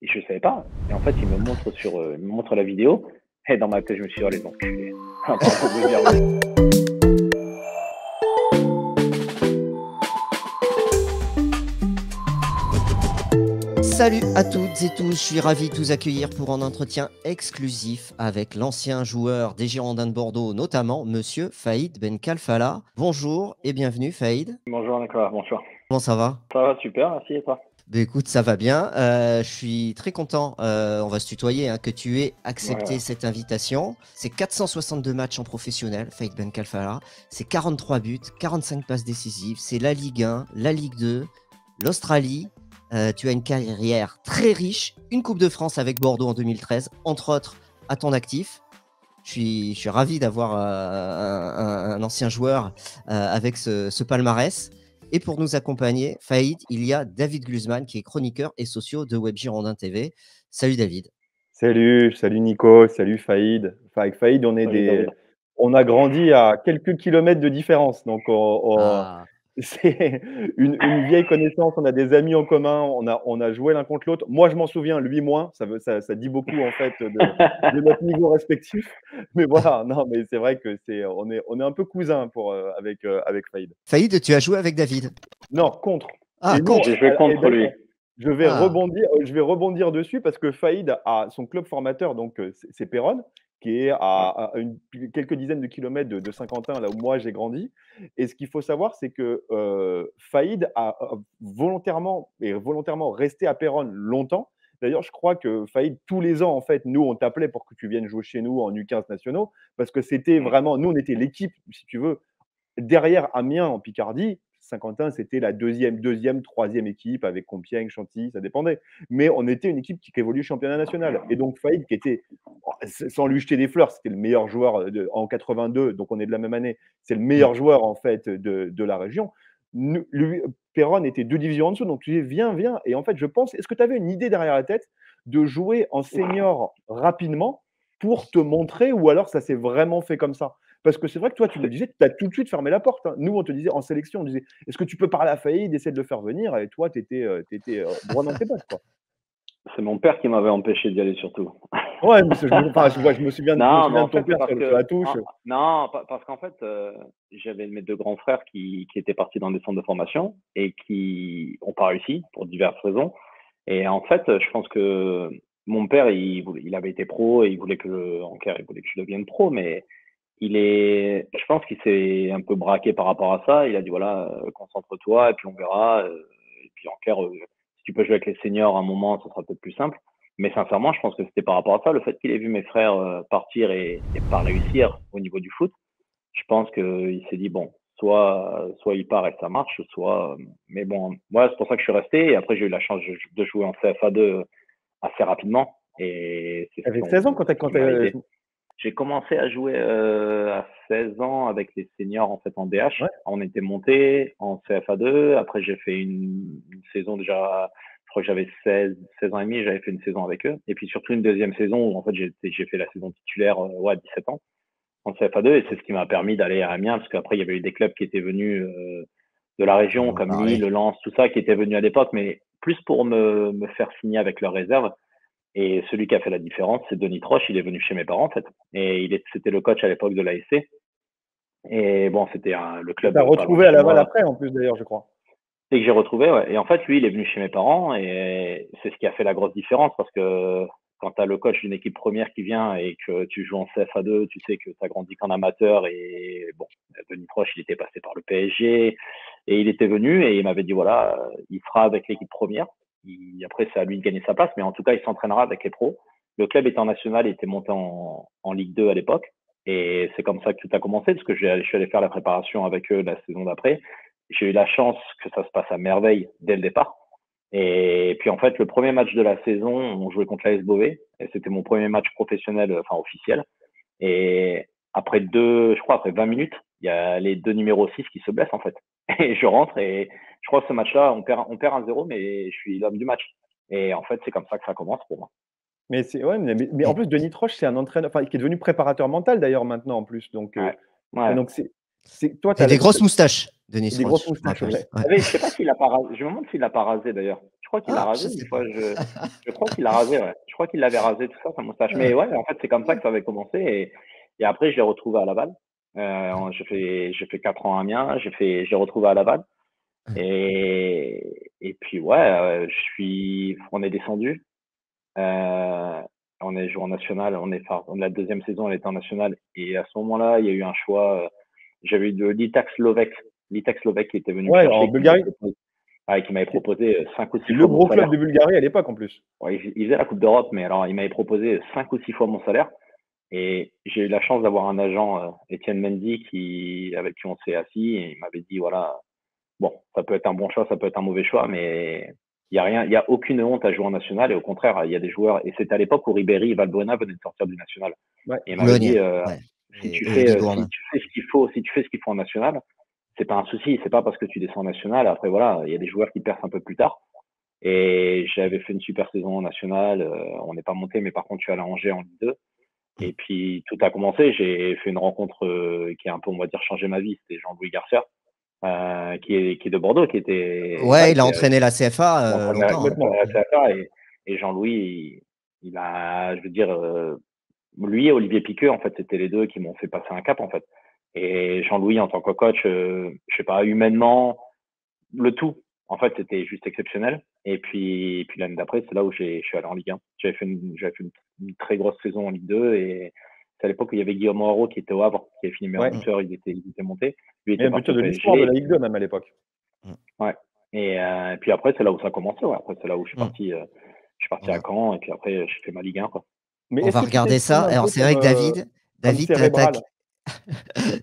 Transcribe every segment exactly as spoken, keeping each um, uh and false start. Et je ne savais pas. Et en fait, il me montre, sur, euh, il me montre la vidéo. Et dans ma tête, je me suis dit, oh, les enculés. Salut à toutes et tous, je suis ravi de vous accueillir pour un entretien exclusif avec l'ancien joueur des Girondins de Bordeaux, notamment monsieur Fahid Ben Khalfallah. Bonjour et bienvenue Fahid. Bonjour Nicolas, bonsoir. Comment ça va? Ça va super, merci et toi? Bah écoute, ça va bien, euh, je suis très content, euh, on va se tutoyer, hein, que tu aies accepté voilà. cette invitation. C'est quatre cent soixante-deux matchs en professionnel, Fahid Ben Khalfallah, c'est quarante-trois buts, quarante-cinq passes décisives, c'est la Ligue un, la Ligue deux, l'Australie. Euh, tu as une carrière très riche, une Coupe de France avec Bordeaux en deux mille treize, entre autres à ton actif. Je suis, je suis ravi d'avoir euh, un, un ancien joueur euh, avec ce, ce palmarès. Et pour nous accompagner, Fahid, il y a David Gluzman qui est chroniqueur et socio de Web Girondin T V. Salut David. Salut, salut Nico, salut Fahid. Enfin, avec Fahid, on, est salut, des, on a grandi à quelques kilomètres de différence. Donc, on, on... Ah. C'est une, une vieille connaissance, on a des amis en commun, on a, on a joué l'un contre l'autre. Moi, je m'en souviens, lui, moins. Ça, veut, ça, ça dit beaucoup, en fait, de, de notre niveau respectif. Mais voilà, non, mais c'est vrai qu'on est, on est un peu cousins pour, euh, avec, euh, avec Fahid. Fahid, tu as joué avec David? Non, contre. Ah, et contre. Nous, je vais contre et, lui. Je vais, ah. rebondir, je vais rebondir dessus parce que Fahid a son club formateur, donc c'est Péronne, qui est à, à une, quelques dizaines de kilomètres de, de Saint-Quentin, là où moi j'ai grandi. Et ce qu'il faut savoir, c'est que euh, Fahid a volontairement, et volontairement resté à Péronne longtemps. D'ailleurs, je crois que Fahid, tous les ans, en fait, nous, on t'appelait pour que tu viennes jouer chez nous en U quinze nationaux, parce que c'était vraiment, nous, on était l'équipe, si tu veux, derrière Amiens en Picardie. Saint-Quentin, c'était la deuxième, deuxième, troisième équipe avec Compiègne, Chantilly, ça dépendait. Mais on était une équipe qui évolue au championnat national. Et donc Fahid, qui était, sans lui jeter des fleurs, c'était le meilleur joueur de, en quatre-vingt-deux, donc on est de la même année, c'est le meilleur joueur en fait de, de la région. Nous, lui, Péronne était deux divisions en dessous, donc tu dis viens, viens. Et en fait, je pense, est-ce que tu avais une idée derrière la tête de jouer en senior rapidement pour te montrer, ou alors ça s'est vraiment fait comme ça? Parce que c'est vrai que toi, tu le disais, tu as tout de suite fermé la porte. Hein. Nous, on te disait en sélection, on disait, est-ce que tu peux parler à Fahid, essayer de le faire venir? Et toi, tu étais, euh, t'étais, euh, droit dans tes bottes, quoi. C'est mon père qui m'avait empêché d'y aller, surtout. Ouais, mais je, enfin, je, je me souviens de, non, me souviens de ton fait, père, sur la touche. Non, non, parce qu'en fait, euh, j'avais mes deux grands frères qui, qui étaient partis dans des centres de formation et qui n'ont pas réussi pour diverses raisons. Et en fait, je pense que mon père, il, il avait été pro et il voulait que je, en clair, il voulait que je devienne pro, mais. Il est, je pense qu'il s'est un peu braqué par rapport à ça. Il a dit voilà, euh, concentre-toi et puis on verra. Euh, et puis en clair, euh, si tu peux jouer avec les seniors à un moment, ça sera peut-être plus simple. Mais sincèrement, je pense que c'était par rapport à ça. Le fait qu'il ait vu mes frères euh, partir et, et pas réussir au niveau du foot, je pense qu'il s'est dit bon, soit, soit il part et ça marche, soit. Euh, mais bon, moi, c'est pour ça que je suis resté. Et après, j'ai eu la chance de jouer en C F A deux assez rapidement. Et c'est avec seize ans quand tu as. J'ai commencé à jouer euh, à seize ans avec les seniors en fait en D H. Ouais. On était monté en C F A deux. Après, j'ai fait une, une saison déjà, je crois que j'avais seize ans et demi, j'avais fait une saison avec eux. Et puis surtout une deuxième saison où en fait j'ai fait la saison titulaire euh, ouais, à dix-sept ans en C F A deux. Et c'est ce qui m'a permis d'aller à Amiens parce qu'après, il y avait eu des clubs qui étaient venus euh, de la région, oh, comme ah, Lille, oui. Lens, tout ça, qui étaient venus à l'époque, mais plus pour me, me faire signer avec leur réserve. Et celui qui a fait la différence, c'est Denis Troche. Il est venu chez mes parents, en fait. Et c'était le coach à l'époque de l'A S C. Et bon, c'était le club… Tu as retrouvé à Laval après, en plus, d'ailleurs, je crois. C'est que j'ai retrouvé, ouais. Et en fait, lui, il est venu chez mes parents. Et c'est ce qui a fait la grosse différence. Parce que quand tu as le coach d'une équipe première qui vient et que tu joues en C F A deux, tu sais que tu as grandi qu'en amateur. Et bon, Denis Troche, il était passé par le P S G. Et il était venu et il m'avait dit, voilà, il sera avec l'équipe première. Il, après, c'est à lui de gagner sa place, mais en tout cas, il s'entraînera avec les pros. Le club était en national, il était monté en, en Ligue deux à l'époque. Et c'est comme ça que tout a commencé, parce que je suis allé faire la préparation avec eux la saison d'après. J'ai eu la chance que ça se passe à merveille dès le départ. Et puis, en fait, le premier match de la saison, on jouait contre l'A S Beauvais. Et c'était mon premier match professionnel, enfin officiel. Et après deux, je crois, après vingt minutes, il y a les deux numéros six qui se blessent, en fait. Et je rentre et je crois que ce match-là, on perd, on perd un zéro, mais je suis l'homme du match. Et en fait, c'est comme ça que ça commence pour moi. Mais, ouais, mais, mais en plus, Denis Troche, c'est un entraîneur enfin, qui est devenu préparateur mental d'ailleurs maintenant en plus. Donc, ouais. Euh, ouais. Donc c'est, c'est, toi, t'as des grosses moustaches, Denis Troche. Des grosses moustaches, ouais. Ouais. Ouais. Je sais pas s'il a pas rasé, je me demande s'il n'a pas rasé d'ailleurs. Je Je crois qu'il ah, l'a rasé une fois. Je, je crois qu'il l'a rasé, ouais. Je crois qu'il l'avait rasé, tout ça, ça moustache. Mais ouais, en fait, c'est comme ça que ça avait commencé. Et, et après, je l'ai retrouvé à Laval. Euh, j'ai fait, j'ai fait quatre ans à Amiens. J'ai fait, j'ai retrouvé à Laval. Et, et puis, ouais, je suis, on est descendu. Euh, on est joué en national. On est, enfin, la deuxième saison, elle était en national. Et à ce moment-là, il y a eu un choix. J'avais eu de l'Itax Slovèque. L'Itax Slovèque qui était venu. Ouais, en Bulgarie. Ah, qui m'avait proposé cinq ou six fois. Le gros club de Bulgarie à l'époque en plus. Ouais, il, il faisait la Coupe d'Europe, mais alors il m'avait proposé cinq ou six fois mon salaire. Et j'ai eu la chance d'avoir un agent, Étienne euh, Mendy, qui, avec qui on s'est assis. Et il m'avait dit voilà, bon, ça peut être un bon choix, ça peut être un mauvais choix, mais il n'y a rien, il n'y a aucune honte à jouer en national. Et au contraire, il y a des joueurs. Et c'était à l'époque où Ribéry et Valbuena venaient de sortir du national. Ouais. Et il m'avait dit euh, ouais. si, et, tu, et fais, euh, si tu fais ce qu'il faut, si tu fais ce qu'il faut en national, c'est pas un souci, c'est pas parce que tu descends en national. Après, voilà, il y a des joueurs qui percent un peu plus tard. Et j'avais fait une super saison en national. Euh, on n'est pas monté, mais par contre, je suis allé à Angers en Ligue deux. Et puis, tout a commencé. J'ai fait une rencontre euh, qui a un peu, on va dire, changé ma vie. C'était Jean-Louis Garcia, euh, qui, est, qui est de Bordeaux, qui était. Ouais, là, il a entraîné la C F A euh, longtemps. La C F A et, et Jean-Louis, il, il a, je veux dire, euh, lui et Olivier Piqueux, en fait, c'était les deux qui m'ont fait passer un cap, en fait. Et Jean-Louis, en tant que coach, euh, je sais pas, humainement, le tout, en fait, c'était juste exceptionnel. Et puis, et puis l'année d'après, c'est là où je suis allé en Ligue un. J'avais fait, une, j'avais fait une, une très grosse saison en Ligue deux. Et c'est à l'époque où il y avait Guillaume Moreau qui était au Havre, qui avait fini meilleur buteur, il était, il était monté. Il était buteur de l'histoire de la Ligue deux, même à l'époque. Ouais. Et, euh, et puis après, c'est là où ça a commencé. Ouais. Après, c'est là où je suis parti, euh, je suis parti ouais. à Caen. Et puis après, j'ai fait ma Ligue un. Quoi. Mais on va regarder ça. Alors, c'est vrai que David, euh, David t'attaque.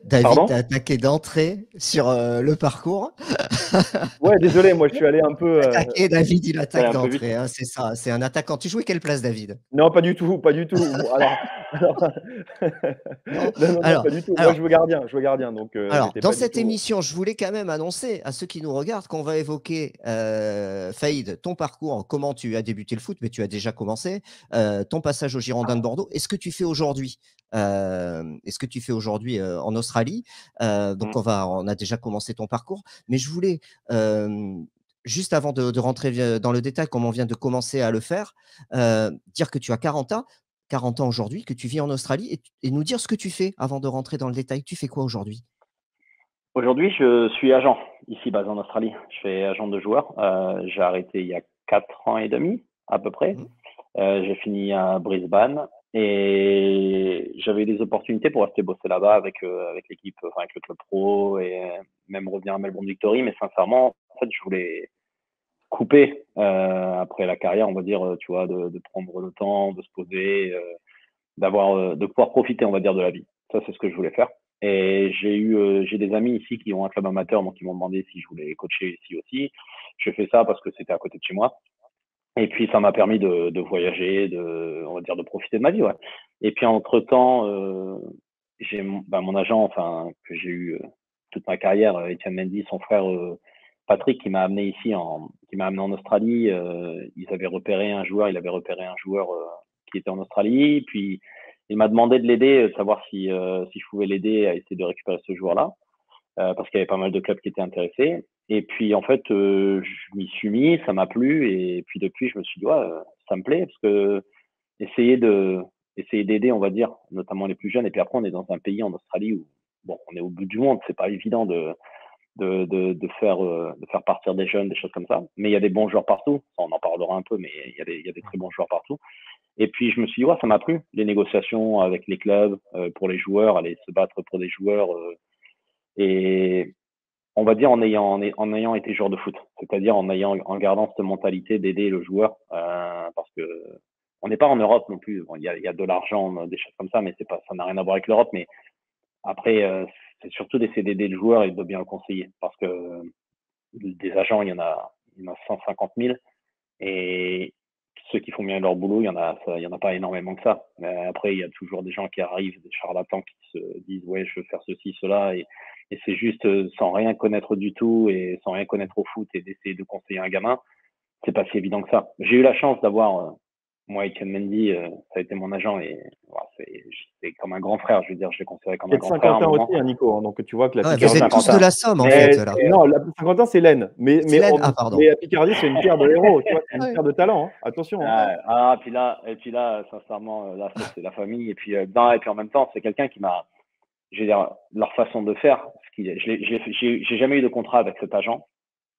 David t'a attaqué d'entrée sur euh, le parcours. Ouais, désolé, moi je suis allé un peu. Euh... Attaqué, David, il attaque ouais, d'entrée, hein, c'est ça, c'est un attaquant. Tu jouais quelle place, David? Non, pas du tout, pas du tout. Alors, alors... non, non, non, alors, pas du tout. Alors... Moi je veux gardien, je veux gardien. Donc, euh, alors, dans cette tout... émission, je voulais quand même annoncer à ceux qui nous regardent qu'on va évoquer, euh, Fahid, ton parcours, comment tu as débuté le foot, mais tu as déjà commencé, euh, ton passage au Girondins de Bordeaux, est-ce que tu fais aujourd'hui Euh, est-ce que tu fais aujourd'hui euh, en Australie euh, donc on, va, on a déjà commencé ton parcours, mais je voulais euh, juste avant de, de rentrer dans le détail comme on vient de commencer à le faire, euh, dire que tu as quarante ans aujourd'hui, que tu vis en Australie et, et nous dire ce que tu fais avant de rentrer dans le détail. Tu fais quoi aujourd'hui? Aujourd'hui, je suis agent ici basé en Australie, je suis agent de joueur. euh, j'ai arrêté il y a quatre ans et demi à peu près. mmh. euh, j'ai fini à Brisbane. Et j'avais eu des opportunités pour rester bosser là-bas avec, euh, avec l'équipe, enfin avec le club pro et euh, même revenir à Melbourne Victory. Mais sincèrement, en fait, je voulais couper euh, après la carrière, on va dire, euh, tu vois, de, de prendre le temps, de se poser, euh, d'avoir, euh, de pouvoir profiter, on va dire, de la vie. Ça, c'est ce que je voulais faire. Et j'ai eu, euh, j'ai des amis ici qui ont un club amateur, donc ils m'ont demandé si je voulais coacher ici aussi. J'ai fait ça parce que c'était à côté de chez moi. Et puis, ça m'a permis de, de voyager, de, on va dire, de profiter de ma vie, ouais. Et puis, entre-temps, euh, j'ai mon, ben, mon agent, enfin, que j'ai eu euh, toute ma carrière, Étienne Mendy, son frère euh, Patrick, qui m'a amené ici, en, qui m'a amené en Australie. Euh, ils avaient repéré un joueur, il avait repéré un joueur euh, qui était en Australie. Puis, il m'a demandé de l'aider, de savoir si, euh, si je pouvais l'aider à essayer de récupérer ce joueur-là, euh, parce qu'il y avait pas mal de clubs qui étaient intéressés. Et puis, en fait, euh, je m'y suis mis, ça m'a plu. Et puis, depuis, je me suis dit, ouais, ça me plaît, parce que essayer de, essayer d'aider, on va dire, notamment les plus jeunes. Et puis après, on est dans un pays en Australie où, bon, on est au bout du monde. C'est pas évident de, de, de, de faire, euh, de faire partir des jeunes, des choses comme ça. Mais il y a des bons joueurs partout. On en parlera un peu, mais il y a des, il y a des très bons joueurs partout. Et puis, je me suis dit, ouais, ça m'a plu. Les négociations avec les clubs, euh, pour les joueurs, aller se battre pour des joueurs, euh, et, on va dire en ayant, en ayant été joueur de foot, c'est-à-dire en ayant, en gardant cette mentalité d'aider le joueur, euh, parce que on n'est pas en Europe non plus. Bon, il y a, il y a de l'argent, des choses comme ça, mais c'est pas, ça n'a rien à voir avec l'Europe. Mais après, euh, c'est surtout d'essayer d'aider le joueur et de bien le conseiller, parce que euh, des agents, il y en a, il y en a cent cinquante mille, et ceux qui font bien leur boulot, il y en a, ça, il y en a pas énormément que ça. Mais après, il y a toujours des gens qui arrivent, des charlatans qui se disent, ouais, je veux faire ceci, cela, et et c'est juste euh, sans rien connaître du tout et sans rien connaître au foot et d'essayer de conseiller un gamin, c'est pas si évident que ça. J'ai eu la chance d'avoir euh, moi, Etienne Mendy, euh, ça a été mon agent et ouais, c'est, c'est comme un grand frère. Je veux dire, je l'ai considéré comme un grand frère. Saint-Quentin aussi, hein, Nico. Hein, donc tu vois que la ah, Picardie. C'est tous de la Somme, en fait. Là. Non, la Saint-Quentin, c'est l'Aisne. Mais, mais, ah, mais la Picardie, c'est une pierre de héros. Tu vois, c'est une ouais. pierre de talent. Hein. Attention. Ah, hein. ah, puis là, et puis là, sincèrement, là, c'est la famille. Et puis, euh, non, et puis en même temps, c'est quelqu'un qui m'a. Je veux dire, leur façon de faire. Je n'ai jamais eu de contrat avec cet agent.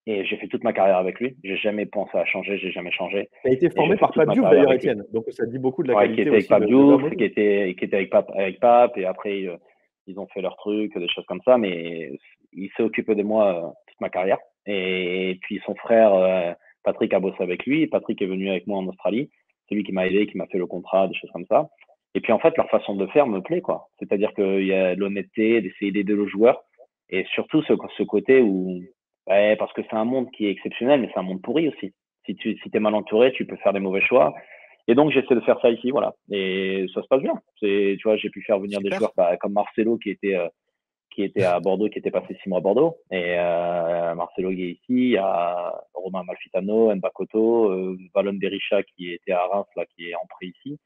Et j'ai fait toute ma carrière avec lui. J'ai jamais pensé à changer. J'ai jamais changé. Tu as été formé par Pape Diouf d'ailleurs, Etienne. Donc ça dit beaucoup de la ouais, qualité. Qui était avec Pape Diouf, qui était, qui était avec Pape, avec Pape. Et après, euh, ils ont fait leur truc, des choses comme ça. Mais il s'est occupé de moi euh, toute ma carrière. Et, et puis son frère, euh, Patrick, a bossé avec lui. Patrick est venu avec moi en Australie. C'est lui qui m'a aidé, qui m'a fait le contrat, des choses comme ça. Et puis en fait, leur façon de faire me plaît, quoi. C'est-à-dire qu'il y a l'honnêteté, d'essayer d'aider le joueur. Et surtout ce, ce côté où. Ouais, parce que c'est un monde qui est exceptionnel, mais c'est un monde pourri aussi. Si tu si t'es mal entouré, tu peux faire des mauvais choix. Et donc, j'essaie de faire ça ici, voilà. Et ça se passe bien. C'est, tu vois, j'ai pu faire venir Super. des joueurs bah, comme Marcelo qui était euh, qui était à Bordeaux, qui était passé six mois à Bordeaux. Et euh, Marcelo qui est ici, il y a Romain Malfitano, Mbakoto, euh, Valon Berisha qui était à Reims, là, qui est en prêt ici.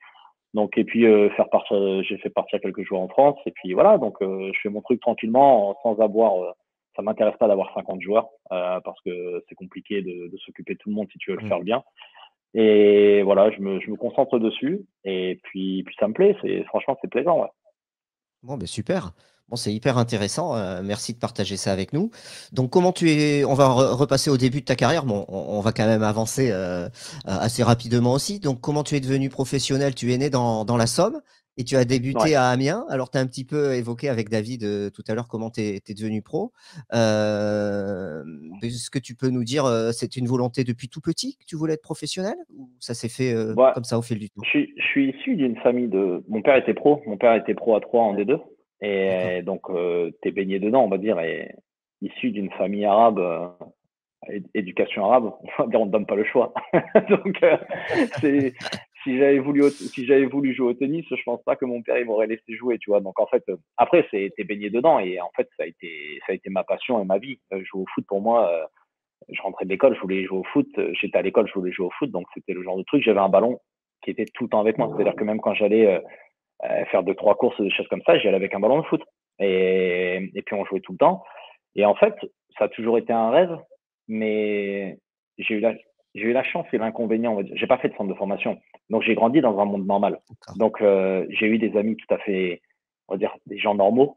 Donc, et puis, euh, faire partir, j'ai fait partir quelques joueurs en France. Et puis, voilà, donc, euh, je fais mon truc tranquillement, sans avoir... Euh, ça m'intéresse pas d'avoir cinquante joueurs euh, parce que c'est compliqué de, de s'occuper de tout le monde si tu veux le mmh. faire bien. Et voilà, je me, je me concentre dessus et puis, puis ça me plaît. C'est, franchement, c'est plaisant. Ouais. Bon, ben super. Bon, c'est hyper intéressant. Euh, merci de partager ça avec nous. Donc, comment tu es... On va re- repasser au début de ta carrière. Bon, on, on va quand même avancer euh, assez rapidement aussi. Donc, comment tu es devenu professionnel? Tu es né dans, dans la Somme. Et tu as débuté ouais. à Amiens. Alors, tu as un petit peu évoqué avec David euh, tout à l'heure comment tu es devenu pro. Euh, est-ce que tu peux nous dire, euh, c'est une volonté depuis tout petit que tu voulais être professionnel ou ça s'est fait euh, ouais. comme ça au fil du temps? Je suis, je suis issu d'une famille de… Mon père était pro. Mon père était pro à trois en D deux. Et donc, euh, tu es baigné dedans, on va dire. Et issu d'une famille arabe… Euh... éducation arabe, on ne te donne pas le choix. Donc, euh, c'est, si, j'avais voulu, si j'avais voulu jouer au tennis, je ne pense pas que mon père il m'aurait laissé jouer, tu vois. Donc, en fait, euh, après, t'es baigné dedans et en fait, ça a été, ça a été ma passion et ma vie. Euh, jouer au foot, pour moi, euh, je rentrais de l'école, je voulais jouer au foot. J'étais à l'école, je voulais jouer au foot. Donc, c'était le genre de truc. J'avais un ballon qui était tout le temps avec moi. C'est-à-dire que même quand j'allais euh, euh, faire deux, trois courses, des choses comme ça, j'y allais avec un ballon de foot. Et, et puis, on jouait tout le temps. Et en fait, ça a toujours été un rêve. Mais j'ai eu, la, j'ai eu la chance et l'inconvénient, on va dire. J'ai pas fait de centre de formation, donc j'ai grandi dans un monde normal. Donc euh, j'ai eu des amis tout à fait, on va dire, des gens normaux,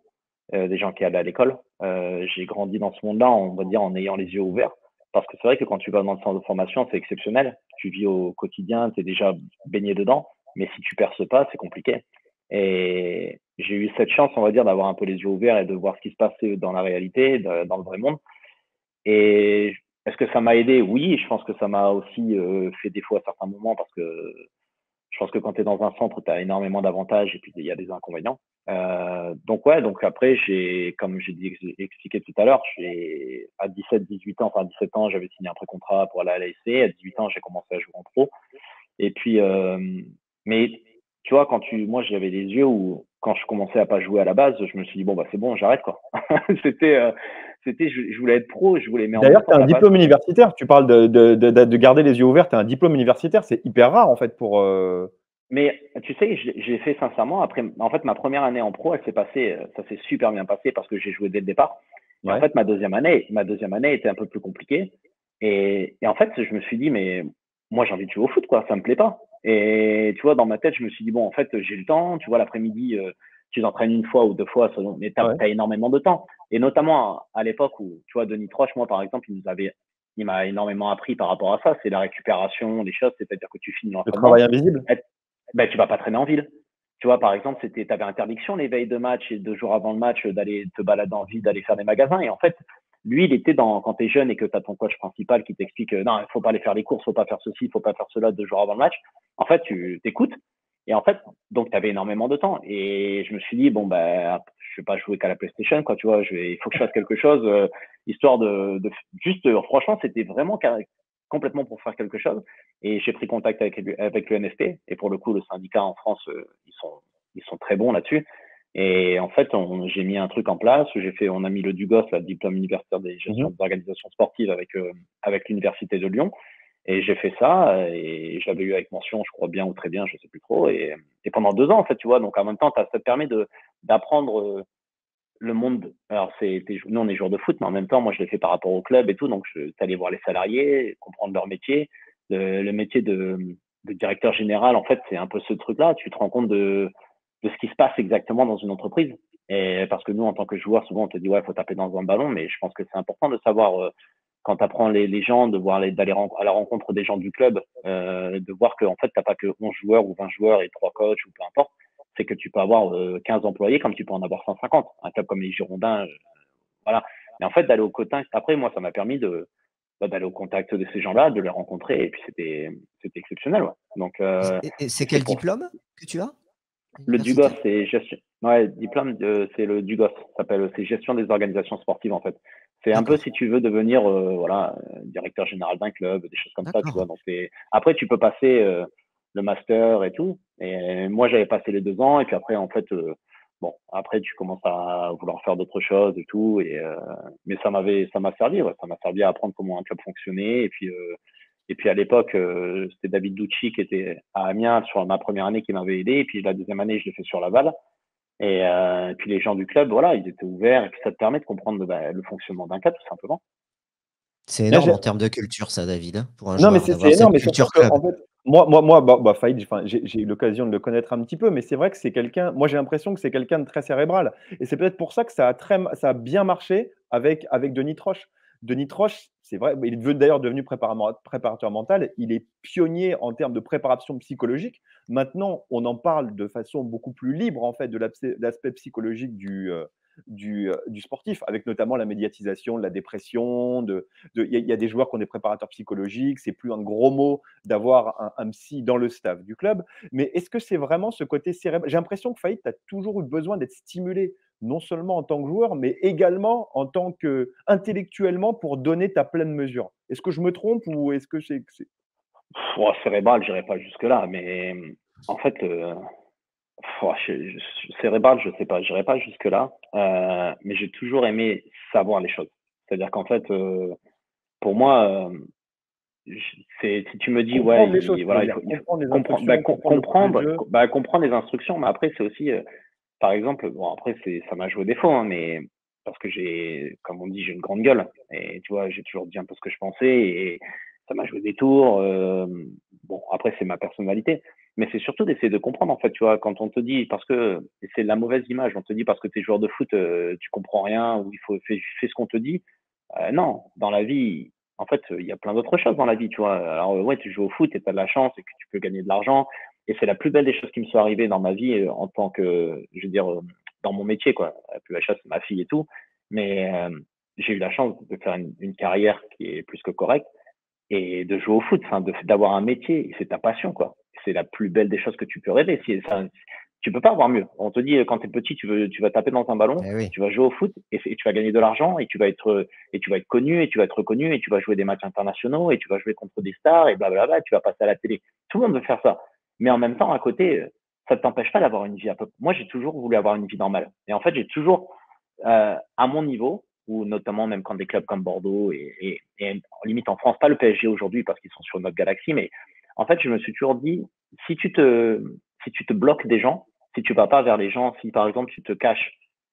euh, des gens qui allaient à l'école. Euh, j'ai grandi dans ce monde-là, on va dire, en ayant les yeux ouverts. Parce que c'est vrai que quand tu vas dans le centre de formation, c'est exceptionnel. Tu vis au quotidien, tu es déjà baigné dedans, mais si tu perces pas, c'est compliqué. Et j'ai eu cette chance, on va dire, d'avoir un peu les yeux ouverts et de voir ce qui se passait dans la réalité, de, dans le vrai monde. Et est-ce que ça m'a aidé? Oui, je pense que ça m'a aussi euh, fait défaut à certains moments parce que je pense que quand tu es dans un centre, tu as énormément d'avantages et puis il y a des inconvénients. Euh, donc ouais, donc après, j'ai, comme j'ai dit, expliqué tout à l'heure, j'ai, à dix-sept, dix-huit ans, enfin à dix-sept ans, j'avais signé un pré-contrat pour aller à l'A S C. À dix-huit ans, j'ai commencé à jouer en pro. Et puis, euh, mais tu vois, quand tu, moi j'avais les yeux où quand je commençais à pas jouer à la base, je me suis dit bon bah c'est bon, j'arrête quoi. C'était euh, c'était je, je voulais être pro, je voulais. Mais d'ailleurs, tu as un diplôme universitaire. Tu parles de de, de de garder les yeux ouverts. Tu as un diplôme universitaire, c'est hyper rare en fait pour. Euh... Mais tu sais, j'ai, j'ai fait sincèrement après. En fait, ma première année en pro, elle s'est passée, ça s'est super bien passé parce que j'ai joué dès le départ. Et ouais. En fait, ma deuxième année, ma deuxième année était un peu plus compliquée. Et, et en fait, je me suis dit mais moi j'ai envie de jouer au foot quoi, ça me plaît pas. Et tu vois, dans ma tête, je me suis dit, bon, en fait, j'ai le temps, tu vois, l'après-midi, euh, tu t'entraînes une fois ou deux fois, mais t'as, ouais. t'as énormément de temps. Et notamment à, à l'époque où, tu vois, Denis Troche, moi, par exemple, il nous avait, il m'a énormément appris par rapport à ça, c'est la récupération, les choses, c'est-à-dire que tu finis l'entraînement. Le travail invisible. Ben, tu vas pas traîner en ville. Tu vois, par exemple, c'était, t'avais interdiction les veilles de match et deux jours avant le match d'aller te balader en ville, d'aller faire des magasins. Et en fait, lui, il était dans, quand t'es jeune et que t'as ton coach principal qui t'explique, euh, non, il faut pas aller faire les courses, faut pas faire ceci, faut pas faire cela deux jours avant le match. En fait, tu t'écoutes. Et en fait, donc, t'avais énormément de temps. Et je me suis dit, bon, ben, je vais pas jouer qu'à la PlayStation, quoi, tu vois, je vais, il faut que je fasse quelque chose, euh, histoire de, de, juste, euh, franchement, c'était vraiment complètement pour faire quelque chose. Et j'ai pris contact avec, avec le N F P. Et pour le coup, le syndicat en France, euh, ils sont, ils sont très bons là-dessus. Et en fait, on, j'ai mis un truc en place. J'ai fait, on a mis le DUGOS, la diplôme universitaire des gestions mmh. des organisations sportives avec euh, avec l'université de Lyon. Et j'ai fait ça, et j'avais eu avec mention, je crois bien ou très bien, je sais plus trop, et, et pendant deux ans, en fait, tu vois, donc en même temps, ça te permet de d'apprendre le monde. Alors, c'est, nous, on est joueurs de foot, mais en même temps, moi, je l'ai fait par rapport au club et tout, donc je suis allé voir les salariés, comprendre leur métier, le, le métier de, de directeur général, en fait, c'est un peu ce truc-là, tu te rends compte de, de ce qui se passe exactement dans une entreprise. Et parce que nous, en tant que joueurs, souvent, on te dit, ouais, faut taper dans un ballon, mais je pense que c'est important de savoir... Euh, quand tu apprends les, les gens, de voir les, d'aller à la rencontre des gens du club, euh, de voir que en fait, tu n'as pas que onze joueurs ou vingt joueurs et trois coachs ou peu importe, c'est que tu peux avoir euh, quinze employés comme tu peux en avoir cent cinquante. Un club comme les Girondins, euh, voilà. Mais en fait, d'aller au contact, après, moi, ça m'a permis de bah, d'aller au contact de ces gens-là, de les rencontrer, et puis c'était c'était exceptionnel. Ouais. Donc, euh, et, et c'est quel pour... diplôme que tu as? Le DUGOS, c'est gestion. Ouais, diplôme, de... c'est le DUGOS. Ça s'appelle, c'est gestion des organisations sportives en fait. C'est un peu si tu veux devenir euh, voilà directeur général d'un club, des choses comme ça, tu vois. Donc c'est après tu peux passer euh, le master et tout. Et moi j'avais passé les deux ans et puis après en fait euh, bon après tu commences à vouloir faire d'autres choses et tout. Et euh, mais ça m'avait ça m'a servi, ouais. Ça m'a servi à apprendre comment un club fonctionnait. Et puis euh, et puis à l'époque euh, c'était David Ducci qui était à Amiens sur ma première année qui m'avait aidé. Et puis la deuxième année je l'ai fait sur Laval. Et, euh, et puis les gens du club, voilà, ils étaient ouverts. Et puis ça te permet de comprendre bah, le fonctionnement d'un club, tout simplement. C'est énorme en termes de culture, ça, David. Pour un non, mais c'est énorme. Culture club. Que, en fait, moi, moi, moi bah, bah, Fahid, j'ai eu l'occasion de le connaître un petit peu, mais c'est vrai que c'est quelqu'un. Moi, j'ai l'impression que c'est quelqu'un de très cérébral. Et c'est peut-être pour ça que ça a, très, ça a bien marché avec, avec Denis Troche. Denis Troche, c'est vrai, il est d'ailleurs devenu préparateur mental, il est pionnier en termes de préparation psychologique. Maintenant, on en parle de façon beaucoup plus libre, en fait, de l'aspect psychologique du, du, du sportif, avec notamment la médiatisation, de la dépression. De, de, y, y a des joueurs qui ont des préparateurs psychologiques, c'est plus un gros mot d'avoir un, un psy dans le staff du club. Mais est-ce que c'est vraiment ce côté cérébral? J'ai l'impression que Fahid, tu as toujours eu besoin d'être stimulé, non seulement en tant que joueur, mais également en tant que intellectuellement pour donner ta pleine mesure. Est-ce que je me trompe ou est-ce que c'est… Oh, cérébral, je n'irai pas jusque-là, mais en fait, euh... oh, je, je, cérébral, je ne sais pas, je n'irai pas jusque-là, euh, mais j'ai toujours aimé savoir les choses. C'est-à-dire qu'en fait, euh, pour moi, euh, c'est, si tu me dis… Comprendre ouais, les choses, voilà, il faut, il faut comprendre les instructions. Bah, com comprendre, le bah, comprendre les instructions, mais après, c'est aussi… Euh, Par exemple, bon après c'est ça m'a joué défaut, hein, mais parce que j'ai, comme on dit, j'ai une grande gueule et tu vois, j'ai toujours dit un peu ce que je pensais et ça m'a joué des tours. Euh, bon après c'est ma personnalité, mais c'est surtout d'essayer de comprendre en fait, tu vois, quand on te dit parce que c'est la mauvaise image, on te dit parce que t'es joueur de foot, euh, tu comprends rien ou il faut fais, fais ce qu'on te dit. Euh, non, dans la vie, en fait, il y a plein d'autres choses dans la vie, tu vois. Alors ouais, tu joues au foot et t'as de la chance et que tu peux gagner de l'argent. Et c'est la plus belle des choses qui me sont arrivées dans ma vie en tant que, je veux dire, dans mon métier, quoi. Plus la chasse, ma fille et tout. Mais euh, j'ai eu la chance de faire une, une carrière qui est plus que correcte et de jouer au foot, enfin, d'avoir un métier. C'est ta passion, quoi. C'est la plus belle des choses que tu peux rêver. Si, ça, tu peux pas avoir mieux. On te dit, quand t'es petit, tu, veux, tu vas taper dans un ballon, eh oui. Tu vas jouer au foot et, et tu vas gagner de l'argent et tu vas être et tu vas être connu et tu vas être reconnu et tu vas jouer des matchs internationaux et tu vas jouer contre des stars et blablabla. Et tu vas passer à la télé. Tout le monde veut faire ça. Mais en même temps, à côté, ça ne t'empêche pas d'avoir une vie à peu près. Moi, j'ai toujours voulu avoir une vie normale. Et en fait, j'ai toujours, euh, à mon niveau, ou notamment même quand des clubs comme Bordeaux et, et, et limite en France, pas le P S G aujourd'hui parce qu'ils sont sur notre galaxie, mais en fait, je me suis toujours dit, si tu te, si tu te bloques des gens, si tu ne vas pas vers les gens, si par exemple, tu te caches,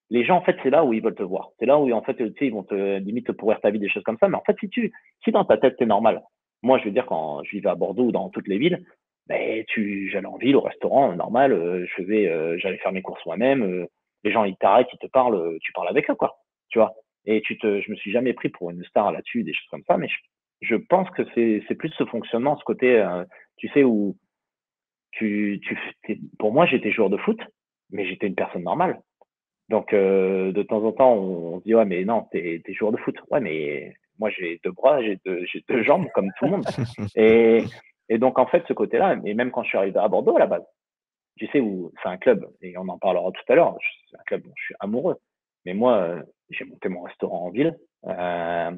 les gens, en fait, c'est là où ils veulent te voir. C'est là où, en fait, tu sais, ils vont te limite te pourrir ta vie, des choses comme ça. Mais en fait, si tu, si dans ta tête, tu es normal. Moi, je veux dire, quand je vivais à Bordeaux ou dans toutes les villes, ben, tu, j'allais en ville, au restaurant, normal, euh, je vais, euh, j'allais faire mes courses moi-même, euh, les gens, ils t'arrêtent, ils te parlent, euh, tu parles avec eux, quoi, tu vois. Et tu te, je me suis jamais pris pour une star là-dessus, des choses comme ça, mais je, je pense que c'est, c'est plus ce fonctionnement, ce côté, euh, tu sais, où tu, tu, t'es, pour moi, j'étais joueur de foot, mais j'étais une personne normale. Donc, euh, de temps en temps, on, on se dit, ouais, mais non, t'es, t'es joueur de foot. Ouais, mais moi, j'ai deux bras, j'ai deux, j'ai deux jambes, comme tout le monde. Et, Et donc, en fait, ce côté-là, et même quand je suis arrivé à Bordeaux, à la base, tu sais, où c'est un club, et on en parlera tout à l'heure, c'est un club dont je suis amoureux. Mais moi, j'ai monté mon restaurant en ville. Euh,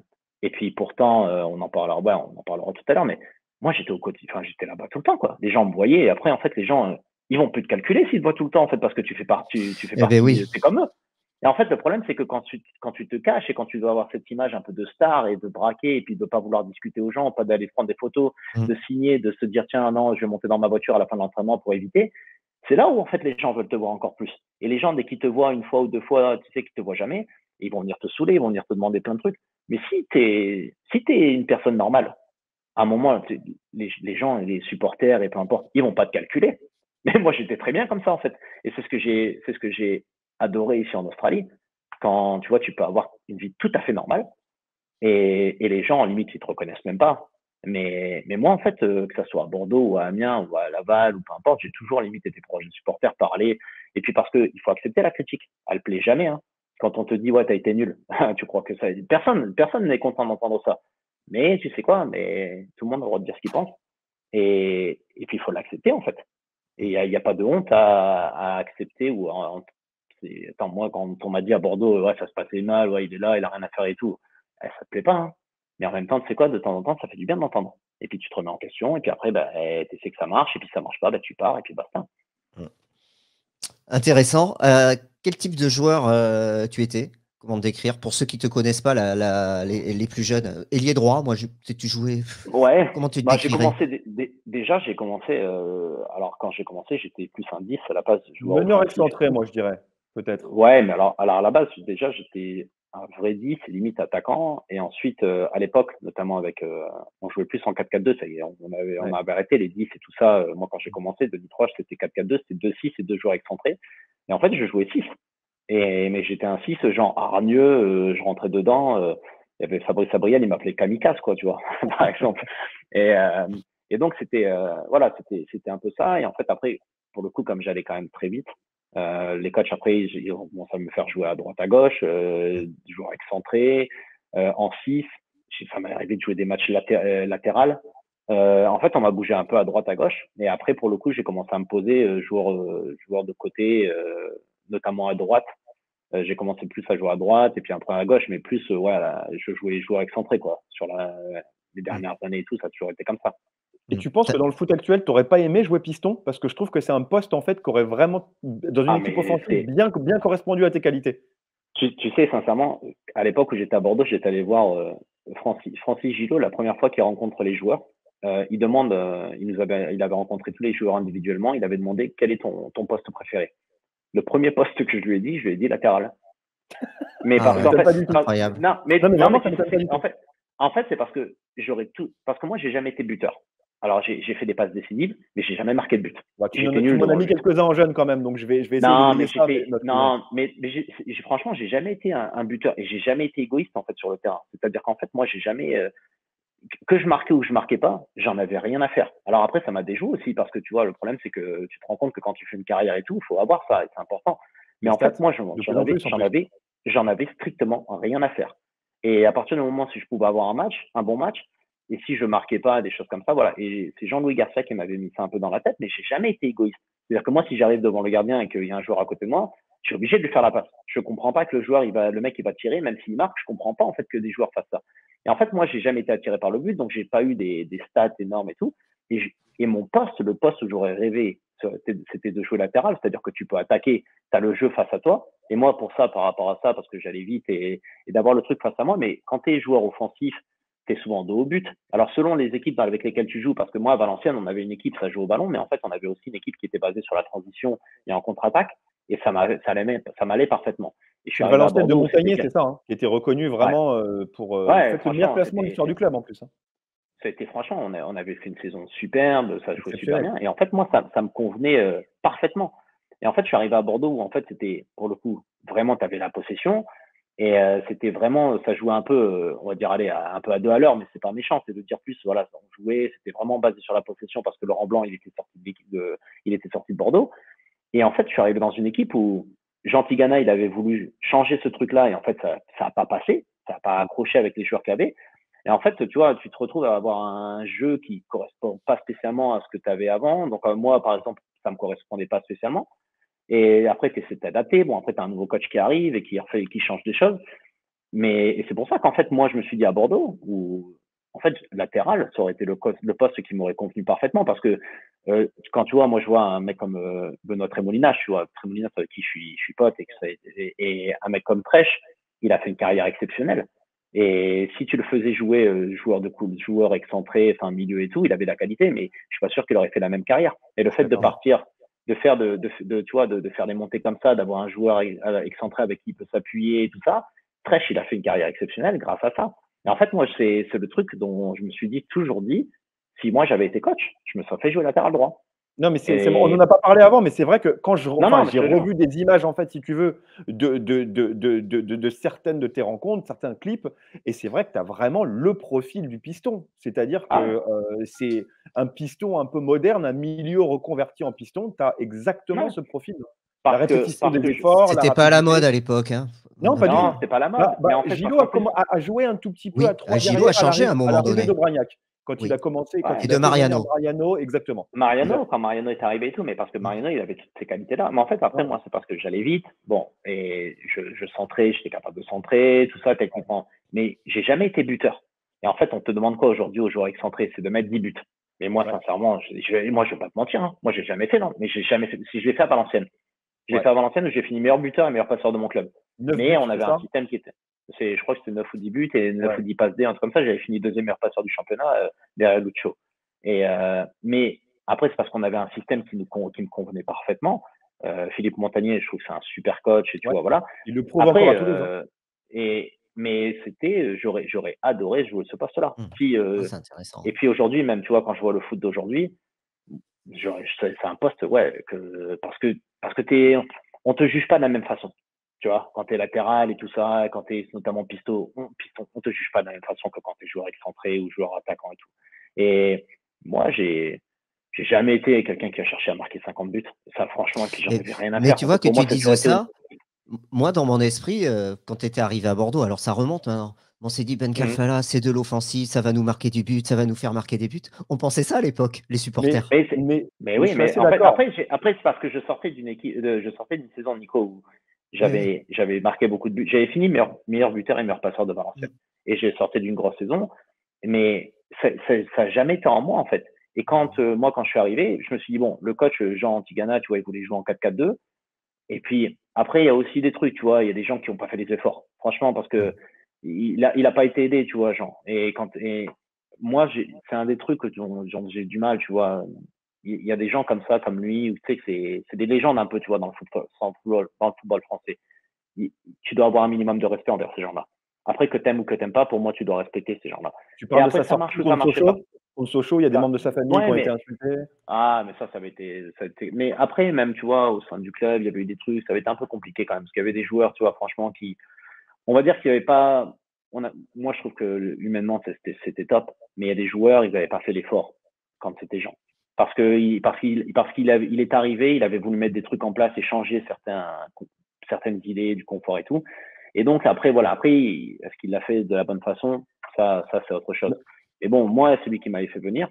et puis, pourtant, euh, on en parlera, ouais, on en parlera tout à l'heure, mais moi, j'étais au quotidien, enfin, j'étais là-bas tout le temps, quoi. Les gens me voyaient, et après, en fait, les gens, euh, ils vont plus te calculer s'ils te voient tout le temps, en fait, parce que tu fais partie, tu fais partie, eh ben oui. C'est comme eux. Et en fait, le problème, c'est que quand tu, quand tu te caches et quand tu dois avoir cette image un peu de star et de braquer et puis de pas vouloir discuter aux gens, pas d'aller prendre des photos, mmh. de signer, de se dire tiens, non, je vais monter dans ma voiture à la fin de l'entraînement pour éviter, c'est là où en fait les gens veulent te voir encore plus. Et les gens, dès qu'ils te voient une fois ou deux fois, tu sais qu'ils te voient jamais, ils vont venir te saouler, ils vont venir te demander plein de trucs. Mais si tu es, si tu es une personne normale, à un moment, les, les gens, les supporters et peu importe, ils vont pas te calculer. Mais moi, j'étais très bien comme ça en fait. Et c'est ce que j'ai, c'est ce que j'ai adoré ici en Australie, quand tu vois, tu peux avoir une vie tout à fait normale et, et les gens, en limite, ils te reconnaissent même pas. Mais, mais moi, en fait, euh, que ça soit à Bordeaux ou à Amiens ou à Laval ou peu importe, j'ai toujours limite été proche de supporters, parler. Et puis parce que il faut accepter la critique, elle plaît jamais. Hein. Quand on te dit ouais, t'as été nul, tu crois que ça, personne, personne n'est content d'entendre ça. Mais tu sais quoi, mais tout le monde a le droit de dire ce qu'il pense. Et, et puis il faut l'accepter en fait. Et il n'y a, a pas de honte à, à accepter ou à, à Attends, moi, quand on m'a dit à Bordeaux, ouais, ça se passait mal, ouais, il est là, il a rien à faire et tout, eh, ça te plaît pas. Hein. Mais en même temps, tu sais quoi, de temps en temps, ça fait du bien de l'entendre. Et puis tu te remets en question, et puis après, bah, tu sais que ça marche, et puis ça marche pas, bah, tu pars, et puis basta. Hum. Intéressant. Euh, quel type de joueur euh, tu étais? Comment me décrire? Pour ceux qui te connaissent pas, la, la, les, les plus jeunes, ailier droit, moi, je, tu jouais. Ouais. Comment tu te bah, décrirais? Déjà, j'ai commencé. Euh, alors, quand j'ai commencé, j'étais plus un dix à la base. Meneur excentré, moi, je dirais. Peut-être. Ouais, mais alors, alors à la base, déjà, j'étais un vrai dix, limite attaquant. Et ensuite, euh, à l'époque, notamment avec, euh, on jouait plus en quatre quatre deux, ça y est, on, on avait, on avait arrêté les dix et tout ça. Euh, moi, quand j'ai commencé, Denis Troche, c'était quatre quatre deux, c'était deux six et deux joueurs excentrés. Et en fait, je jouais six. Et, mais j'étais un six, genre hargneux, euh, je rentrais dedans. Euh, il y avait Fabrice Abriel, il m'appelait Kamikaze, quoi, tu vois, par exemple. Et, euh, et donc, c'était, euh, voilà, c'était, c'était un peu ça. Et en fait, après, pour le coup, comme j'allais quand même très vite, Euh, les coachs après ils ont commencé à me faire jouer à droite à gauche, euh, joueur excentré, euh, en six, ça m'est arrivé de jouer des matchs laté latérales, euh, en fait on m'a bougé un peu à droite à gauche et après pour le coup j'ai commencé à me poser euh, joueur, euh, joueur de côté, euh, notamment à droite, euh, j'ai commencé plus à jouer à droite et puis après à gauche mais plus euh, ouais, là, je jouais joueur excentré quoi, sur la, les dernières années et tout ça a toujours été comme ça. Et tu penses que dans le foot actuel, tu n'aurais pas aimé jouer piston? Parce que je trouve que c'est un poste en fait qui aurait vraiment, dans une ah, équipe offensive, bien, bien correspondu à tes qualités. Tu, tu sais, sincèrement, à l'époque où j'étais à Bordeaux, j'étais allé voir euh, Francis, Francis Gillot, la première fois qu'il rencontre les joueurs. Euh, il demande, euh, il, nous avait, il avait rencontré tous les joueurs individuellement, il avait demandé quel est ton, ton poste préféré. Le premier poste que je lui ai dit, je lui ai dit latéral. Mais ah, parce qu'en fait, c'est incroyable. Non, mais, non, mais non, vraiment, mais ça, en fait, en fait c'est parce que j'aurais tout, parce que moi, j'ai jamais été buteur. Alors, j'ai fait des passes décisives, mais j'ai jamais marqué de but. Bah, tu m'en as mis quelques-uns en jeune quand même, donc je vais, je vais essayer non, de mais ça. Fait, mais non, mais, mais j'ai, franchement, j'ai jamais été un, un buteur et j'ai jamais été égoïste en fait sur le terrain. C'est-à-dire qu'en fait, moi, j'ai jamais euh, que je marquais ou je marquais pas, j'en avais rien à faire. Alors après, ça m'a déjoué aussi parce que tu vois, le problème, c'est que tu te rends compte que quand tu fais une carrière et tout, il faut avoir ça, c'est important. Mais en fait, moi, j'en avais, j'en avais, j'en avais strictement rien à faire. Et à partir du moment si je pouvais avoir un match, un bon match. Et si je marquais pas, des choses comme ça, voilà. Et c'est Jean-Louis Garcia qui m'avait mis ça un peu dans la tête, mais j'ai jamais été égoïste. C'est-à-dire que moi, si j'arrive devant le gardien et qu'il y a un joueur à côté de moi, je suis obligé de lui faire la passe. Je comprends pas que le joueur, il va, le mec, il va tirer, même s'il marque, je comprends pas, en fait, que des joueurs fassent ça. Et en fait, moi, j'ai jamais été attiré par le but, donc j'ai pas eu des, des stats énormes et tout. Et, je, et mon poste, le poste où j'aurais rêvé, c'était de jouer latéral, c'est-à-dire que tu peux attaquer, tu as le jeu face à toi. Et moi, pour ça, par rapport à ça, parce que j'allais vite et, et d'avoir le truc face à moi, mais quand tu es joueur offensif, t'es souvent dos au but. Alors, selon les équipes avec lesquelles tu joues, parce que moi, à Valenciennes, on avait une équipe, ça jouait au ballon, mais en fait, on avait aussi une équipe qui était basée sur la transition et en contre-attaque, et ça m'allait parfaitement. Et je suis Valenciennes de Montagné, c'est ça, hein, qui était reconnu vraiment ouais. euh, pour euh, ouais, en fait, le meilleur placement de l'histoire du club, en plus. Hein. C'était franchement, on, a, on avait fait une saison superbe, ça jouait super bien, et en fait, moi, ça, ça me convenait euh, parfaitement. Et en fait, je suis arrivé à Bordeaux où, en fait, c'était, pour le coup, vraiment, tu avais la possession, et euh, c'était vraiment, ça jouait un peu, euh, on va dire, allez, à, un peu à deux à l'heure, mais c'est pas méchant, c'est de dire plus, voilà, on jouait, c'était vraiment basé sur la possession parce que Laurent Blanc, il était sorti de, de, il était sorti de Bordeaux. Et en fait, je suis arrivé dans une équipe où Jean Tigana, il avait voulu changer ce truc-là et en fait, ça ça a pas passé, ça a pas accroché avec les joueurs qu'il y avait. Et en fait, tu vois, tu te retrouves à avoir un jeu qui correspond pas spécialement à ce que tu avais avant. Donc, euh, moi, par exemple, ça me correspondait pas spécialement. Et après, tu essaies de t'adapter. Bon, après, tu as un nouveau coach qui arrive et qui, refait, qui change des choses. Mais c'est pour ça qu'en fait, moi, je me suis dit à Bordeaux, où en fait, latéral, ça aurait été le, le poste qui m'aurait convenu parfaitement parce que Euh, quand tu vois, moi je vois un mec comme euh, Benoît Tremolinas, tu vois, Tremolinas avec qui je suis, je suis pote, et, que et, et un mec comme Trèche, il a fait une carrière exceptionnelle. Et si tu le faisais jouer euh, joueur de coupe, joueur excentré, enfin milieu et tout, il avait de la qualité, mais je suis pas sûr qu'il aurait fait la même carrière. Et le fait de partir, de faire de, de, de, tu vois, de, de faire des montées comme ça, d'avoir un joueur excentré avec qui il peut s'appuyer, tout ça, Trèche, il a fait une carrière exceptionnelle grâce à ça. Et en fait, moi, c'est c'est le truc dont je me suis dit toujours dit. Si moi j'avais été coach, je me serais fait jouer latéral droit. Non, mais c'est, et... c'est, on n'en a pas parlé avant, mais c'est vrai que quand je, non, non, j'ai revu des images, en fait, si tu veux, de, de, de, de, de, de, de certaines de tes rencontres, certains clips, et c'est vrai que tu as vraiment le profil du piston. C'est-à-dire ah. que euh, c'est un piston un peu moderne, un milieu reconverti en piston, tu as exactement non. ce profil. Parce la répétition que, des efforts. C'était pas à la mode à l'époque. Hein. Non, pas non, du tout. pas la mode. Bah, bah, mais en fait, Gillot a, a, a joué un tout petit peu oui, à trois. Gillot a changé à un moment donné. Quand oui. il a commencé, quand ouais, il et a de Mariano. Mariano, exactement. Mariano, quand Mariano est arrivé et tout, mais parce que Mariano, il avait toutes ces qualités-là. Mais en fait, après, ouais. moi, c'est parce que j'allais vite. Bon, et je, je centrais, j'étais capable de centrer, tout ça, techniquement. Mais j'ai jamais été buteur. Et en fait, on te demande quoi aujourd'hui aux joueurs excentrés? C'est de mettre dix buts. Mais moi, ouais. sincèrement, je, je, moi, je vais pas te mentir. Hein. Moi, j'ai jamais fait, non. Mais j'ai jamais fait. Si je l'ai fait à Valenciennes, j'ai ouais. fait à Valenciennes où j'ai fini meilleur buteur et meilleur passeur de mon club. Mais on avait un système qui était. C'est, je crois que c'était neuf ou dix buts et neuf ouais. ou dix passes D, un truc comme ça. J'avais fini deuxième meilleur passeur du championnat euh, derrière Lucho. Et, euh, mais après, c'est parce qu'on avait un système qui, nous con, qui me convenait parfaitement. Euh, Philippe Montagné, je trouve que c'est un super coach. Et tu ouais. vois, voilà. Il le prouve après, encore à tous les euh, ans. Et, mais c'était, j'aurais, j'aurais adoré jouer ce poste-là. Mmh. Puis, euh, oh, c'est intéressant. Et puis aujourd'hui, même, tu vois, quand je vois le foot d'aujourd'hui, c'est un poste, ouais, que, parce que, parce que t'es, on te juge pas de la même façon. Tu vois, quand tu es latéral et tout ça, quand tu es notamment piston, on ne te juge pas de la même façon que quand tu es joueur excentré ou joueur attaquant et tout. Et moi, j'ai j'ai jamais été quelqu'un qui a cherché à marquer cinquante buts. Ça, franchement, j'en avais rien à mais faire. Mais tu vois que tu disais ça, moi, dans mon esprit, euh, quand tu étais arrivé à Bordeaux, alors ça remonte maintenant, on s'est dit Ben Khalfallah, mmh. c'est de l'offensive, ça va nous marquer du but, ça va nous faire marquer des buts. On pensait ça à l'époque, les supporters. Mais, mais, mais, mais oui, mais en fait, après, après c'est parce que je sortais d'une équipe, euh, je sortais d'une saison, Nico, où J'avais, mmh. j'avais marqué beaucoup de buts. J'avais fini meilleur, meilleur buteur et meilleur passeur de Valenciennes. Mmh. Et j'ai sorti d'une grosse saison. Mais ça n'a jamais été en moi, en fait. Et quand, euh, moi, quand je suis arrivé, je me suis dit, bon, le coach Jean Tigana, tu vois, il voulait jouer en quatre quatre deux. Et puis, après, il y a aussi des trucs, tu vois, il y a des gens qui n'ont pas fait les efforts. Franchement, parce que il a, il a pas été aidé, tu vois, Jean. Et quand, et moi, c'est un des trucs dont, dont j'ai du mal, tu vois. Il y a des gens comme ça, comme lui, où tu sais que c'est, c'est des légendes un peu, tu vois, dans le football, dans le football français. Il, tu dois avoir un minimum de respect envers ces gens-là. Après, que t'aimes ou que t'aimes pas, pour moi, tu dois respecter ces gens-là. Tu parles et après, de sa sortie contre Sochaux, il y a des membres de sa famille ouais, qui ont mais... été insultés. Ah, mais ça, ça avait été, ça avait été. Mais après, même, tu vois, au sein du club, il y avait eu des trucs, ça avait été un peu compliqué quand même, parce qu'il y avait des joueurs, tu vois, franchement, qui, on va dire qu'il n'y avait pas, on a, moi, je trouve que humainement, c'était, c'était top, mais il y a des joueurs, ils n'avaient pas fait l'effort quand c'était Jean. Parce que parce qu'il parce qu'il il est arrivé, il avait voulu mettre des trucs en place et changer certains certaines idées du confort et tout. Et donc après voilà, après est-ce qu'il l'a fait de la bonne façon? Ça ça c'est autre chose. Mais bon, moi c'est lui qui m'avait fait venir.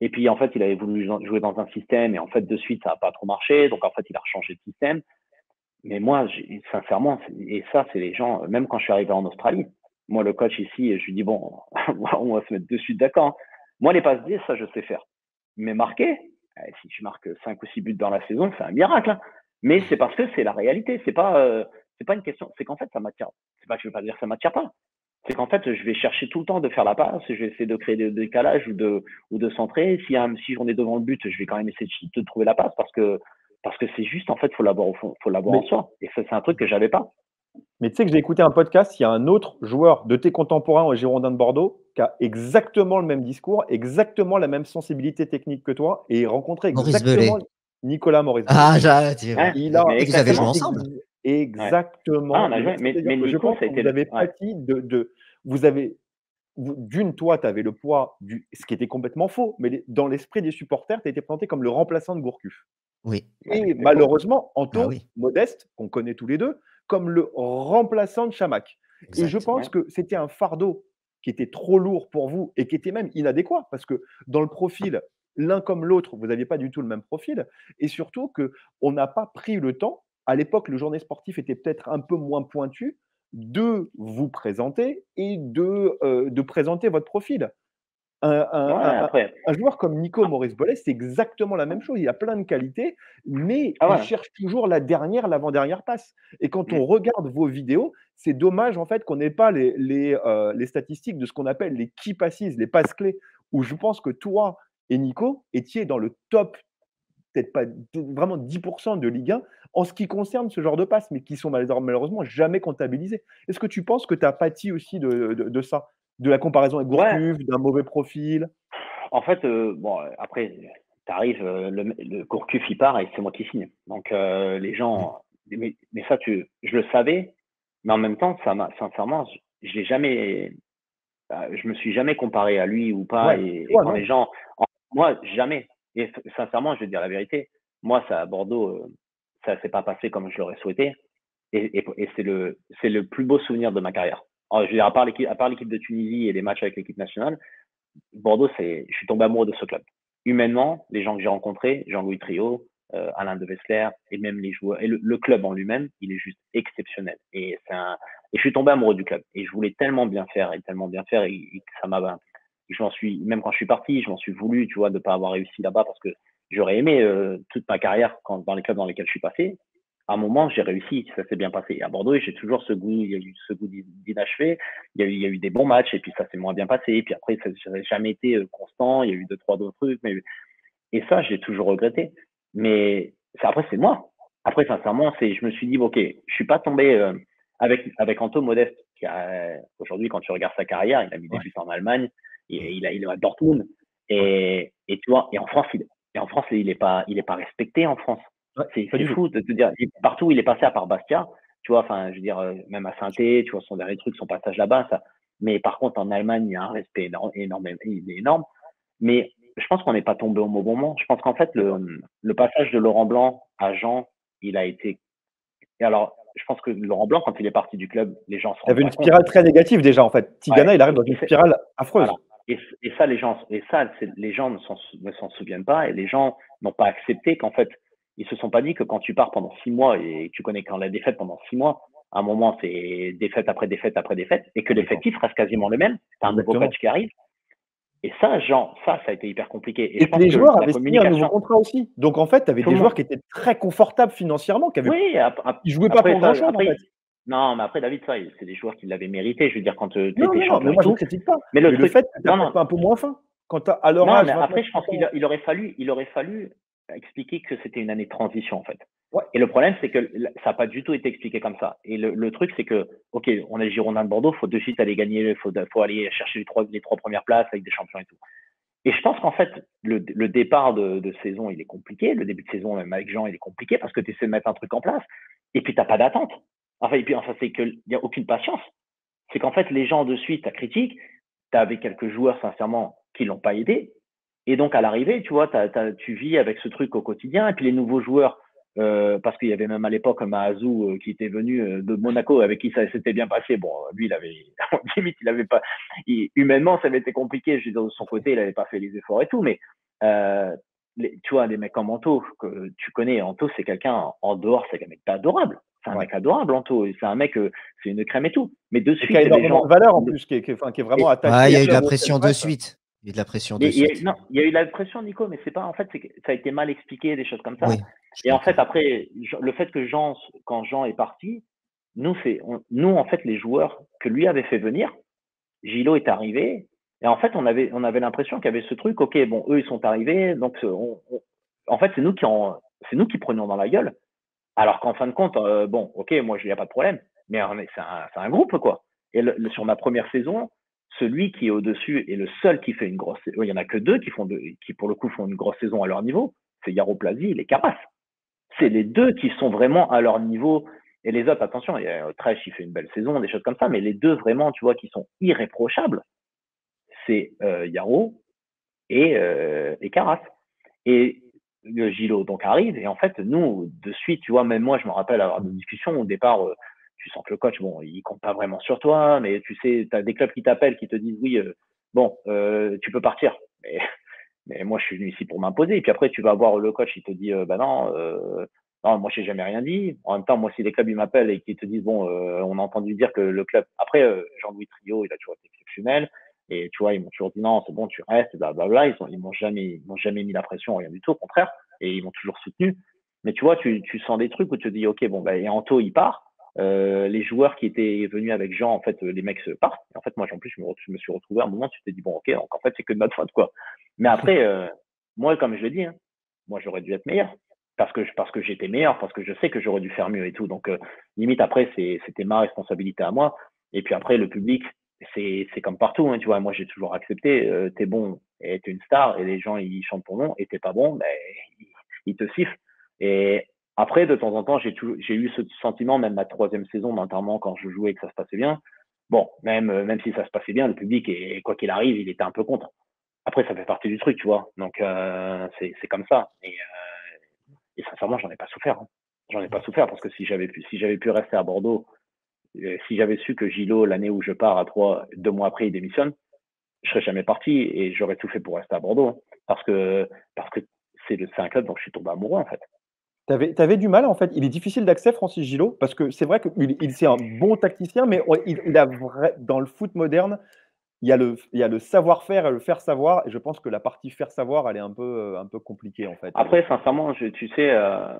Et puis en fait, il avait voulu jouer dans un système et en fait de suite ça n'a pas trop marché. Donc en fait, il a rechangé de système. Mais moi sincèrement et ça c'est les gens même quand je suis arrivé en Australie, moi le coach ici, je lui dis bon, on va se mettre de suite d'accord. Moi les passes dix, ça je sais faire. Mais marquer, si tu marques cinq ou six buts dans la saison, c'est un miracle. Hein. Mais c'est parce que c'est la réalité. C'est pas, euh, c'est pas une question. C'est qu'en fait, ça m'attire. C'est pas que je veux pas dire que ça m'attire pas. C'est qu'en fait, je vais chercher tout le temps de faire la passe. Je vais essayer de créer des décalages ou de, ou de centrer. Si, hein, si on est devant le but, je vais quand même essayer de, de trouver la passe parce que, parce que c'est juste, en fait, faut l'avoir au fond, faut l'avoir en soi. Et ça, c'est un truc que j'avais pas. Mais tu sais que j'ai écouté un podcast, il y a un autre joueur de tes contemporains au Girondins de Bordeaux qui a exactement le même discours, exactement la même sensibilité technique que toi et il rencontrait exactement Nicolas Maurice. Ah, j'arrête. Ils avaient joué ensemble. Exactement. Ah, on a joué. Mais, mais je pense que vous avez pâti de, de… Vous avez… D'une, toi, tu avais le poids, du, ce qui était complètement faux, mais dans l'esprit des supporters, tu as été présenté comme le remplaçant de Gourcuff. Oui. Et malheureusement, en tant que modeste, qu'on connaît tous les deux, comme le remplaçant de Chamac. Exactement. Et je pense que c'était un fardeau qui était trop lourd pour vous et qui était même inadéquat parce que dans le profil, l'un comme l'autre, vous n'aviez pas du tout le même profil et surtout qu'on n'a pas pris le temps, à l'époque, le journée sportif était peut-être un peu moins pointu, de vous présenter et de, euh, de présenter votre profil. Un, un, ouais, un, après. un joueur comme Nico Maurice Bollès, c'est exactement la même chose. Il a plein de qualités, mais ah ouais. il cherche toujours la dernière, l'avant-dernière passe. Et quand mmh. on regarde vos vidéos, c'est dommage en fait qu'on n'ait pas les, les, euh, les statistiques de ce qu'on appelle les key passes, les passes clés, où je pense que toi et Nico étiez dans le top, peut-être pas vraiment dix pour cent de Ligue un en ce qui concerne ce genre de passes, mais qui sont malheureusement jamais comptabilisées. Est-ce que tu penses que tu as pâti aussi de, de, de ça ? De la comparaison avec Gourcuff, ouais. d'un mauvais profil. En fait, euh, bon, après, tu arrives, euh, le, le Gourcuff, il part et c'est moi qui signe. Donc, euh, les gens… Mais, mais ça, tu, je le savais, mais en même temps, ça m'a, sincèrement, je, je l'ai jamais… Je me suis jamais comparé à lui ou pas. Ouais, et, toi, et quand non. les gens… En, moi, jamais. Et sincèrement, je vais te dire la vérité. Moi, ça, à Bordeaux, ça ne s'est pas passé comme je l'aurais souhaité. Et, et, et c'est le, c'est le plus beau souvenir de ma carrière. Alors, je veux dire, à part l'équipe, à part l'équipe de Tunisie et les matchs avec l'équipe nationale, Bordeaux, c'est, je suis tombé amoureux de ce club. Humainement, les gens que j'ai rencontrés, Jean-Louis Triot, euh, Alain de Wessler, et même les joueurs, et le, le club en lui-même, il est juste exceptionnel. Et, c'est un, et je suis tombé amoureux du club. Et je voulais tellement bien faire, et tellement bien faire, et, et ça m'a, et je m'en suis, même quand je suis parti, je m'en suis voulu, tu vois, de ne pas avoir réussi là-bas, parce que j'aurais aimé euh, toute ma carrière quand, dans les clubs dans lesquels je suis passé. À un moment, j'ai réussi, ça s'est bien passé. Et à Bordeaux, j'ai toujours ce goût, il y a eu ce goût d'inachevé, il y a eu, il y a eu des bons matchs, et puis ça s'est moins bien passé, et puis après, ça n'a jamais été constant, il y a eu deux, trois d'autres trucs, mais... et ça, j'ai toujours regretté. Mais ça, après, c'est moi. Après, sincèrement, c'est, je me suis dit, ok, je suis pas tombé euh, avec, avec Anto Modeste, qui a, aujourd'hui, quand tu regardes sa carrière, il a mis des buts en Allemagne, et, il, a, il est à Dortmund, et, et tu vois, et en France, il, et en France, il est pas, il est pas respecté en France. C'est, c'est fou de te dire, partout où il est passé à part Bastia, tu vois, enfin, je veux dire, même à Saint-Etienne, tu vois, son dernier truc, son passage là-bas, ça. Mais par contre, en Allemagne, il y a un respect énorme, énorme, il est énorme. Mais je pense qu'on n'est pas tombé au bon moment. Je pense qu'en fait, le, le passage de Laurent Blanc à Jean, il a été. Et alors, je pense que Laurent Blanc, quand il est parti du club, les gens se rendent compte. Il avait une spirale très négative déjà, en fait. Tigana, ouais, il arrive dans une spirale affreuse. Voilà. Et, et ça, les gens, et ça, c'est, les gens ne s'en, ne s'en souviennent pas, et les gens n'ont pas accepté qu'en fait. Ils se sont pas dit que quand tu pars pendant six mois et tu connais quand la défaite pendant six mois, à un moment, c'est défaite après défaite après défaite et que l'effectif reste quasiment le même. T'as un nouveau coach qui arrive. Et ça, Jean, ça, ça a été hyper compliqué. Et, et je pense les que joueurs avaient signé un nouveau contrat aussi. Donc, en fait, tu avais des joueurs qui étaient très confortables financièrement, qui avaient… Oui, à, à, ils jouaient pas pour grand-chose, en fait. Non, mais après, David, ça, c'est des joueurs qui l'avaient mérité. Je veux dire, quand tu étais champion… Non, non, mais moi, je ne critique pas. Mais le, mais truc, le fait que tu n'as pas un peu moins fin. Quand à leur non, âge, mais après, je pense qu'il a, il aurait fallu… Il aurait fallu expliquer que c'était une année de transition en fait. Ouais. Et le problème c'est que ça n'a pas du tout été expliqué comme ça. Et le, le truc c'est que, ok, on est Girondins de Bordeaux, faut de suite aller gagner, faut, faut aller chercher les trois, les trois premières places avec des champions et tout. Et je pense qu'en fait le, le départ de, de saison il est compliqué, le début de saison même avec Jean il est compliqué parce que tu essaies de mettre un truc en place et puis t'as pas d'attente. Enfin et puis enfin c'est qu'il n'y a aucune patience. C'est qu'en fait les gens de suite t'as critique, t'avais quelques joueurs sincèrement qui l'ont pas aidé. Et donc, à l'arrivée, tu vois, t'as, t'as, tu vis avec ce truc au quotidien. Et puis, les nouveaux joueurs, euh, parce qu'il y avait même à l'époque Mahazou euh, qui était venu euh, de Monaco, avec qui ça s'était bien passé. Bon, lui, il avait, limite, il avait pas, il, humainement, ça avait été compliqué. Je veux dire, de son côté, il n'avait pas fait les efforts et tout. Mais, euh, les, tu vois, des mecs comme Anto, que tu connais, Anto, c'est quelqu'un en dehors, c'est un mec adorable. C'est un ouais. mec adorable, Anto. C'est un mec, c'est une crème et tout. Mais de suite, il y a énormément de valeur en plus, qui est, qui est, qui est, qui est vraiment attaché. Ah, il y a eu de la pression de suite. Il y a de la pression de suite. Il, non, il y a eu de la pression, Nico, mais c'est pas, en fait, c'est que ça a été mal expliqué, des choses comme ça. Oui, et en fait, après, le fait que Jean, quand Jean est parti, nous, c'est, on, nous, en fait, les joueurs que lui avait fait venir, Gillot est arrivé, et en fait, on avait, on avait l'impression qu'il y avait ce truc, ok, bon, eux, ils sont arrivés, donc, on, on, en fait, c'est nous qui en, c'est nous qui prenions dans la gueule. Alors qu'en fin de compte, euh, bon, ok, moi, il n'y a pas de problème, mais c'est un, c'est un groupe, quoi. Et le, le, sur ma première saison, celui qui est au-dessus est le seul qui fait une grosse saison. Il n'y en a que deux qui, font de... qui, pour le coup, font une grosse saison à leur niveau. C'est Yaroplasi et les Capas. C'est les deux qui sont vraiment à leur niveau. Et les autres, attention, il y a Trèche, il fait une belle saison, des choses comme ça. Mais les deux vraiment, tu vois, qui sont irréprochables, c'est euh, Yaro et, euh, et Caras. Et euh, Gillot donc arrive. Et en fait, nous, de suite, tu vois, même moi, je me rappelle avoir des discussions au départ. Euh, Tu sens que le coach, bon, il compte pas vraiment sur toi, mais tu sais, tu as des clubs qui t'appellent, qui te disent oui, euh, bon, euh, tu peux partir. Mais, mais moi, je suis venu ici pour m'imposer. Et puis après, tu vas voir le coach, il te dit, euh, bah non, euh, non, moi, je n'ai jamais rien dit. En même temps, moi, si les clubs, ils m'appellent et qu'ils te disent, bon, euh, on a entendu dire que le club… Après, euh, Jean-Louis Triot, il a toujours été exceptionnel. Et tu vois, ils m'ont toujours dit non, c'est bon, tu restes, blablabla. Ils ont, ils m'ont jamais, ils m'ont jamais mis la pression, rien du tout, au contraire. Et ils m'ont toujours soutenu. Mais tu vois, tu, tu sens des trucs où tu te dis, ok, bon, bah, et Anto, il part. Euh, les joueurs qui étaient venus avec Jean, en fait, les mecs se partent. Et en fait, moi, en plus, je me, je me suis retrouvé à un moment, tu te dis, bon, ok, donc en fait, c'est que de notre faute, quoi. Mais après, euh, moi, comme je le dis, hein, moi, j'aurais dû être meilleur. Parce que, parce que j'étais meilleur, parce que je sais que j'aurais dû faire mieux et tout. Donc, euh, limite, après, c'était ma responsabilité à moi. Et puis après, le public, c'est comme partout, hein, tu vois. Moi, j'ai toujours accepté, euh, t'es bon et t'es une star, et les gens, ils chantent ton nom, et t'es pas bon, ben, ils te sifflent. Et après, de temps en temps, j'ai eu ce sentiment, même ma troisième saison, notamment quand je jouais et que ça se passait bien. Bon, même, même si ça se passait bien, le public, et, et quoi qu'il arrive, il était un peu contre. Après, ça fait partie du truc, tu vois. Donc, euh, c'est comme ça. Et, euh, et sincèrement, j'en ai pas souffert. Hein. J'en ai pas souffert, parce que si j'avais pu, si j'avais pu rester à Bordeaux, euh, si j'avais su que Gillot, l'année où je pars à Troyes, deux mois après, il démissionne, je serais jamais parti et j'aurais tout fait pour rester à Bordeaux. Hein, parce que parce que c'est un club dont je suis tombé amoureux, en fait. Tu avais, t'avais du mal, en fait. Il est difficile d'accès, Francis Gillot, parce que c'est vrai que il, il, c'est un bon tacticien, mais on, il, il a vrai, dans le foot moderne, il y a le, il y a le savoir-faire et le faire-savoir. Et je pense que la partie faire-savoir, elle est un peu, un peu compliquée, en fait. Après, sincèrement, je, tu sais, euh,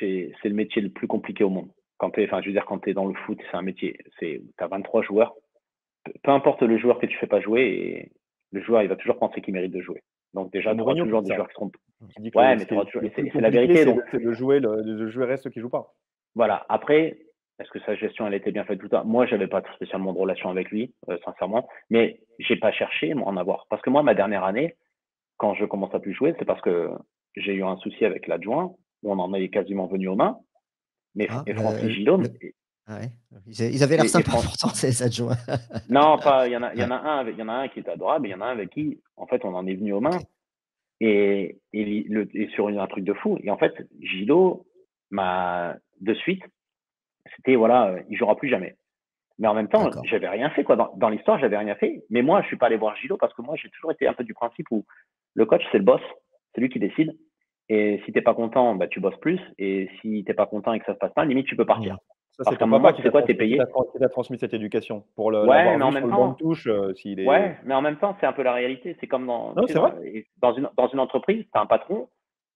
c'est le métier le plus compliqué au monde. Quand tu es, enfin, je veux dire, quand tu es dans le foot, c'est un métier. Tu as vingt-trois joueurs. Peu importe le joueur que tu ne fais pas jouer, et le joueur, il va toujours penser qu'il mérite de jouer. Donc déjà, tu auras toujours des joueurs qui seront… Ouais, mais tu auras toujours… C'est la vérité. C'est de jouer reste ceux qui ne jouent pas. Voilà. Après, est-ce que sa gestion, elle était bien faite tout ça? Moi, je n'avais pas spécialement de relation avec lui, euh, sincèrement. Mais je n'ai pas cherché moi, en avoir. Parce que moi, ma dernière année, quand je commence à plus jouer, c'est parce que j'ai eu un souci avec l'adjoint, où on en est quasiment venu aux mains. Mais ah, et Francis euh, Gillot… Le... Et... Ah ouais. Ils avaient l'air sympa, pourtant, ces adjoints. Non, il y en a, y en a un, il y en a un qui est adorable, il y en a un avec qui, en fait, on en est venu aux mains et, et, le, et sur un truc de fou. Et en fait, Gillot, m'a, de suite, c'était voilà, il jouera plus jamais. Mais en même temps, j'avais rien fait, quoi. Dans, dans l'histoire, j'avais rien fait. Mais moi, je suis pas allé voir Gillot parce que moi, j'ai toujours été un peu du principe où le coach, c'est le boss, c'est lui qui décide. Et si t'es pas content, bah, tu bosses plus. Et si t'es pas content et que ça se passe pas, limite, tu peux partir. Ouais. Ça, parce qu'à un moment, tu sais quoi, t'es payé. Tu as transmis cette éducation pour le, ouais, mais en même temps, touche, euh, s'il est... Ouais, mais en même temps, c'est un peu la réalité. C'est comme dans, non, dans, dans, une, dans une entreprise, tu as un patron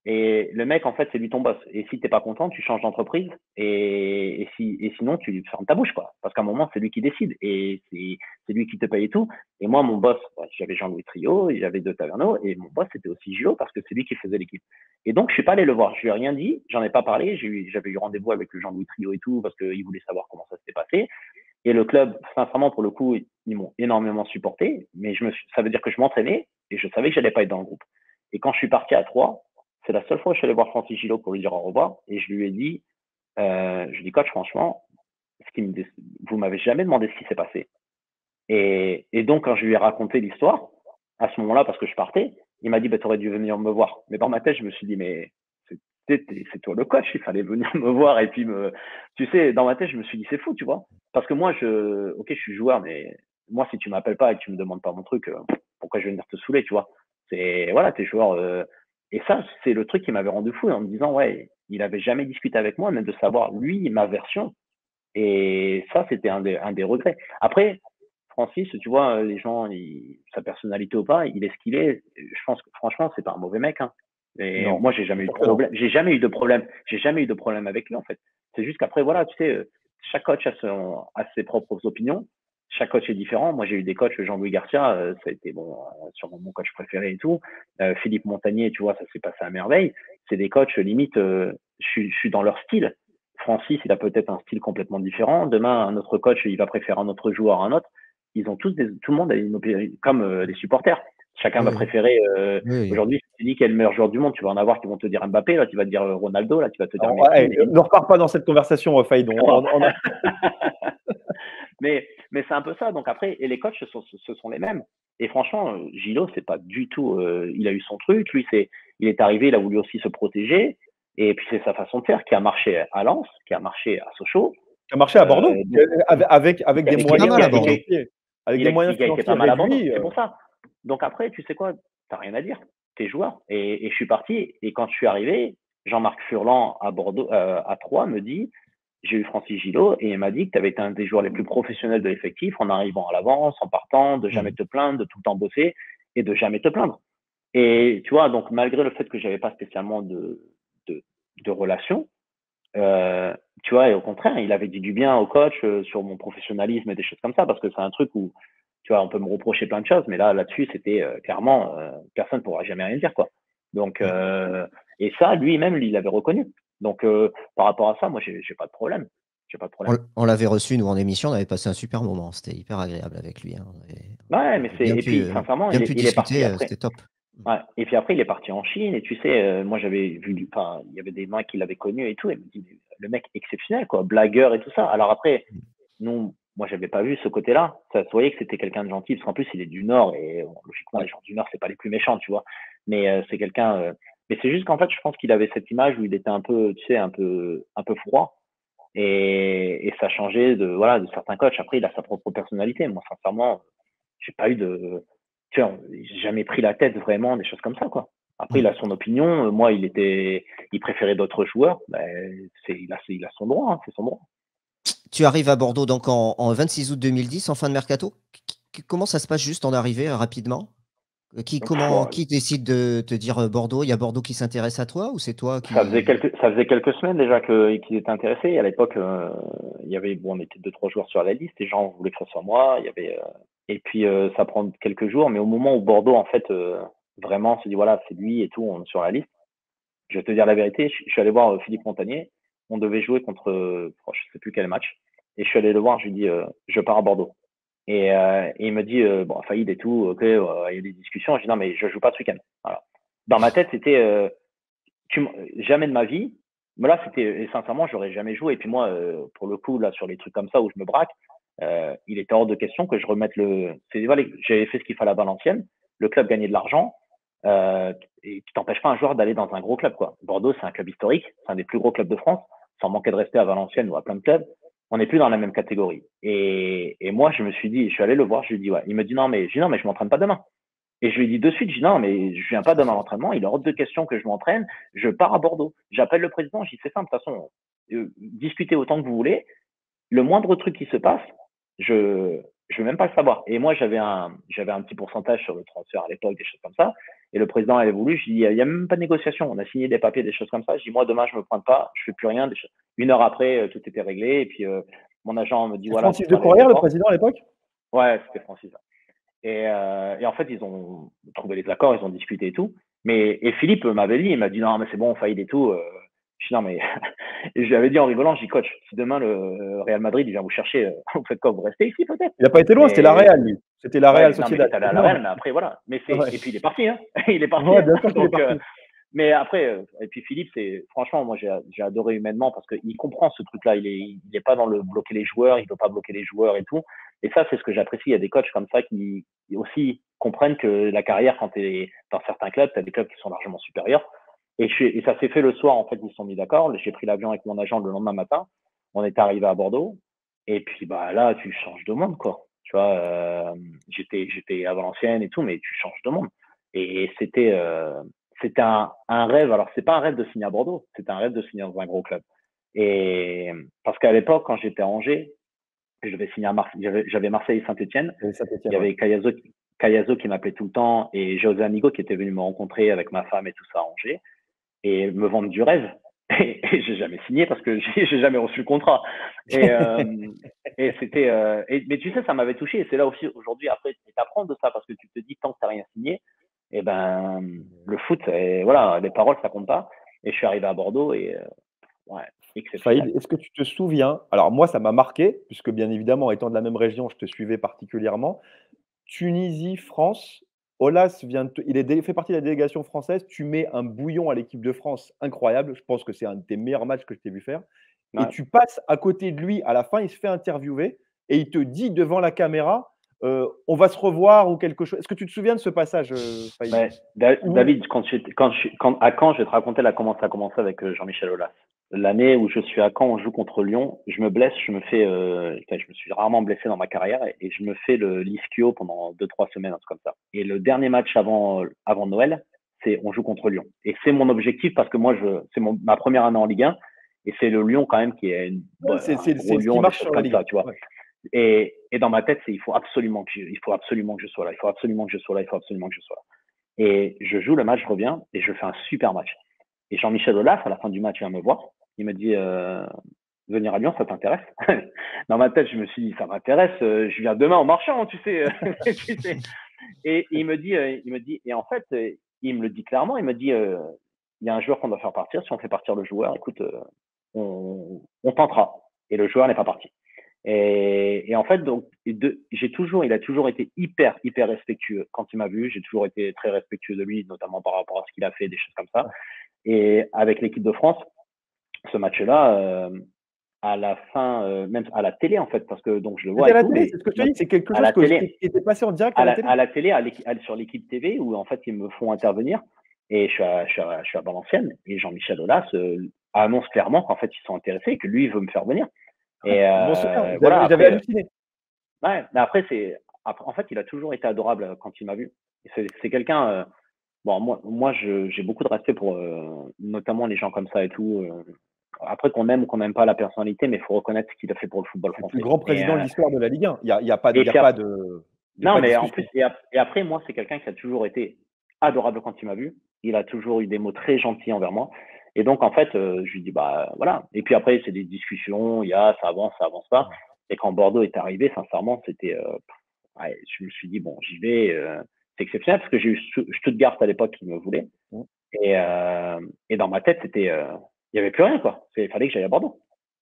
et le mec, en fait, c'est lui ton boss. Et si t'es pas content, tu changes d'entreprise et, et, si, et sinon, tu fermes ta bouche, quoi. Parce qu'à un moment, c'est lui qui décide et c'est lui qui te paye et tout. Et moi, mon boss, j'avais Jean-Louis Trio, j'avais De Taverneau et mon boss, c'était aussi Gillot parce que c'est lui qui faisait l'équipe. Et donc, je suis pas allé le voir. Je lui ai rien dit. J'en ai pas parlé. J'avais eu, eu rendez-vous avec le Jean-Louis Trio et tout parce qu'il voulait savoir comment ça s'était passé. Et le club, sincèrement, pour le coup, ils m'ont énormément supporté. Mais je me suis, ça veut dire que je m'entraînais et je savais que j'allais pas être dans le groupe. Et quand je suis parti à Troyes, c'est la seule fois où je suis allé voir Francis Gillot pour lui dire au revoir. Et je lui ai dit, euh, je lui ai dit, coach, franchement, ce qui me dé... vous m'avez jamais demandé ce qui s'est passé. Et, et donc, quand je lui ai raconté l'histoire, à ce moment-là, parce que je partais, il m'a dit, bah, tu aurais dû venir me voir. Mais dans ma tête, je me suis dit, mais c'est toi le coach, il fallait venir me voir. Et puis, me... tu sais, dans ma tête, je me suis dit, c'est fou, tu vois. Parce que moi, je, ok, je suis joueur, mais moi, si tu m'appelles pas et que tu me demandes pas mon truc, euh, pourquoi je vais venir te saouler, tu vois. C'est, voilà, t'es joueur. Euh... Et ça, c'est le truc qui m'avait rendu fou en me disant, ouais, il avait jamais discuté avec moi, même de savoir, lui, ma version. Et ça, c'était un des, un des regrets. Après, Francis, tu vois, les gens, il, sa personnalité ou pas, il est ce qu'il est. Je pense que, franchement, c'est pas un mauvais mec. Hein. Et non, moi, j'ai jamais eu de problème. J'ai jamais eu de problème. J'ai jamais eu de problème avec lui, en fait. C'est juste qu'après, voilà, tu sais, chaque coach a, son, a ses propres opinions. Chaque coach est différent. Moi, j'ai eu des coachs, Jean-Louis Garcia, euh, ça a été bon, euh, sûrement mon coach préféré et tout. Euh, Philippe Montagné, tu vois, ça s'est passé à merveille. C'est des coachs, limite, euh, je, je suis dans leur style. Francis, il a peut-être un style complètement différent. Demain, un autre coach, il va préférer un autre joueur à un autre. Ils ont tous des, tout le monde a une opinion, comme euh, les supporters. Chacun oui. va préférer. Euh, oui. Aujourd'hui, tu dis quel meilleur joueur du monde, tu vas en avoir qui vont te dire Mbappé, là, tu vas te dire Ronaldo, là, tu vas te dire. Ah, ouais, et... Ne repars pas dans cette conversation, Fahid. On, on a... mais mais c'est un peu ça. Donc après, et les coachs, ce sont, ce sont les mêmes. Et franchement, Gillot, c'est pas du tout. Euh, il a eu son truc. Lui, c'est, il est arrivé, il a voulu aussi se protéger. Et puis c'est sa façon de faire qui a marché à Lens, qui a marché à Sochaux, qui a marché à Bordeaux, euh, avec avec, avec des moyens financiers. Avec des moyens financiers pas mal à Bordeaux. C'est pour ça. Donc après, tu sais quoi, t'as rien à dire, t'es joueur. Et, et je suis parti. Et quand je suis arrivé, Jean-Marc Furlan à Bordeaux, euh, à Troyes, me dit j'ai eu Francis Gillot et il m'a dit que tu avais été un des joueurs les plus professionnels de l'effectif en arrivant à l'avance, en partant, de jamais te plaindre, de tout le temps bosser et de jamais te plaindre. Et tu vois, donc malgré le fait que j'avais pas spécialement de, de, de relation, euh, tu vois, et au contraire, il avait dit du bien au coach euh, sur mon professionnalisme et des choses comme ça, parce que c'est un truc où, tu vois, on peut me reprocher plein de choses, mais là, là-dessus, c'était euh, clairement, euh, personne ne pourra jamais rien dire, quoi. Donc, euh, et ça, lui-même, il l'avait reconnu. Donc, euh, par rapport à ça, moi, j'ai, j'ai pas de problème. J'ai pas de problème. On, on l'avait reçu, nous, en émission, on avait passé un super moment. C'était hyper agréable avec lui. Hein. Et, ouais, mais c'est, et puis, pu, sincèrement, il, il est parti après. C'était top. Ouais. Et puis après, il est parti en Chine. Et tu sais, euh, moi, j'avais vu, enfin, il y avait des mecs qui l'avaient connu et tout. Et me dit, le mec exceptionnel, quoi, blagueur et tout ça. Alors après, nous, moi, j'avais pas vu ce côté-là. Ça se voyait que c'était quelqu'un de gentil, parce qu'en plus, il est du Nord et bon, logiquement, les gens du Nord, c'est pas les plus méchants, tu vois. Mais euh, c'est quelqu'un. Euh, mais c'est juste qu'en fait, je pense qu'il avait cette image où il était un peu, tu sais, un peu, un peu froid. Et, et ça changeait de, voilà, de certains coachs. Après, il a sa propre personnalité. Moi, sincèrement, j'ai pas eu de. Tu vois, j'ai jamais pris la tête vraiment des choses comme ça, quoi. Après, il a son opinion. Moi, il était, il préférait d'autres joueurs. Ben, c'est, il a, c'est, il a son droit, hein, c'est son droit. Tu arrives à Bordeaux donc en, en vingt-six août deux mille dix, en fin de mercato. Qu- comment ça se passe juste en arrivée rapidement? Qui, comment, qui décide de te dire Bordeaux? Il y a Bordeaux qui s'intéresse à toi ou c'est toi qui... Ça faisait quelques, ça faisait quelques semaines déjà que, qu'ils étaient intéressés. À l'époque, euh, il y avait, bon, on était deux, trois joueurs sur la liste. Les gens voulaient que ce soit moi. Il y avait, euh, et puis, euh, ça prend quelques jours. Mais au moment où Bordeaux, en fait, euh, vraiment se dit, voilà, c'est lui et tout, on est sur la liste. Je vais te dire la vérité. Je, je suis allé voir Philippe Montagné. On devait jouer contre, euh, je sais plus quel match. Et je suis allé le voir. Je lui dis, euh, je pars à Bordeaux. Et, euh, et il me dit, euh, bon, faillite et tout, ok, euh, il y a des discussions. Je dis, non, mais je joue pas ce week-end. Voilà. Dans ma tête, c'était, euh, tu jamais de ma vie. Mais là, c'était, et sincèrement, j'aurais jamais joué. Et puis moi, euh, pour le coup, là, sur les trucs comme ça où je me braque, euh, il était hors de question que je remette le, c'est, voilà, j'avais fait ce qu'il fallait à Valenciennes. Le club gagnait de l'argent. Euh, et tu t'empêches pas un joueur d'aller dans un gros club, quoi. Bordeaux, c'est un club historique. C'est un des plus gros clubs de France. Sans manquer de rester à Valenciennes ou à plein de clubs. On n'est plus dans la même catégorie. Et, et moi, je me suis dit, je suis allé le voir, je lui ai dit, ouais. Il me dit, non, mais, je dis, non, mais je m'entraîne pas demain. Et je lui ai dit de suite, je dis, non, mais je viens pas demain à l'entraînement, il est hors de question que je m'entraîne, je pars à Bordeaux. J'appelle le président, je dis, c'est simple, de toute façon, euh, discutez autant que vous voulez. Le moindre truc qui se passe, je, je veux même pas le savoir. Et moi, j'avais un, j'avais un petit pourcentage sur le transfert à l'époque, des choses comme ça. Et le président avait voulu, je lui ai dit, il y a même pas de négociation. On a signé des papiers, des choses comme ça. Je dis, moi, demain, je me pointe pas, je fais plus rien. Des choses. Une heure après, tout était réglé. Et puis, euh, mon agent me dit, voilà. Francis de Courrière, le président à l'époque? Ouais, c'était Francis. Et, euh, et en fait, ils ont trouvé les accords, ils ont discuté et tout. Mais, et Philippe m'avait dit, il m'a dit, non, mais c'est bon, on faillit et tout. Euh, je dis, non, mais, et je lui avais dit en rigolant, je dis, coach, si demain le Real Madrid, il vient vous chercher, vous faites quoi? Vous restez ici, peut-être? Il n'a pas été loin, mais... c'était la Real, lui. C'était la Real Sociedad. C'était la Real, mais après, voilà. Mais c'est... Ouais. Et puis, il est parti, hein. Il est parti. Ouais, bien sûr. Donc, il est parti. Euh... Mais après, euh, et puis Philippe, c'est franchement, moi j'ai, j'ai adoré humainement parce qu'il comprend ce truc-là. Il est, il est pas dans le bloquer les joueurs, il veut pas bloquer les joueurs et tout. Et ça, c'est ce que j'apprécie. Il y a des coachs comme ça qui aussi comprennent que la carrière, quand t'es dans certains clubs, t'as des clubs qui sont largement supérieurs. Et, je, et ça s'est fait le soir. En fait, ils se sont mis d'accord. J'ai pris l'avion avec mon agent le lendemain matin. On est arrivé à Bordeaux. Et puis bah là, tu changes de monde, quoi. Tu vois, euh, j'étais, j'étais à Valenciennes et tout, mais tu changes de monde. Et, et c'était euh, C'était un, un rêve. Alors, c'est pas un rêve de signer à Bordeaux. C'était un rêve de signer dans un gros club. Et parce qu'à l'époque, quand j'étais à Angers, je devais signer à Marseille. J'avais, j'avais Marseille et Saint-Etienne. Saint-Etienne. Il y avait Cayazo, Cayazo qui m'appelait tout le temps et José Amigo qui était venu me rencontrer avec ma femme et tout ça à Angers et me vendre du rêve. Et, et j'ai jamais signé parce que j'ai, j'ai jamais reçu le contrat. Et, euh, et c'était. Euh, et, mais tu sais, ça m'avait touché. Et c'est là aussi aujourd'hui. Après, tu t'apprends de ça parce que tu te dis tant que t'as rien signé. Et eh ben le foot, et voilà, les paroles ça compte pas. Et je suis arrivé à Bordeaux et euh, ouais. Fahid, est-ce que tu te souviens? Alors moi ça m'a marqué puisque bien évidemment étant de la même région, je te suivais particulièrement. Tunisie, France, Aulas vient de te... il est dé... fait partie de la délégation française. Tu mets un bouillon à l'équipe de France incroyable. Je pense que c'est un des meilleurs matchs que je t'ai vu faire. Ouais. Et tu passes à côté de lui à la fin. Il se fait interviewer et il te dit devant la caméra. Euh, on va se revoir ou quelque chose. Est-ce que tu te souviens de ce passage, Fahid? Ouais, David, quand je, quand je, quand, à Caen, je vais te raconter là, comment ça a commencé avec Jean-Michel Aulas. L'année où je suis à Caen, on joue contre Lyon. Je me blesse, je me fais, euh, je me suis rarement blessé dans ma carrière et, et je me fais le l'ischio pendant deux trois semaines, un truc comme ça. Et le dernier match avant avant Noël, c'est on joue contre Lyon. Et c'est mon objectif parce que moi, je, c'est mon, ma première année en Ligue un. Et c'est le Lyon quand même qui est une, ouais, c'est, un c'est, gros c'est Lyon, qui marche sur la Ligue. Ça, tu vois. Ouais. Et, et dans ma tête, c'est il faut absolument que je, il faut absolument que je sois là, il faut absolument que je sois là, il faut absolument que je sois là. Et je joue le match, je reviens et je fais un super match. Et Jean-Michel Aulas, à la fin du match, vient me voir. Il me dit euh, venir à Lyon, ça t'intéresse? Dans ma tête, je me suis dit ça m'intéresse. Euh, je viens demain en marchant, tu sais. tu sais. Et, et il me dit, euh, il me dit, et en fait, euh, il me le dit clairement. Il me dit, euh, il y a un joueur qu'on doit faire partir. Si on fait partir le joueur, écoute, euh, on, on tentera. Et le joueur n'est pas parti. Et, et en fait, donc, de, j'ai toujours, il a toujours été hyper, hyper respectueux. Quand il m'a vu, j'ai toujours été très respectueux de lui, notamment par rapport à ce qu'il a fait, des choses comme ça. Et avec l'équipe de France, ce match-là, euh, à la fin, euh, même à la télé en fait, parce que donc je le vois. À la tout, télé, mais, c'est ce que je te dis, c'est quelque chose que télé, qui était passé en direct à, à la, la télé. À la télé, à l'équipe, à, sur l'équipe T V, où en fait ils me font intervenir. Et je suis à, je suis à, je suis à Valenciennes, et Jean-Michel Aulas euh, annonce clairement qu'en fait ils sont intéressés et que lui il veut me faire venir. Et euh, bonsoir, euh, voilà, j'avais halluciné. Ouais, mais après, c'est, après, en fait, il a toujours été adorable quand il m'a vu. C'est, c'est quelqu'un, euh, bon, moi, moi je, j'ai beaucoup de respect pour euh, notamment les gens comme ça et tout. Euh, après, qu'on aime ou qu'on n'aime pas la personnalité, mais il faut reconnaître ce qu'il a fait pour le football français. Le plus grand président et, euh, de l'histoire de la Ligue un. Il n'y a, y a pas de. Y a pas de non, pas mais en plus, et, et après, moi, c'est quelqu'un qui a toujours été adorable quand il m'a vu. Il a toujours eu des mots très gentils envers moi. Et donc, en fait, euh, je lui dis, bah voilà. Et puis après, c'est des discussions, il y a, ça avance, ça avance pas. Et quand Bordeaux est arrivé, sincèrement, c'était, euh, ouais, je me suis dit, bon, j'y vais. Euh, c'est exceptionnel parce que j'ai eu Stuttgart à l'époque qui me voulait. Et, euh, et dans ma tête, c'était, euh, il n'y avait plus rien, quoi. Il fallait que j'aille à Bordeaux.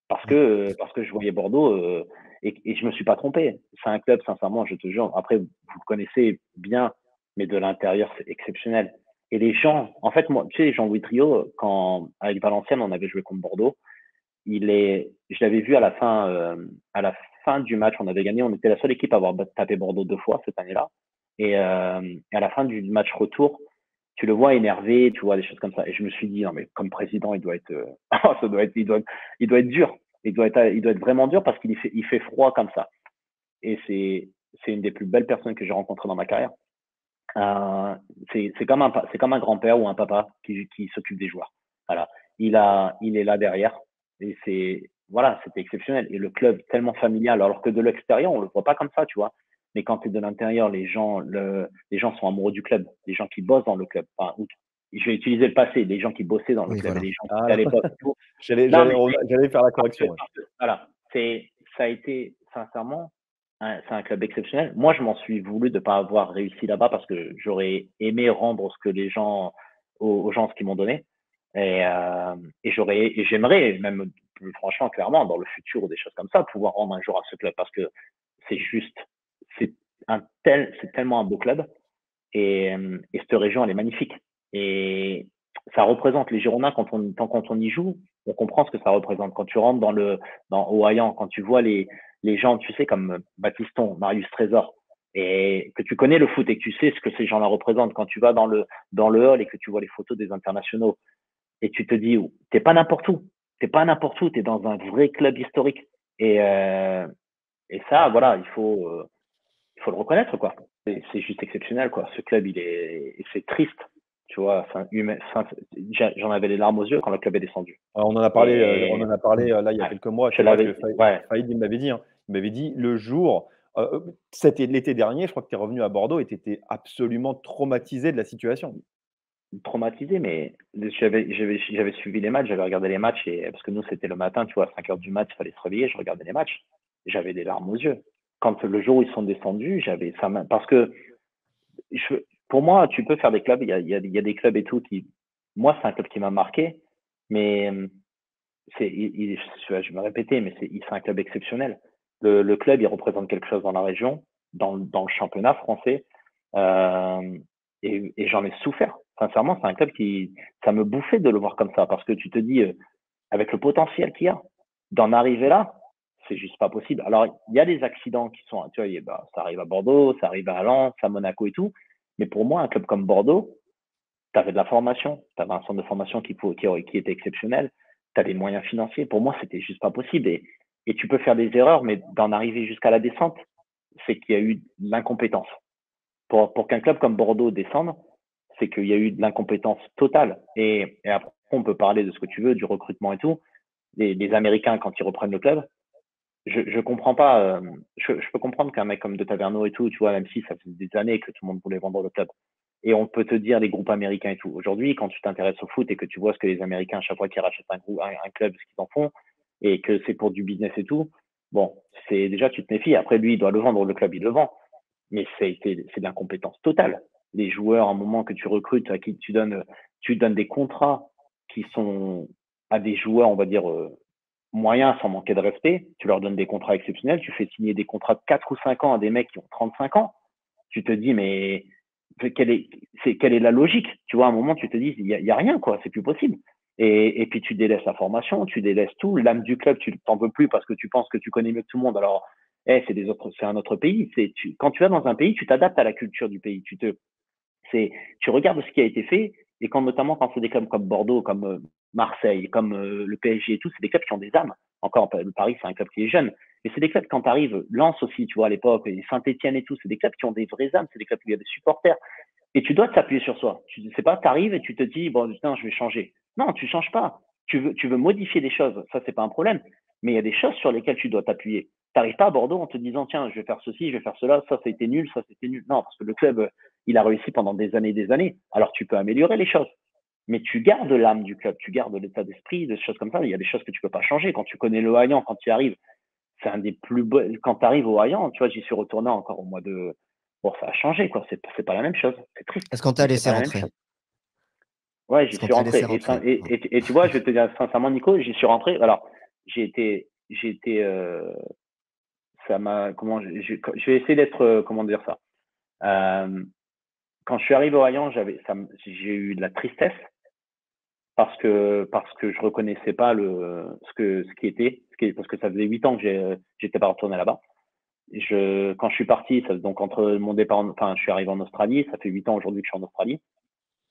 Parce que, parce que je voyais Bordeaux euh, et, et je me suis pas trompé. C'est un club, sincèrement, je te jure. Après, vous le connaissez bien, mais de l'intérieur, c'est exceptionnel. Et les gens, en fait, moi, tu sais, Jean-Louis Trio, quand, avec Valenciennes, on avait joué contre Bordeaux, il est, je l'avais vu à la fin, euh, à la fin du match, on avait gagné, on était la seule équipe à avoir tapé Bordeaux deux fois cette année-là. Et, euh, et à la fin du match retour, tu le vois énervé, tu vois, des choses comme ça. Et je me suis dit, non, mais comme président, il doit être, euh, ça doit être, il doit, il doit être dur. Il doit être, il doit être vraiment dur parce qu'il fait, il fait froid comme ça. Et c'est, c'est une des plus belles personnes que j'ai rencontrées dans ma carrière. Euh, c'est, c'est comme un, c'est comme un grand-père ou un papa qui, qui s'occupe des joueurs. Voilà. Il a, il est là derrière. Et c'est, voilà, c'était exceptionnel. Et le club tellement familial, alors que de l'extérieur, on le voit pas comme ça, tu vois. Mais quand t'es de l'intérieur, les gens, le, les gens sont amoureux du club. Les gens qui bossent dans le club. Enfin, je vais utiliser le passé. Les gens qui bossaient dans le oui, club. Voilà. Les gens qui ah, allaient pas. J'allais, non, j'allais, mais, j'allais faire la correction. Ouais. Voilà. C'est, ça a été, sincèrement, c'est un club exceptionnel. Moi, je m'en suis voulu de ne pas avoir réussi là-bas parce que j'aurais aimé rendre ce que les gens, aux, aux gens, ce qu'ils m'ont donné. Et, euh, et, j'aurais, et j'aimerais, même franchement, clairement, dans le futur ou des choses comme ça, pouvoir rendre un jour à ce club parce que c'est juste, c'est, un tel, c'est tellement un beau club. Et, et cette région, elle est magnifique. Et ça représente les Girondins quand on, quand on y joue. On comprend ce que ça représente. Quand tu rentres dans le, dans Haut-Hayan, quand tu vois les, les gens, tu sais, comme Baptiston, Marius Trésor, et que tu connais le foot et que tu sais ce que ces gens-là représentent. Quand tu vas dans le, dans le hall et que tu vois les photos des internationaux et tu te dis, t'es pas n'importe où, t'es pas n'importe où, t'es dans un vrai club historique. Et, euh, et ça, voilà, il faut, euh, il faut le reconnaître, quoi. C'est, c'est juste exceptionnel, quoi. Ce club, il est, c'est triste. Tu vois, enfin, humain, enfin, j'en avais les larmes aux yeux quand le club est descendu. Alors, on en a parlé, et... euh, on en a parlé euh, là il y a ah, quelques mois. Je l'avais, Fahid, ouais. Fahid, il m'avait dit, hein, il m'avait dit le jour, euh, cet, l'été dernier, je crois que tu es revenu à Bordeaux et tu étais absolument traumatisé de la situation. Traumatisé, mais j'avais, j'avais, j'avais suivi les matchs, j'avais regardé les matchs et parce que nous c'était le matin, tu vois, à cinq heures du match, il fallait se réveiller, je regardais les matchs, j'avais des larmes aux yeux. Quand le jour où ils sont descendus, j'avais ça, parce que je. Pour moi, tu peux faire des clubs, il y a, il y a des clubs et tout qui, moi, c'est un club qui m'a marqué, mais c'est, il, il, je vais me répéter, mais c'est, c'est un club exceptionnel. Le, le club, il représente quelque chose dans la région, dans, dans le championnat français, euh, et, et j'en ai souffert. Sincèrement, c'est un club qui, ça me bouffait de le voir comme ça, parce que tu te dis, euh, avec le potentiel qu'il y a, d'en arriver là, c'est juste pas possible. Alors, il y a des accidents qui sont, tu vois, y a, bah, ça arrive à Bordeaux, ça arrive à Lens, à Monaco et tout. Mais pour moi, un club comme Bordeaux, tu avais de la formation, tu avais un centre de formation qui, qui, qui était exceptionnel, tu as des moyens financiers. Pour moi, c'était juste pas possible. Et, et tu peux faire des erreurs, mais d'en arriver jusqu'à la descente, c'est qu'il y a eu de l'incompétence. Pour, pour qu'un club comme Bordeaux descende, c'est qu'il y a eu de l'incompétence totale. Et, et après, on peut parler de ce que tu veux, du recrutement et tout, les, les Américains quand ils reprennent le club. Je je comprends pas. Euh, je, je peux comprendre qu'un mec comme De Taverneau et tout, tu vois, même si ça fait des années que tout le monde voulait vendre le club. Et on peut te dire les groupes américains et tout. Aujourd'hui, quand tu t'intéresses au foot et que tu vois ce que les Américains, à chaque fois qu'ils rachètent un groupe, un, un club, ce qu'ils en font, et que c'est pour du business et tout, bon, c'est déjà, tu te méfies. Après, lui, il doit le vendre, le club, il le vend. Mais c'est de l'incompétence totale. Les joueurs, à un moment que tu recrutes, à qui tu donnes, tu donnes des contrats qui sont à des joueurs, on va dire, euh, moyens, sans manquer de respect. Tu leur donnes des contrats exceptionnels. Tu fais signer des contrats de quatre ou cinq ans à des mecs qui ont trente-cinq ans. Tu te dis, mais... Quelle est, c'est, quelle est la logique? Tu vois, à un moment, tu te dis, il n'y a, y a rien, quoi, c'est plus possible. Et, et puis, tu délaisses la formation, tu délaisses tout. L'âme du club, tu t'en veux plus parce que tu penses que tu connais mieux que tout le monde. Alors, hey, c'est, des autres, c'est un autre pays. C'est, tu, quand tu vas dans un pays, tu t'adaptes à la culture du pays. Tu, te, c'est, tu regardes ce qui a été fait. Et quand, notamment, quand c'est des clubs comme Bordeaux, comme euh, Marseille, comme euh, le P S G et tout, c'est des clubs qui ont des âmes. Encore, le Paris, c'est un club qui est jeune. Mais c'est des clubs, quand tu arrives, Lens aussi, tu vois, à l'époque, et Saint-Etienne et tout, c'est des clubs qui ont des vraies âmes, c'est des clubs où il y a des supporters. Et tu dois t'appuyer sur soi. Tu ne sais pas, tu arrives et tu te dis, bon, putain, je vais changer. Non, tu ne changes pas. Tu veux, tu veux modifier des choses. Ça, c'est pas un problème. Mais il y a des choses sur lesquelles tu dois t'appuyer. Tu n'arrives pas à Bordeaux en te disant, tiens, je vais faire ceci, je vais faire cela, ça, c'était nul, ça, c'était nul. Non, parce que le club, il a réussi pendant des années et des années. Alors, tu peux améliorer les choses. Mais tu gardes l'âme du club, tu gardes l'état d'esprit, des choses comme ça. Il y a des choses que tu peux pas changer. Quand tu connais le Hayan, quand tu arrives, c'est un des plus beaux. Quand tu arrives au Hayan, tu vois, j'y suis retourné encore au mois de. Bon, ça a changé, quoi. C'est c'est pas la même chose. C'est triste. Est-ce qu'on t'a laissé rentrer? Ouais, j'y suis rentré. Et, et, et, et tu vois, je vais te dire sincèrement, Nico, j'y suis rentré. Alors, j'ai été, j'ai été, euh, ça m'a, comment, je vais essayer d'être, comment dire ça. Euh, quand je suis arrivé au Hayan, j'avais, ça, j'ai eu de la tristesse. parce que parce que je reconnaissais pas le ce que ce qui était ce qui, parce que ça faisait huit ans que j'étais pas retourné là-bas. Je quand je suis parti, ça, donc entre mon départ en, enfin je suis arrivé en Australie, ça fait huit ans aujourd'hui que je suis en Australie.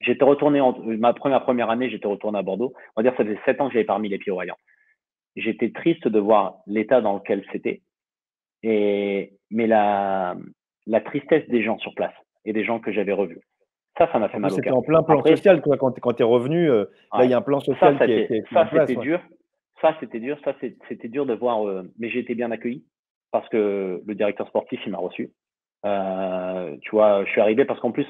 J'étais retourné en, ma première première année, j'étais retourné à Bordeaux. On va dire ça faisait sept ans que j'avais parmi les pieds au Hayan. J'étais triste de voir l'état dans lequel c'était et mais la la tristesse des gens sur place et des gens que j'avais revus. Ça, ça m'a fait mal au cœur. C'était en plein plan Après, social, quoi, quand tu es revenu. Euh, ouais. Là, il y a un plan social ça, ça qui était, est. Ça, c'était dur. Ouais. Ça, c'était dur. Ça, c'était dur de voir. Euh, mais j'ai été bien accueilli parce que le directeur sportif, il m'a reçu. Euh, tu vois, je suis arrivé parce qu'en plus,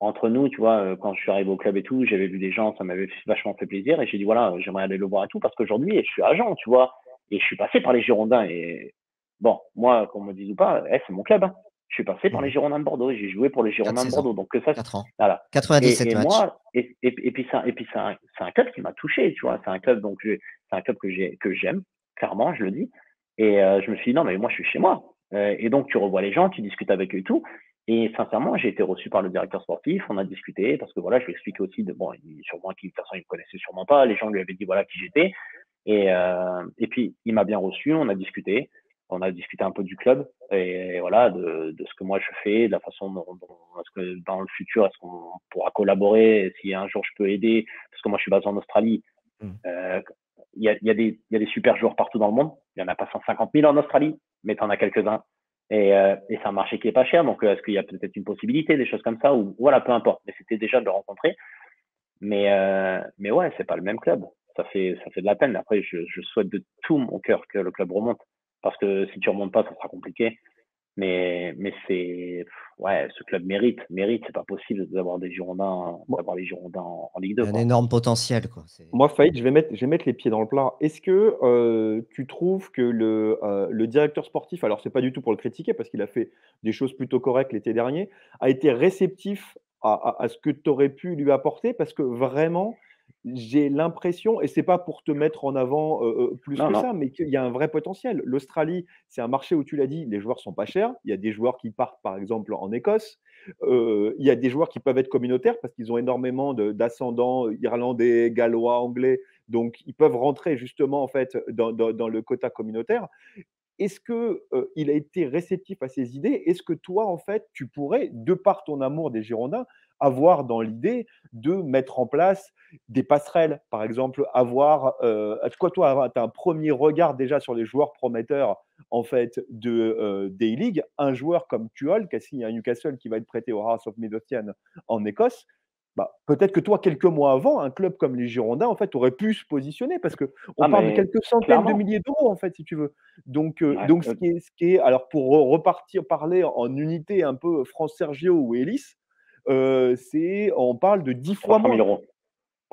entre nous, tu vois, quand je suis arrivé au club et tout, j'avais vu des gens, ça m'avait vachement fait plaisir. Et j'ai dit, voilà, j'aimerais aller le voir et tout parce qu'aujourd'hui, je suis agent, tu vois. Et je suis passé par les Girondins. Et bon, moi, qu'on me dise ou pas, hey, c'est mon club. Hein. Je suis passé par les Girondins de Bordeaux, j'ai joué pour les Girondins de Bordeaux. Donc, que ça, quatre ans. Voilà. quatre-vingt-dix-sept et, et matchs. Moi, et, et, et puis, c'est un, un, un club qui m'a touché, tu vois. C'est un club, donc, c'est un club que j'ai, que j'aime, clairement, je le dis. Et euh, je me suis dit, non, mais moi, je suis chez moi. Euh, et donc, tu revois les gens, tu discutes avec eux et tout. Et sincèrement, j'ai été reçu par le directeur sportif, on a discuté, parce que voilà, je lui expliquais aussi, de, bon, il, sûrement qu'il, de toute façon, il me connaissait sûrement pas, les gens lui avaient dit, voilà, qui j'étais. Et, euh, et puis, il m'a bien reçu, on a discuté. On a discuté un peu du club et, et voilà de, de ce que moi je fais, de la façon dont, dont est-ce que dans le futur est-ce qu'on pourra collaborer, si un jour je peux aider, parce que moi je suis basé en Australie. Mmh. Euh, y a, y a des, y a des super joueurs partout dans le monde. Il y en a pas cent cinquante mille en Australie, mais t'en as quelques-uns. Et, euh, et c'est un marché qui est pas cher, donc est-ce qu'il y a peut-être une possibilité, des choses comme ça ou voilà, peu importe. Mais c'était déjà de le rencontrer. Mais euh, mais ouais, c'est pas le même club. Ça fait ça fait de la peine. Après, je, je souhaite de tout mon cœur que le club remonte. Parce que si tu remontes pas, ça sera compliqué. Mais, mais c'est, ouais, ce club mérite, mérite. C'est pas possible d'avoir des Girondins, d'avoir les Girondins en, en Ligue deux. Un quoi. Énorme potentiel, quoi. Moi, Fahid, je vais mettre, je vais mettre les pieds dans le plat. Est-ce que euh, tu trouves que le, euh, le directeur sportif, alors c'est pas du tout pour le critiquer parce qu'il a fait des choses plutôt correctes l'été dernier, a été réceptif à, à, à ce que tu aurais pu lui apporter parce que vraiment. J'ai l'impression, et c'est pas pour te mettre en avant euh, plus non, que non. ça, mais qu'il y a un vrai potentiel. L'Australie, c'est un marché où tu l'as dit, les joueurs sont pas chers. Il y a des joueurs qui partent, par exemple, en Écosse. Euh, il y a des joueurs qui peuvent être communautaires parce qu'ils ont énormément d'ascendants irlandais, gallois, anglais. Donc, ils peuvent rentrer justement en fait dans, dans, dans le quota communautaire. Est-ce que euh, il a été réceptif à ces idées? Est-ce que toi, en fait, tu pourrais, de par ton amour des Girondins, avoir dans l'idée de mettre en place des passerelles, par exemple, avoir, euh, quoi, toi, tu as un premier regard déjà sur les joueurs prometteurs en fait de euh, des League, un joueur comme Tuchel qui a signé à Newcastle, qui va être prêté au Hearts of Midlothian en Écosse. bah, peut-être que toi, quelques mois avant, un club comme les Girondins, en fait, aurait pu se positionner parce qu'on ah, parle de quelques centaines clairement. de milliers d'euros, en fait, si tu veux. Donc, euh, ouais, donc ce, qui est, ce qui est, alors pour repartir, parler en unité un peu France Sergio ou Hélice, euh, c'est, on parle de dix fois moins.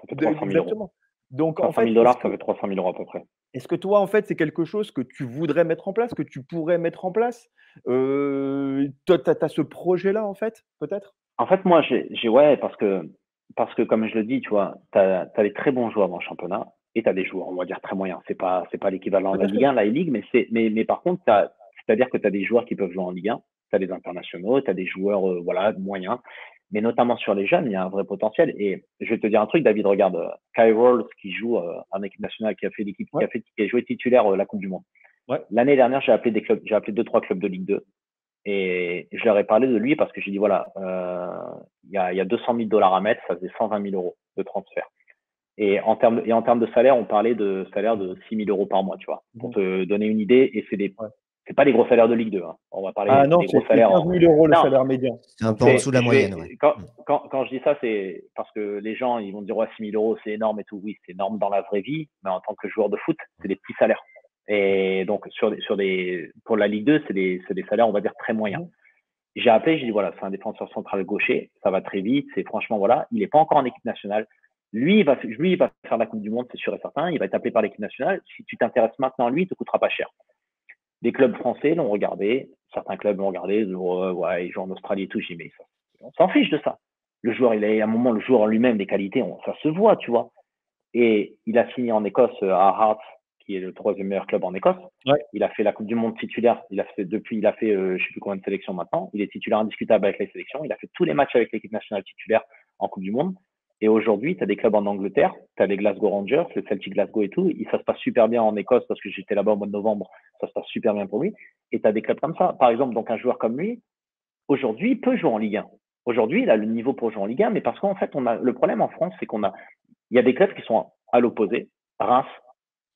Exactement. Donc, en fait, trois cent mille dollars, ça fait trois cent mille euros à peu près. Est-ce que toi, en fait, c'est quelque chose que tu voudrais mettre en place, que tu pourrais mettre en place euh, Tu as, as ce projet-là, en fait, peut-être? En fait, moi, j'ai, ouais, parce que, parce que, comme je le dis, tu vois, tu as, as des très bons joueurs dans le championnat et tu as des joueurs, on va dire, très moyens. C'est pas, c'est pas l'équivalent de la Ligue un, la Ligue, mais c'est, mais, mais par contre, c'est-à-dire que tu as des joueurs qui peuvent jouer en Ligue un, tu as des internationaux, tu as des joueurs, euh, voilà, moyens. Mais notamment sur les jeunes, il y a un vrai potentiel. Et je vais te dire un truc, David, regarde, Kai Rolls, qui joue euh, en équipe nationale, qui a fait l'équipe, ouais. qui a fait, qui a joué titulaire euh, la Coupe du Monde. Ouais. L'année dernière, j'ai appelé des clubs, j'ai appelé deux, trois clubs de Ligue deux. Et je leur ai parlé de lui parce que j'ai dit, voilà, il euh, y a, y a deux cent mille dollars à mettre, ça faisait cent vingt mille euros de transfert. Et en termes, et en termes de salaire, on parlait de salaire de six mille euros par mois, tu vois, pour mmh. te donner une idée. Et c'est des, ouais. c'est pas les gros salaires de Ligue deux. Hein. On va parler ah non, des gros salaires. quinze mille euros le non, salaire médian. C'est un peu en dessous de la moyenne. Ouais. Quand, quand, quand je dis ça, c'est parce que les gens, ils vont dire ouais, six mille euros, c'est énorme et tout. Oui, c'est énorme dans la vraie vie, mais en tant que joueur de foot, c'est des petits salaires. Et donc, sur, sur des, pour la Ligue deux, c'est des, des salaires, on va dire, très moyens. J'ai appelé, j'ai dit voilà, c'est un défenseur central gaucher, ça va très vite. C'est franchement, voilà, il n'est pas encore en équipe nationale. Lui, il va, lui, il va faire la Coupe du Monde, c'est sûr et certain. Il va être appelé par l'équipe nationale. Si tu t'intéresses maintenant à lui, il ne te coûtera pas cher. Des clubs français l'ont regardé, certains clubs l'ont regardé, ils ont, euh, ouais, ils jouent en Australie et tout, j'ai dit, mais ça, on s'en fiche de ça. Le joueur, il a, à un moment, le joueur en lui-même, des qualités, on, ça se voit, tu vois. Et il a signé en Écosse à Hearts, qui est le troisième meilleur club en Écosse. Ouais. Il a fait la Coupe du Monde titulaire, il a fait, depuis, il a fait, euh, je sais plus combien de sélections maintenant. Il est titulaire indiscutable avec les sélections, il a fait tous les matchs avec l'équipe nationale titulaire en Coupe du Monde. Et aujourd'hui, tu as des clubs en Angleterre, tu as les Glasgow Rangers, le Celtic Glasgow et tout. Ça se passe super bien en Écosse parce que j'étais là-bas au mois de novembre. Ça se passe super bien pour lui. Et tu as des clubs comme ça. Par exemple, donc un joueur comme lui, aujourd'hui, peut jouer en Ligue un. Aujourd'hui, il a le niveau pour jouer en Ligue un. Mais parce qu'en fait, on a, le problème en France, c'est qu'on a, il y a des clubs qui sont à l'opposé. Reims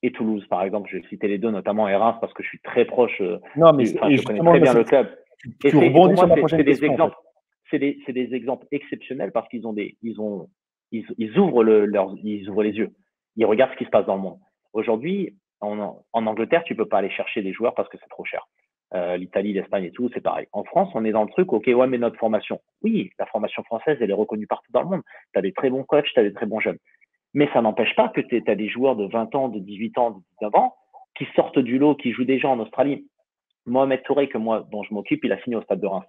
et Toulouse, par exemple. Je vais citer les deux, notamment et Reims parce que je suis très proche. Non, mais enfin, je connais très bien le club. Et c'est des exemples. C'est des, c'est des exemples exceptionnels parce qu'ils ont des, ils ont, Ils, ils, ouvrent le, leur, ils ouvrent les yeux, ils regardent ce qui se passe dans le monde. Aujourd'hui, en, en Angleterre, tu peux pas aller chercher des joueurs parce que c'est trop cher. Euh, L'Italie, l'Espagne et tout, c'est pareil. En France, on est dans le truc, ok, ouais, mais notre formation. Oui, la formation française, elle est reconnue partout dans le monde. Tu as des très bons coachs, tu as des très bons jeunes. Mais ça n'empêche pas que tu as des joueurs de vingt ans, de dix-huit ans, de dix-neuf ans, qui sortent du lot, qui jouent déjà en Australie. Mohamed Touré, que moi, dont je m'occupe, il a signé au Stade de Reims.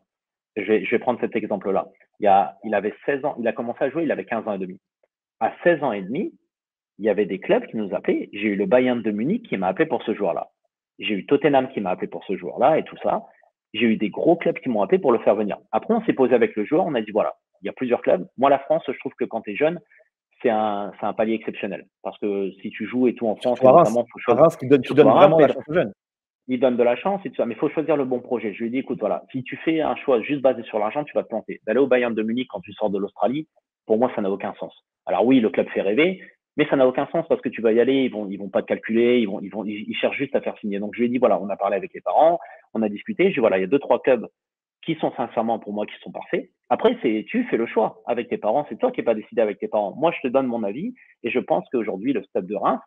Je vais, je vais prendre cet exemple-là. Il, y a, il avait seize ans, il a commencé à jouer, il avait quinze ans et demi. À seize ans et demi, il y avait des clubs qui nous appelaient. J'ai eu le Bayern de Munich qui m'a appelé pour ce joueur-là. J'ai eu Tottenham qui m'a appelé pour ce joueur-là et tout ça. J'ai eu des gros clubs qui m'ont appelé pour le faire venir. Après, on s'est posé avec le joueur, on a dit voilà, il y a plusieurs clubs. Moi, la France, je trouve que quand tu es jeune, c'est un, un palier exceptionnel. Parce que si tu joues et tout en France, notamment, faut choisir. Reims, tu donnes, tu donnes vraiment la chance aux jeunes. Il donne de la chance, et tout ça. Mais il faut choisir le bon projet. Je lui ai dit, écoute, voilà, si tu fais un choix juste basé sur l'argent, tu vas te planter. D'aller au Bayern de Munich quand tu sors de l'Australie, pour moi, ça n'a aucun sens. Alors oui, le club fait rêver, mais ça n'a aucun sens parce que tu vas y aller, ils vont, ils vont pas te calculer, ils vont, ils vont, ils cherchent juste à faire signer. Donc je lui ai dit, voilà, on a parlé avec les parents, on a discuté. Je dis, voilà, il y a deux, trois clubs qui sont sincèrement pour moi, qui sont parfaits. Après, c'est, tu fais le choix avec tes parents. C'est toi qui n'es pas décidé avec tes parents. Moi, je te donne mon avis et je pense qu'aujourd'hui, le Stade de Reims,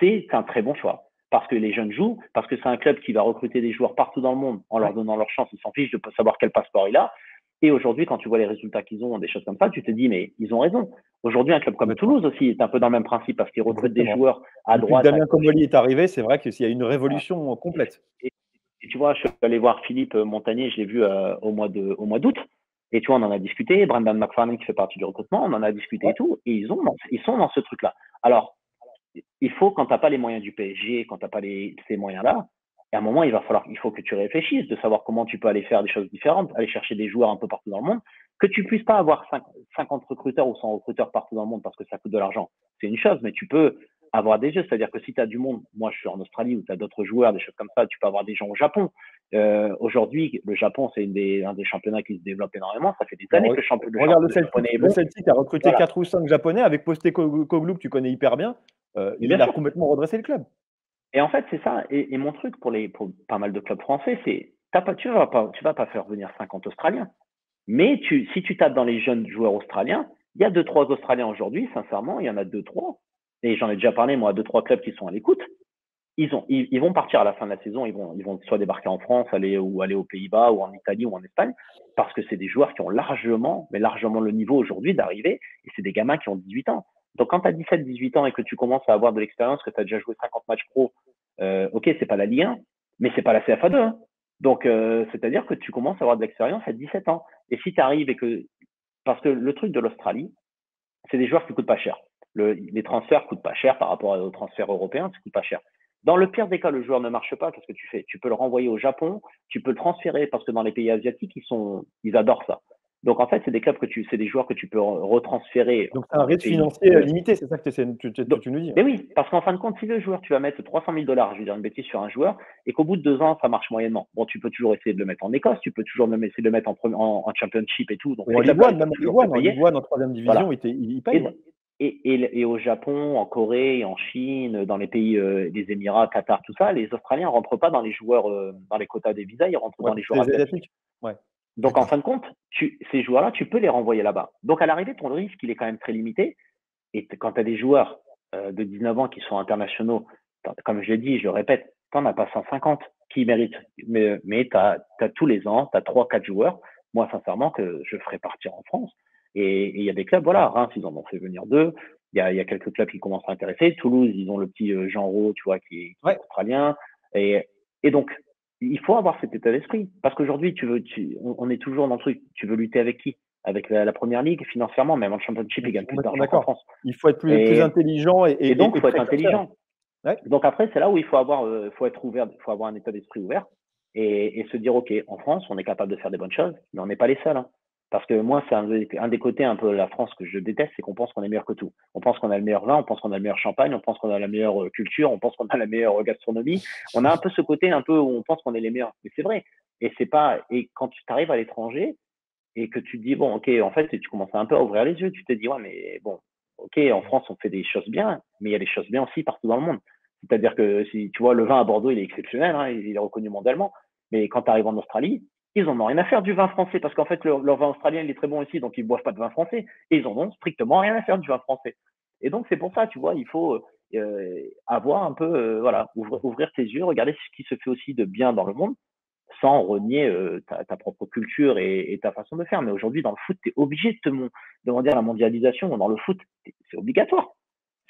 c'est un très bon choix. Parce que les jeunes jouent, parce que c'est un club qui va recruter des joueurs partout dans le monde en leur donnant leur chance, ils s'en fichent de savoir quel passeport il a. Et aujourd'hui, quand tu vois les résultats qu'ils ont, des choses comme ça, tu te dis, mais ils ont raison. Aujourd'hui, un club comme Toulouse aussi est un peu dans le même principe parce qu'ils recrutent des joueurs à droite. Depuis que Damien Comolli est arrivé, c'est vrai qu'il y a une révolution complète. Et, et tu vois, je suis allé voir Philippe Montagné, je l'ai vu euh, au mois de, au mois d'août. Et tu vois, on en a discuté. Brendan McFarlane qui fait partie du recrutement, on en a discuté et tout. Et ils, ont, ils sont dans ce truc-là. Alors, il faut, quand tu n'as pas les moyens du P S G, quand tu n'as pas les, ces moyens-là, à un moment, il va falloir, il faut que tu réfléchisses de savoir comment tu peux aller faire des choses différentes, aller chercher des joueurs un peu partout dans le monde, que tu puisses pas avoir cinquante recruteurs ou cent recruteurs partout dans le monde parce que ça coûte de l'argent. C'est une chose, mais tu peux avoir des jeux. C'est-à-dire que si tu as du monde, moi je suis en Australie où tu as d'autres joueurs, des choses comme ça, tu peux avoir des gens au Japon. Euh, Aujourd'hui, le Japon, c'est des, un des championnats qui se développe énormément. Ça fait des années que le championnat Regarde le, le Celtic, japonais est bon. Le Celtic a recruté voilà. quatre ou cinq japonais avec Postecoglou que tu connais hyper bien. Euh, il bien a sûr. complètement redressé le club. Et en fait, c'est ça. Et, et mon truc pour, les, pour pas mal de clubs français, c'est tu ne vas, vas pas faire venir cinquante Australiens. Mais tu, si tu tapes dans les jeunes joueurs australiens, il y a deux, trois Australiens aujourd'hui, sincèrement, il y en a deux, trois. Et j'en ai déjà parlé, moi, à deux, trois clubs qui sont à l'écoute. Ils, ont, ils, ils vont partir à la fin de la saison, ils vont, ils vont soit débarquer en France, aller, ou aller aux Pays-Bas, ou en Italie, ou en Espagne, parce que c'est des joueurs qui ont largement, mais largement le niveau aujourd'hui d'arriver, et c'est des gamins qui ont dix-huit ans. Donc quand tu as dix-sept, dix-huit ans et que tu commences à avoir de l'expérience, que tu as déjà joué cinquante matchs pro, euh, ok, c'est pas la Ligue un, mais c'est pas la C F A deux. Hein. Donc euh, c'est-à-dire que tu commences à avoir de l'expérience à dix-sept ans. Et si tu arrives et que… Parce que le truc de l'Australie, c'est des joueurs qui coûtent pas cher. Le, les transferts coûtent pas cher par rapport aux transferts européens, ça coûte pas cher. Dans le pire des cas, le joueur ne marche pas, qu'est-ce que tu fais? Tu peux le renvoyer au Japon, tu peux le transférer, parce que dans les pays asiatiques, ils sont, ils adorent ça. Donc en fait, c'est des clubs que tu, c'est des joueurs que tu peux retransférer. Donc c'est un risque financier limité, c'est ça que tu, tu, Donc, tu nous dis. Mais oui, parce qu'en fin de compte, si le joueur, tu vas mettre trois cent mille dollars, je vais dire une bêtise, sur un joueur, et qu'au bout de deux ans, ça marche moyennement. Bon, tu peux toujours essayer de le mettre en Écosse, tu peux toujours essayer de le mettre en, en, en championship et tout. Donc en Ligue un, même en Ligue un, en troisième division, voilà. il, il paye. Et, ouais. Et, et, et au Japon, en Corée, en Chine, dans les pays euh, des Émirats, Qatar, tout ça, les Australiens ne rentrent pas dans les joueurs, euh, dans les quotas des visas, ils rentrent ouais, dans les joueurs asiatiques. Ouais. Donc en fin de compte, tu, ces joueurs-là, tu peux les renvoyer là-bas. Donc à l'arrivée, ton risque, il est quand même très limité. Et quand tu as des joueurs euh, de dix-neuf ans qui sont internationaux, comme je l'ai dit, je le répète, tu n'en as pas cent cinquante qui méritent. Mais, mais tu as, tu as tous les ans, tu as trois quatre joueurs, moi sincèrement, que je ferais partir en France. Et il y a des clubs, voilà, Reims, ils en ont fait venir deux. Il y a, y a quelques clubs qui commencent à intéresser. Toulouse, ils ont le petit euh, Jean Rau, tu vois, qui est, qui ouais. est australien. Et, et donc, il faut avoir cet état d'esprit. Parce qu'aujourd'hui, tu veux, tu, on, on est toujours dans le truc. Tu veux lutter avec qui? Avec la, la première ligue, financièrement, même en championship, ils gagnent plus d'argent qu'en France. Il faut être plus, et, plus intelligent. Et, et, et donc, il faut être intelligent. Ouais. Donc après, c'est là où il faut avoir, euh, faut être ouvert, il faut avoir un état d'esprit ouvert et, et se dire, OK, en France, on est capable de faire des bonnes choses, mais on n'est pas les seuls. Hein. Parce que moi, c'est un, un des côtés un peu de la France que je déteste, c'est qu'on pense qu'on est meilleur que tout. On pense qu'on a le meilleur vin, on pense qu'on a le meilleur champagne, on pense qu'on a la meilleure culture, on pense qu'on a la meilleure gastronomie. On a un peu ce côté un peu où on pense qu'on est les meilleurs. Mais c'est vrai. Et c'est pas, et quand tu arrives à l'étranger et que tu te dis, bon, OK, en fait, tu commences un peu à ouvrir les yeux, tu te dis, ouais, mais bon, OK, en France, on fait des choses bien, mais il y a des choses bien aussi partout dans le monde. C'est-à-dire que si tu vois, le vin à Bordeaux, il est exceptionnel, hein, il est reconnu mondialement. Mais quand tu arrives en Australie, ils n'en ont rien à faire du vin français, parce qu'en fait, leur, leur vin australien, il est très bon ici, donc ils ne boivent pas de vin français. Et ils n'en ont strictement rien à faire du vin français. Et donc, c'est pour ça, tu vois, il faut euh, avoir un peu, euh, voilà, ouvrir, ouvrir tes yeux, regarder ce qui se fait aussi de bien dans le monde, sans renier euh, ta, ta propre culture et, et ta façon de faire. Mais aujourd'hui, dans le foot, tu es obligé de te demander à la mondialisation. Dans le foot, c'est obligatoire.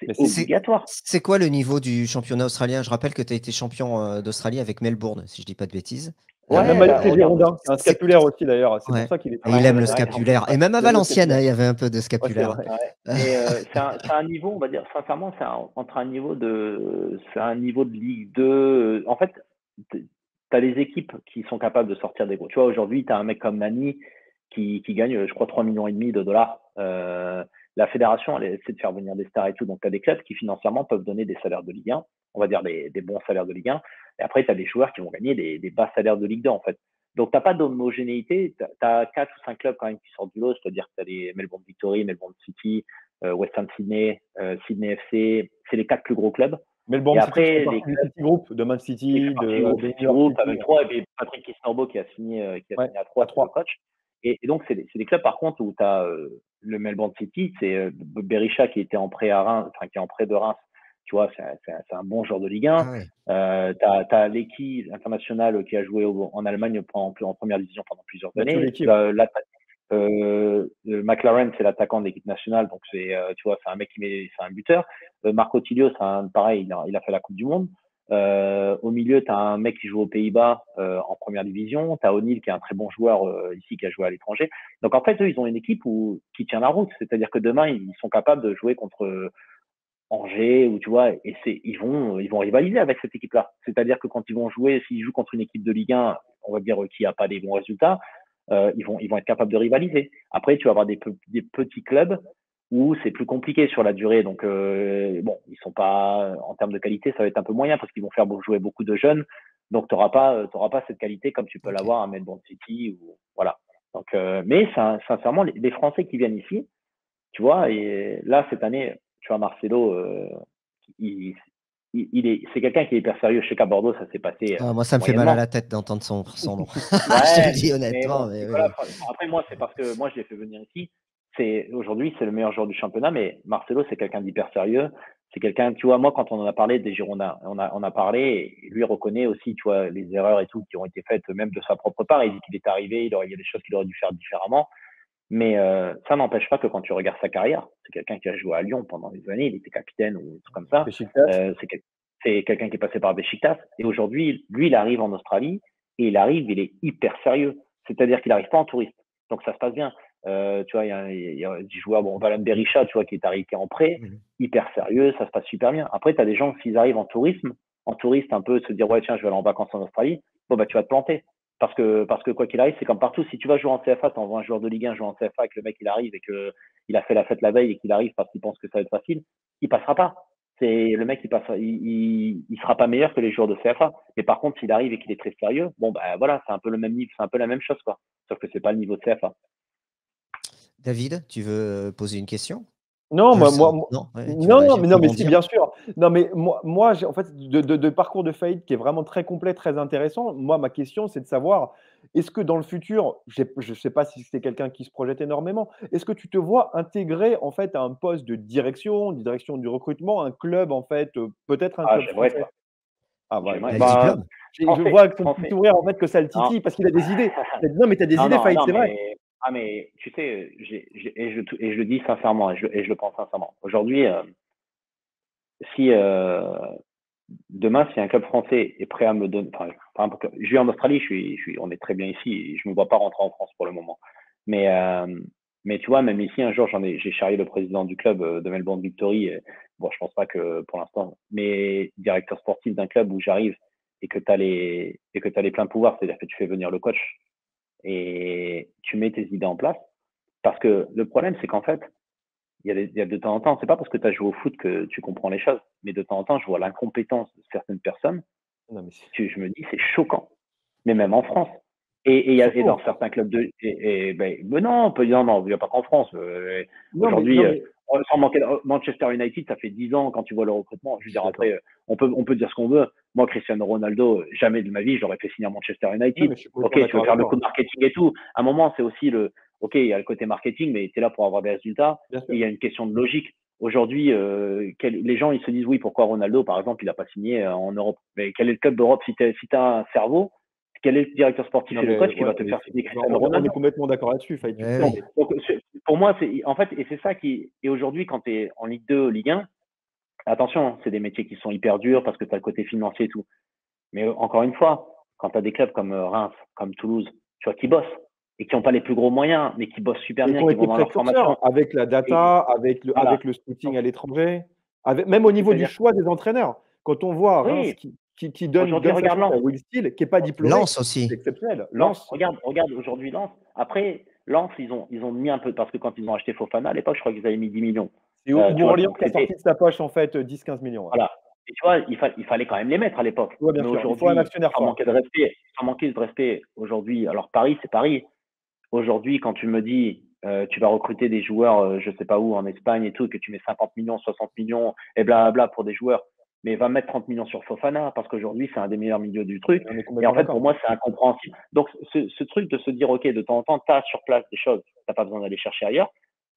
C'est obligatoire. C'est quoi le niveau du championnat australien? Je rappelle que tu as été champion d'Australie avec Melbourne, si je ne dis pas de bêtises. Ouais, même à les Girondins, un scapulaire aussi d'ailleurs, c'est ouais. pour ça qu'il est. Et il aime le scapulaire. Et même à Valenciennes, il y avait un peu de scapulaire. Ouais, c'est ouais. euh, un, un niveau, on va dire, sincèrement, c'est entre un niveau de, c'est un niveau de Ligue deux. En fait, tu as les équipes qui sont capables de sortir des gros. Tu vois, aujourd'hui, tu as un mec comme Nani qui, qui gagne, je crois, trois millions et demi de dollars. Euh, la fédération, elle essaie de faire venir des stars et tout. Donc, tu as des clubs qui financièrement peuvent donner des salaires de Ligue un, on va dire des, des bons salaires de Ligue un. Et après, tu as des joueurs qui vont gagner des, des bas salaires de Ligue deux, en fait. Donc, tu n'as pas d'homogénéité. Tu as quatre ou cinq clubs quand même qui sortent du lot, c'est-à-dire que tu as les Melbourne Victory, Melbourne City, euh, West Ham Sydney, euh, Sydney F C. C'est les quatre plus gros clubs. Melbourne City, les petits groupes de Man City, de, de, de, de groupes avec trois, et puis Patrick Kisnorbo qui a signé, euh, qui a ouais, signé à trois, trois coachs. Et, et donc, c'est des, des clubs, par contre, où tu as euh, le Melbourne City, c'est euh, Berisha qui était en prêt à Reims, enfin, qui est en prêt de Reims. Tu vois, c'est un, un bon joueur de Ligue un. Ah ouais. euh, tu as, as l'équipe internationale qui a joué au, en Allemagne en, en première division pendant plusieurs années. Euh, la, euh, McLaren, c'est l'attaquant de l'équipe nationale. Donc, c'est euh, un mec qui met, c'est un buteur. Euh, Marco Tilio, c'est un pareil, il a, il a fait la Coupe du Monde. Euh, au milieu, tu as un mec qui joue aux Pays-Bas euh, en première division. Tu as O'Neill qui est un très bon joueur euh, ici, qui a joué à l'étranger. Donc, en fait, eux, ils ont une équipe où, qui tient la route. C'est-à-dire que demain, ils sont capables de jouer contre Angers, ou tu vois, et c'est, ils vont, ils vont rivaliser avec cette équipe-là. C'est-à-dire que quand ils vont jouer, s'ils jouent contre une équipe de Ligue un, on va dire qui n'a pas des bons résultats, euh, ils vont, ils vont être capables de rivaliser. Après, tu vas avoir des, pe des petits clubs où c'est plus compliqué sur la durée. Donc, euh, bon, ils sont pas, en termes de qualité, ça va être un peu moyen parce qu'ils vont faire jouer beaucoup de jeunes. Donc, tu n'auras pas, t'auras pas cette qualité comme tu peux l'avoir à Melbourne City ou voilà. Donc, euh, mais ça, sincèrement, les, les Français qui viennent ici, tu vois, et là cette année. Tu vois, Marcelo, euh, il, il, il est, c'est quelqu'un qui est hyper sérieux. Je sais qu'à Bordeaux, ça s'est passé. Ah, moi, ça me fait mal à la tête d'entendre son, son nom. Ouais, je te le dis honnêtement. Mais bon, mais voilà, ouais. Après, moi, c'est parce que moi, je l'ai fait venir ici. C'est, aujourd'hui, c'est le meilleur joueur du championnat, mais Marcelo, c'est quelqu'un d'hyper sérieux. C'est quelqu'un, tu vois, moi, quand on en a parlé des Girondins, on a, on a parlé, et lui reconnaît aussi, tu vois, les erreurs et tout qui ont été faites, même de sa propre part. Il dit qu'il est arrivé, il aurait, il y a des choses qu'il aurait dû faire différemment. Mais euh, ça n'empêche pas que quand tu regardes sa carrière, c'est quelqu'un qui a joué à Lyon pendant des années, il était capitaine ou tout comme ça. Euh, c'est, c'est quelqu'un qui est passé par Beşiktaş. Et aujourd'hui, lui, il arrive en Australie et il arrive, il est hyper sérieux. C'est-à-dire qu'il n'arrive pas en touriste. Donc, ça se passe bien. Euh, tu vois, il y a, y a des joueurs, bon, Valon Berisha, tu vois, qui est arrivé qui est en prêt, mm-hmm. hyper sérieux, ça se passe super bien. Après, tu as des gens, s'ils arrivent en tourisme, en touriste, un peu se dire, ouais, tiens, je vais aller en vacances en Australie, bon, bah, tu vas te planter. Parce que, parce que quoi qu'il arrive, c'est comme partout. Si tu vas jouer en C F A, tu envoies un joueur de Ligue un jouer en C F A et que le mec il arrive et qu'il a fait la fête la veille et qu'il arrive parce qu'il pense que ça va être facile, il passera pas. C'est, le mec il, passera, il, il, il sera pas meilleur que les joueurs de C F A. Mais par contre, s'il arrive et qu'il est très sérieux, bon bah voilà, c'est un peu le même niveau, c'est un peu la même chose quoi. Sauf que c'est pas le niveau de C F A. David, tu veux poser une question ? Non, moi, moi, non, ouais, non, non mais, non, mais si, bien sûr. Non, mais moi, moi j'ai, en fait, de, de, de parcours de faillite qui est vraiment très complet, très intéressant. Moi, ma question, c'est de savoir, est-ce que dans le futur, je ne sais pas si c'est quelqu'un qui se projette énormément, est-ce que tu te vois intégrer en fait à un poste de direction, de direction du recrutement, un club en fait, peut-être un ah, club. J'aimerais ça. Ah, ouais, bah, bah, je pensez, vois que ton petit sourire en fait que ça le titille parce qu'il a des idées. Non, mais tu as des non, idées, non, faillite, non, c'est mais... vrai. Ah mais tu sais, j'ai, j'ai, et, je, et je le dis sincèrement, et je, et je le pense sincèrement. Aujourd'hui, euh, si euh, demain, si un club français est prêt à me donner, enfin, je suis en Australie, je suis, je suis, on est très bien ici, je ne me vois pas rentrer en France pour le moment. Mais, euh, mais tu vois, même ici, un jour, j'en ai, j'ai charrié le président du club euh, de Melbourne Victory. Et, bon, je pense pas que pour l'instant, mais directeur sportif d'un club où j'arrive et que tu as les, et que tu as les pleins pouvoirs, c'est-à-dire que tu fais venir le coach. Et tu mets tes idées en place parce que le problème, c'est qu'en fait, il y a, des, il y a de temps en temps, c'est pas parce que tu as joué au foot que tu comprends les choses, mais de temps en temps, je vois l'incompétence de certaines personnes. Non, mais tu, je me dis, c'est choquant, mais même en France. Et il y a et dans certains clubs de. Et, et, ben, ben non, on peut dire, non, il n'y a pas qu'en France. Euh, non, aujourd'hui, mais, non, mais... Euh, sans manquer, Manchester United, ça fait dix ans quand tu vois le recrutement. Je veux dire, après, on peut, on peut dire ce qu'on veut. Moi, Cristiano Ronaldo, jamais de ma vie, je l'aurais fait signer à Manchester United. Non, ok, tu veux faire le coup de marketing et tout. À un moment, c'est aussi le. Ok, il y a le côté marketing, mais tu es là pour avoir des résultats. Il y a une question de logique. Aujourd'hui, euh, quel, les gens, ils se disent oui, pourquoi Ronaldo, par exemple, il n'a pas signé en Europe. Mais quel est le club d'Europe si tu as si un cerveau? Quel est le directeur sportif non, et le coach ouais, qui va te faire signer Cristiano Ronaldo? On est complètement d'accord là-dessus. Fait, ouais, ouais. Donc, pour moi, c'est en fait, et c'est ça qui. Et aujourd'hui, quand tu es en Ligue deux, Ligue un, attention, c'est des métiers qui sont hyper durs parce que tu as le côté financier et tout. Mais encore une fois, quand tu as des clubs comme Reims, comme Toulouse, tu vois, qui bossent et qui n'ont pas les plus gros moyens, mais qui bossent super et bien, qui vont dans leur formation. Avec la data, et, avec, le, voilà. avec le scouting à l'étranger, avec, même au niveau C'est-à-dire... du choix des entraîneurs. Quand on voit Reims oui. qui. Qui, qui donne, donne regarde, à Will Steele, qui n'est pas diplômé. Lens aussi. C'est exceptionnel. Lens. Regarde, regarde aujourd'hui Lens. Après, Lens, ils ont, ils ont mis un peu, parce que quand ils ont acheté Fofana, à l'époque, je crois qu'ils avaient mis dix millions. C'est où euh, Lyon qui a sorti de sa poche, en fait, dix à quinze millions. Ouais. Voilà. Et tu vois, il, fa- il fallait quand même les mettre à l'époque. Ouais, bien Mais sûr. Aujourd'hui, il faut un actionnaire fort. Ça manquait de respect aujourd'hui. Alors, Paris, c'est Paris. Aujourd'hui, quand tu me dis, euh, tu vas recruter des joueurs, euh, je ne sais pas où, en Espagne et tout, que tu mets cinquante millions, soixante millions, et blablabla pour des joueurs. Mais va mettre trente millions sur Fofana parce qu'aujourd'hui, c'est un des meilleurs milieux du truc. Et en fait, pour moi, c'est incompréhensible. Donc, ce, ce truc de se dire, OK, de temps en temps, tu as sur place des choses, tu n'as pas besoin d'aller chercher ailleurs.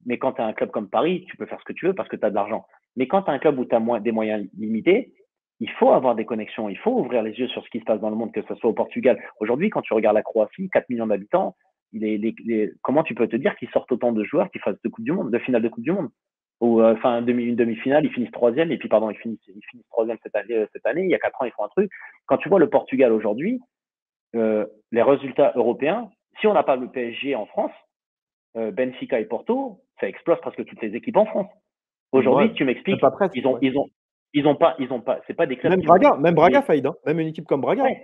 Mais quand tu as un club comme Paris, tu peux faire ce que tu veux parce que tu as de l'argent. Mais quand tu as un club où tu as mo- des moyens limités, il faut avoir des connexions, il faut ouvrir les yeux sur ce qui se passe dans le monde, que ce soit au Portugal. Aujourd'hui, quand tu regardes la Croatie, quatre millions d'habitants, les, les, les, comment tu peux te dire qu'ils sortent autant de joueurs qui fassent de Coupe du Monde, de finale de Coupe du Monde? Ou enfin euh, demi, une demi-finale, ils finissent troisième et puis pardon, ils finissent ils finissent troisième cette année. Euh, cette année, il y a quatre ans, ils font un truc. Quand tu vois le Portugal aujourd'hui, euh, les résultats européens, si on n'a pas le P S G en France, euh, Benfica et Porto, ça explose presque toutes les équipes en France. Aujourd'hui, ouais, tu m'expliques, presque, ils ont ouais. ils ont ils ont pas ils ont pas, c'est pas des clubs. Même Braga, ont, même Braga, Fahid, hein, même une équipe comme Braga. Ouais.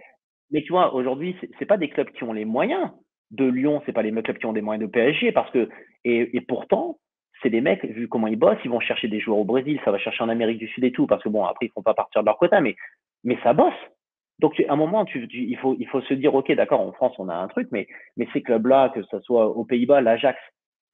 Mais tu vois, aujourd'hui, c'est, c'est pas des clubs qui ont les moyens de Lyon, c'est pas les clubs qui ont des moyens de P S G parce que et, et pourtant. C'est des mecs, vu comment ils bossent, ils vont chercher des joueurs au Brésil, ça va chercher en Amérique du Sud et tout, parce que bon, après, ils ne font pas partir de leur quota, mais, mais ça bosse. Donc, tu, à un moment, tu, tu, il, faut, il faut se dire, OK, d'accord, en France, on a un truc, mais, mais ces clubs-là, que ce soit aux Pays-Bas, l'Ajax,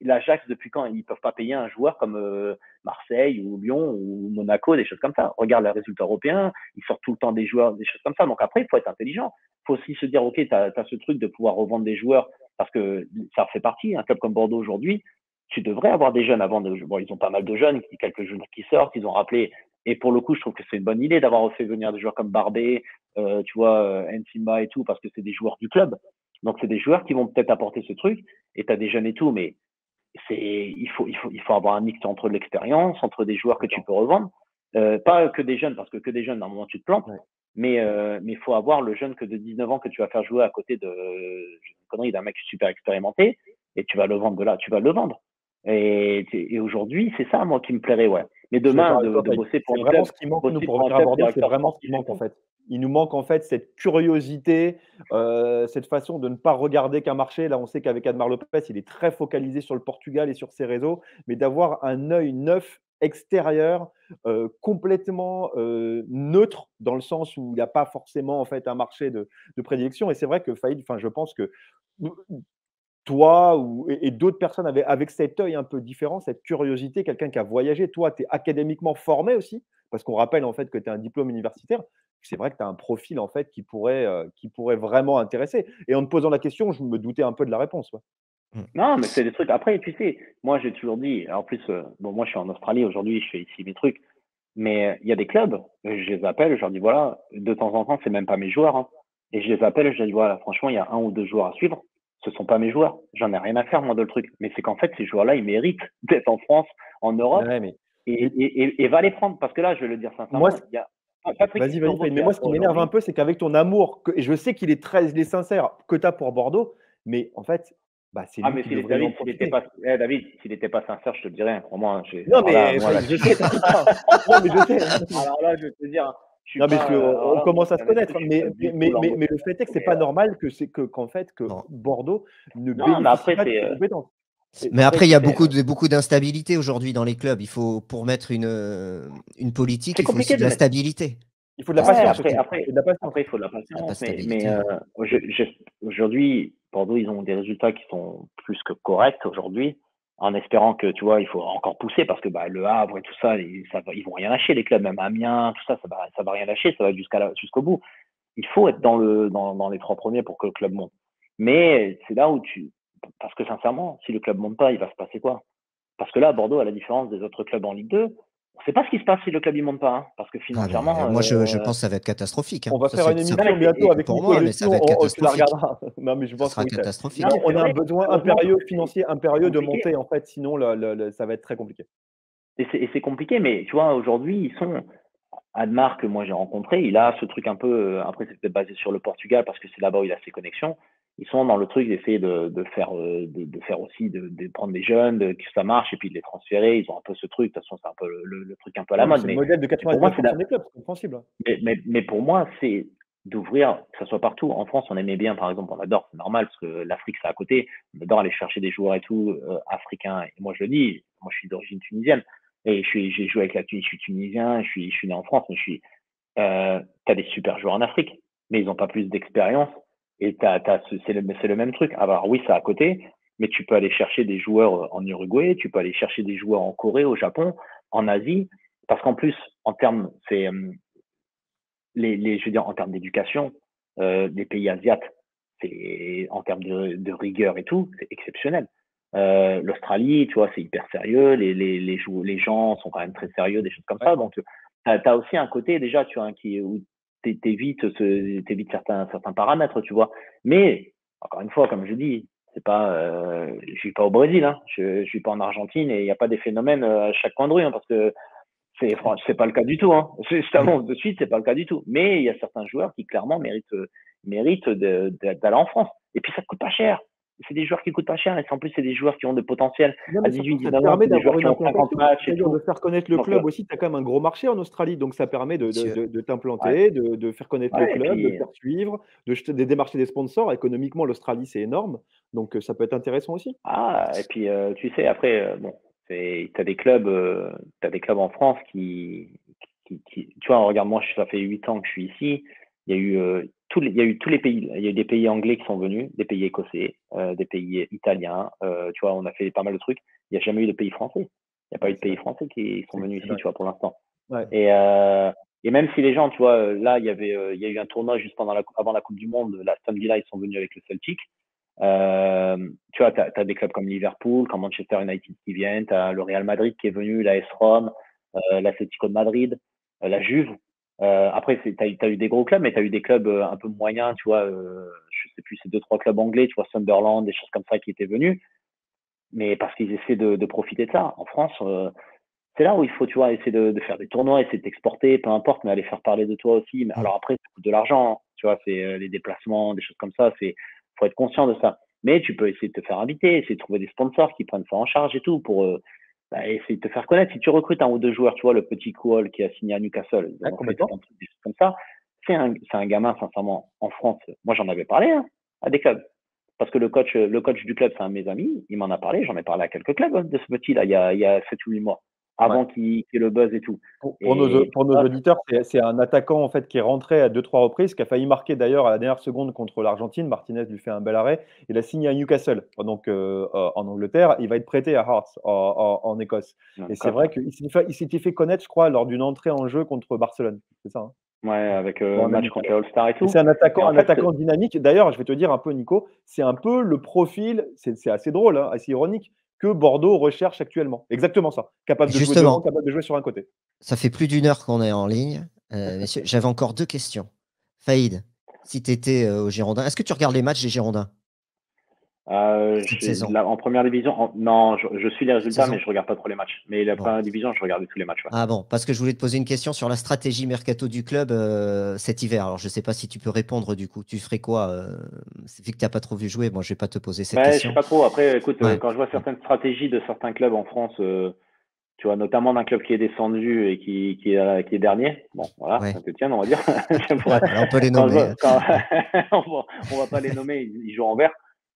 l'Ajax, depuis quand ils ne peuvent pas payer un joueur comme euh, Marseille ou Lyon ou Monaco, des choses comme ça. Regarde les résultats européens, ils sortent tout le temps des joueurs, des choses comme ça. Donc après, il faut être intelligent. Il faut aussi se dire, OK, tu as, tu as ce truc de pouvoir revendre des joueurs parce que ça fait partie. Un club comme Bordeaux aujourd'hui, tu devrais avoir des jeunes avant. De, bon, ils ont pas mal de jeunes, quelques jeunes qui sortent, ils ont rappelé. Et pour le coup, je trouve que c'est une bonne idée d'avoir fait venir des joueurs comme Barbet, euh, tu vois, Nsimba et tout, parce que c'est des joueurs du club. Donc, c'est des joueurs qui vont peut-être apporter ce truc. Et tu as des jeunes et tout, mais c'est, il faut, il faut, il faut avoir un mix entre l'expérience, entre des joueurs que tu peux revendre. Euh, pas que des jeunes, parce que que des jeunes, normalement, tu te plantes. Mais euh, mais faut avoir le jeune que de dix-neuf ans que tu vas faire jouer à côté de, connerie, d'un mec super expérimenté. Et tu vas le vendre de là, tu vas le vendre. Et, et aujourd'hui, c'est ça, moi, qui me plairait, ouais. Mais demain, de, de bosser pour vraiment club, ce qui manque nous pour revenir à Bordeaux, c'est vraiment ce qui manque en fait. Il nous manque en fait cette curiosité, euh, cette façon de ne pas regarder qu'un marché. Là, on sait qu'avec Admar Lopez, il est très focalisé sur le Portugal et sur ses réseaux, mais d'avoir un œil neuf extérieur, euh, complètement euh, neutre, dans le sens où il n'y a pas forcément en fait un marché de, de prédilection. Et c'est vrai que Fahid, enfin, je pense que toi ou, et, et d'autres personnes avaient, avec cet œil un peu différent, cette curiosité, quelqu'un qui a voyagé, toi, tu es académiquement formé aussi, parce qu'on rappelle en fait que tu as un diplôme universitaire, c'est vrai que tu as un profil en fait qui pourrait, euh, qui pourrait vraiment intéresser. Et en te posant la question, je me doutais un peu de la réponse. Ouais. Non, mais c'est des trucs. Après, tu sais, moi j'ai toujours dit, en plus, euh, bon, moi je suis en Australie aujourd'hui, je fais ici mes trucs, mais il y a des clubs, je les appelle, je leur dis voilà, de temps en temps, c'est même pas mes joueurs, hein, et je les appelle, je leur dis voilà, franchement, il y a un ou deux joueurs à suivre. Ce sont pas mes joueurs. J'en ai rien à faire, moi, de le truc. Mais c'est qu'en fait, ces joueurs-là, ils méritent d'être en France, en Europe. Ouais, mais... et, et, et, et va les prendre. Parce que là, je vais le dire sincèrement. Moi, il y a... ah, Patrick, vas-y, vas-y, vas-y. Mais moi, ce qui m'énerve un peu, c'est qu'avec ton amour, que... et je sais qu'il est très il est sincère, que tu as pour Bordeaux, mais en fait, bah, c'est ah, lui mais qui devrait en profiter. Pas... Eh, David, s'il n'était pas sincère, je te le dirais. Pour moi, j'ai... Non, mais voilà, moi, là, je sais. Non, mais je sais. Alors là, je vais te dire... Non, mais pas, que, euh, on commence à se connaître, mais, mais, mais, mais, mais le fait est que c'est pas normal que c'est que qu'en fait que non. Bordeaux ne bénéficie après, pas de compétences. Mais après, il y a beaucoup de beaucoup d'instabilité aujourd'hui dans les clubs. Il faut pour mettre une une politique, il faut aussi de la stabilité. Il faut de la patience. Ouais, après, après, il faut de la patience. Mais, mais euh, je, je, aujourd'hui, Bordeaux, ils ont des résultats qui sont plus que corrects aujourd'hui. En espérant que, tu vois, il faut encore pousser parce que bah, le Havre et tout ça, ils, ça, ils vont rien lâcher, les clubs, même Amiens, tout ça, ça va, ça va rien lâcher, ça va jusqu'à la, jusqu'au bout. Il faut être dans, le, dans, dans les trois premiers pour que le club monte. Mais c'est là où tu... Parce que sincèrement, si le club monte pas, il va se passer quoi? Parce que là, Bordeaux, à la différence des autres clubs en Ligue deux, on ne sait pas ce qui se passe si le club ne monte pas. Hein, parce que financièrement... Ah, moi, euh, je, je pense que ça va être catastrophique. Hein. On va ça, faire une émission ça, bientôt avec Nicolas. Moi, mais ça va être catastrophique. Non, mais je pense ça sera que catastrophique. Non, on a un besoin impérieux financier, impérieux de monter, en fait. Sinon, le, le, le, ça va être très compliqué. Et c'est, et c'est compliqué, mais tu vois, aujourd'hui, ils sont... Admar, que moi, j'ai rencontré, il a ce truc un peu... Après, c'est peut-être basé sur le Portugal, parce que c'est là-bas où il a ses connexions. Ils sont dans le truc d'essayer de, de faire de, de faire aussi de, de prendre des jeunes, de, que ça marche et puis de les transférer. Ils ont un peu ce truc. De toute façon, c'est un peu le, le, le truc un peu à la mode. C'est mais le modèle de quatre-vingt-dix pour cent des clubs, c'est compréhensible. Mais, mais, mais pour moi, c'est d'ouvrir, que ça soit partout. En France, on aimait bien, par exemple, on adore, c'est normal parce que l'Afrique, c'est à côté. On adore aller chercher des joueurs et tout euh, africains. Et moi, je le dis, moi, je suis d'origine tunisienne et je suis, j'ai joué avec la Tunisie. Je suis tunisien, je suis, je suis né en France, mais je suis. Euh, t'as des super joueurs en Afrique, mais ils n'ont pas plus d'expérience. Et t'as, t'as, c'est, le, c'est le même truc. Alors oui, c'est à côté, mais tu peux aller chercher des joueurs en Uruguay, tu peux aller chercher des joueurs en Corée, au Japon, en Asie, parce qu'en plus, en termes, c'est les, les, je veux dire, en termes d'éducation, euh, les pays asiatiques, c'est en termes de, de rigueur et tout, c'est exceptionnel. Euh, l'Australie, tu vois, c'est hyper sérieux. Les les les, jou- les gens sont quand même très sérieux, des choses comme ça. Donc t'as, t'as aussi un côté déjà, tu vois, qui où t'évites ce, t'évites certains certains paramètres, tu vois. Mais encore une fois, comme je dis, c'est pas euh, je suis pas au Brésil, hein, je, je suis pas en Argentine et il y a pas des phénomènes à chaque coin de rue, hein, parce que c'est c'est pas le cas du tout, hein, c'est, je t'annonce de suite, c'est pas le cas du tout. Mais il y a certains joueurs qui clairement méritent méritent de, de, d'aller en France, et puis ça coûte pas cher. C'est des joueurs qui coûtent pas cher, et en plus, c'est des joueurs qui ont de potentiel. Non, à dix-huit, dix-neuf ans, ça permet d'avoir une implantation, de faire connaître le club aussi. Tu as quand même un gros marché en Australie, donc ça permet de, de, de, de t'implanter, ouais. de, de faire connaître ouais, le club, puis... de faire suivre, de, de démarcher des sponsors. Économiquement, l'Australie, c'est énorme, donc ça peut être intéressant aussi. Ah, et puis euh, tu sais, après, euh, bon, tu as des clubs, euh, t'as des clubs en France qui, qui, qui, tu vois, regarde, moi, ça fait huit ans que je suis ici. Il y a eu, euh, tous les, il y a eu tous les pays. Il y a eu des pays anglais qui sont venus, des pays écossais, euh, des pays italiens. Euh, tu vois, on a fait pas mal de trucs. Il n'y a jamais eu de pays français. Il n'y a pas eu de pays français qui sont venus ici, tu vois, pour l'instant. Ouais. Et, euh, et même si les gens, tu vois, là, il y avait, euh, il y a eu un tournoi juste pendant la, avant la Coupe du Monde. Là, samedi, là, ils sont venus avec le Celtic. Euh, tu vois, tu as, as des clubs comme Liverpool, comme Manchester United qui viennent. Tu as le Real Madrid qui est venu, la S-Rome, euh, l'Atlético de Madrid, euh, la Juve. Euh, après, tu as, as eu des gros clubs, mais tu as eu des clubs euh, un peu moyens, tu vois. Euh, je sais plus, c'est deux, trois clubs anglais, tu vois, Sunderland, des choses comme ça qui étaient venus. Mais parce qu'ils essaient de, de profiter de ça. En France, euh, c'est là où il faut, tu vois, essayer de, de faire des tournois, essayer de t'exporter, peu importe, mais aller faire parler de toi aussi. Mais alors après, ça coûte de l'argent, hein, tu vois, c'est euh, les déplacements, des choses comme ça. Il faut être conscient de ça. Mais tu peux essayer de te faire inviter, essayer de trouver des sponsors qui prennent ça en charge et tout pour euh, bah, essayer de te faire connaître. Si tu recrutes un ou deux joueurs, tu vois, le petit Kouol qui a signé à Newcastle, ah, donc, complètement. Des choses comme ça. C'est un, un gamin, sincèrement, en France. Moi, j'en avais parlé hein, à des clubs. Parce que le coach, le coach du club, c'est un de mes amis, il m'en a parlé, j'en ai parlé à quelques clubs hein, de ce petit-là, il y a, il y a sept ou huit mois, avant ouais. qu'il qu ait le buzz et tout. Pour, et, pour, nos, pour nos auditeurs, c'est un attaquant en fait, qui est rentré à deux trois reprises, qui a failli marquer d'ailleurs à la dernière seconde contre l'Argentine, Martinez lui fait un bel arrêt, il a signé à Newcastle, donc euh, euh, en Angleterre, il va être prêté à Hearts en, en, en Écosse. Et c'est vrai qu'il s'était fait connaître, je crois, lors d'une entrée en jeu contre Barcelone, c'est ça hein. Ouais, avec euh, un match contre All-Star et tout. C'est un attaquant, un fait, attaquant dynamique. D'ailleurs, je vais te dire un peu, Nico, c'est un peu le profil, c'est assez drôle, hein, assez ironique, que Bordeaux recherche actuellement. Exactement ça. Capable de, Justement, jouer, capable de jouer sur un côté. Ça fait plus d'une heure qu'on est en ligne. Euh, J'avais encore deux questions. Fahid, si tu étais euh, au Girondins, est-ce que tu regardes les matchs des Girondins euh, la, en première division, en, non, je, je suis les résultats, saison. mais je ne regarde pas trop les matchs. Mais la bon. première division, je regarde tous les matchs. Ouais. Ah bon, parce que je voulais te poser une question sur la stratégie mercato du club euh, cet hiver. Alors, je ne sais pas si tu peux répondre du coup. Tu ferais quoi euh, vu que tu n'as pas trop vu jouer, moi, je ne vais pas te poser cette ouais, question. Je ne sais pas trop. Après, écoute, ouais. euh, quand je vois certaines stratégies de certains clubs en France, euh, tu vois, notamment d'un club qui est descendu et qui, qui, euh, qui est dernier. Bon, voilà, ouais. Saint-Etienne, on va dire. On peut les nommer. Quand je, quand... on ne va pas les nommer, ils, ils jouent en vert.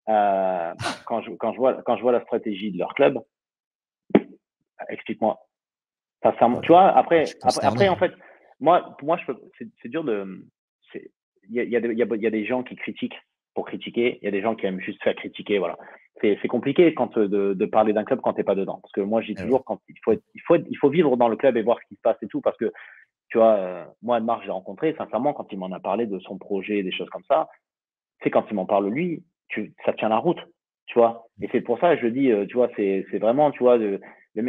Euh, quand, je, quand, je vois, quand je vois la stratégie de leur club, explique-moi. Tu vois, après, après, après, en fait, moi, pour moi, c'est dur de. Il y a, y, a y a des gens qui critiquent pour critiquer, il y a des gens qui aiment juste faire critiquer. Voilà. C'est compliqué quand, de, de parler d'un club quand tu n'es pas dedans. Parce que moi, je dis toujours ouais. quand, il, faut être, il, faut être, il faut vivre dans le club et voir ce qui se passe et tout. Parce que, tu vois, euh, moi, Admar, j'ai rencontré, sincèrement, quand il m'en a parlé de son projet, des choses comme ça, c'est quand il m'en parle lui. Tu, ça tient la route, tu vois. Et c'est pour ça que je dis, euh, tu vois, c'est vraiment, tu vois, le, le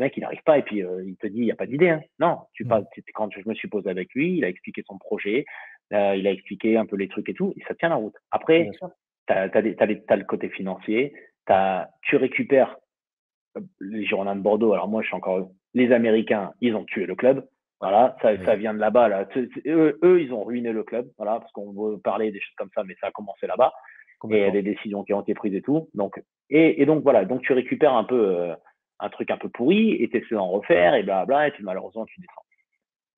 mec, il n'arrive pas et puis euh, il te dit, il n'y a pas d'idée. Hein. Non, tu parles, quand je me suis posé avec lui, il a expliqué son projet, euh, il a expliqué un peu les trucs et tout, et ça tient la route. Après, tu as, t'as t'as le côté financier, t'as, tu récupères les Girondins de Bordeaux. Alors moi, je suis encore... Les Américains, ils ont tué le club. Voilà, ça, ça vient de là-bas. Là. Eux, eux, ils ont ruiné le club, voilà, parce qu'on veut parler des choses comme ça, mais ça a commencé là-bas. Et les décisions qui ont été prises et tout. Donc, et, et donc, voilà. Donc, tu récupères un peu euh, un truc un peu pourri et tu essaies d'en refaire et blabla. Et puis, malheureusement, tu descends.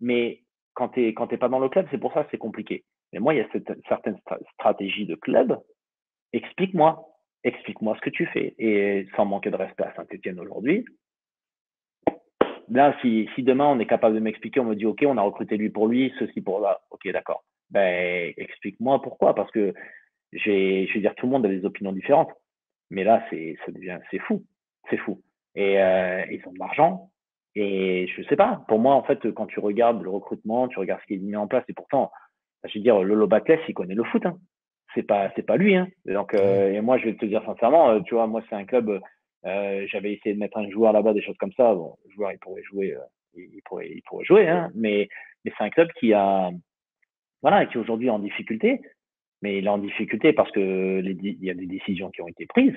Mais quand tu n'es quand t'es pas dans le club, c'est pour ça que c'est compliqué. Mais moi, il y a cette, certaines stra stratégies de club. Explique-moi. Explique-moi ce que tu fais. Et sans manquer de respect à Saint-Etienne aujourd'hui. Là, si, si demain, on est capable de m'expliquer, on me dit, OK, on a recruté lui pour lui, ceci pour là. OK, d'accord. Ben, explique-moi pourquoi. Parce que je veux dire, tout le monde a des opinions différentes, mais là, c'est fou, c'est fou. Et euh, ils ont de l'argent, et je sais pas, pour moi, en fait, quand tu regardes le recrutement, tu regardes ce qui est mis en place, et pourtant, je veux dire, Lolo Batles, il connaît le foot, hein. c'est pas, pas lui. Hein. Donc, euh, et moi, je vais te dire sincèrement, euh, tu vois, moi, c'est un club, euh, j'avais essayé de mettre un joueur là-bas, des choses comme ça, bon, le joueur, il pourrait jouer, euh, il, pourrait, il pourrait jouer, hein. mais, mais c'est un club qui a, voilà, qui aujourd'hui est en difficulté. Mais il est en difficulté parce que les, il y a des décisions qui ont été prises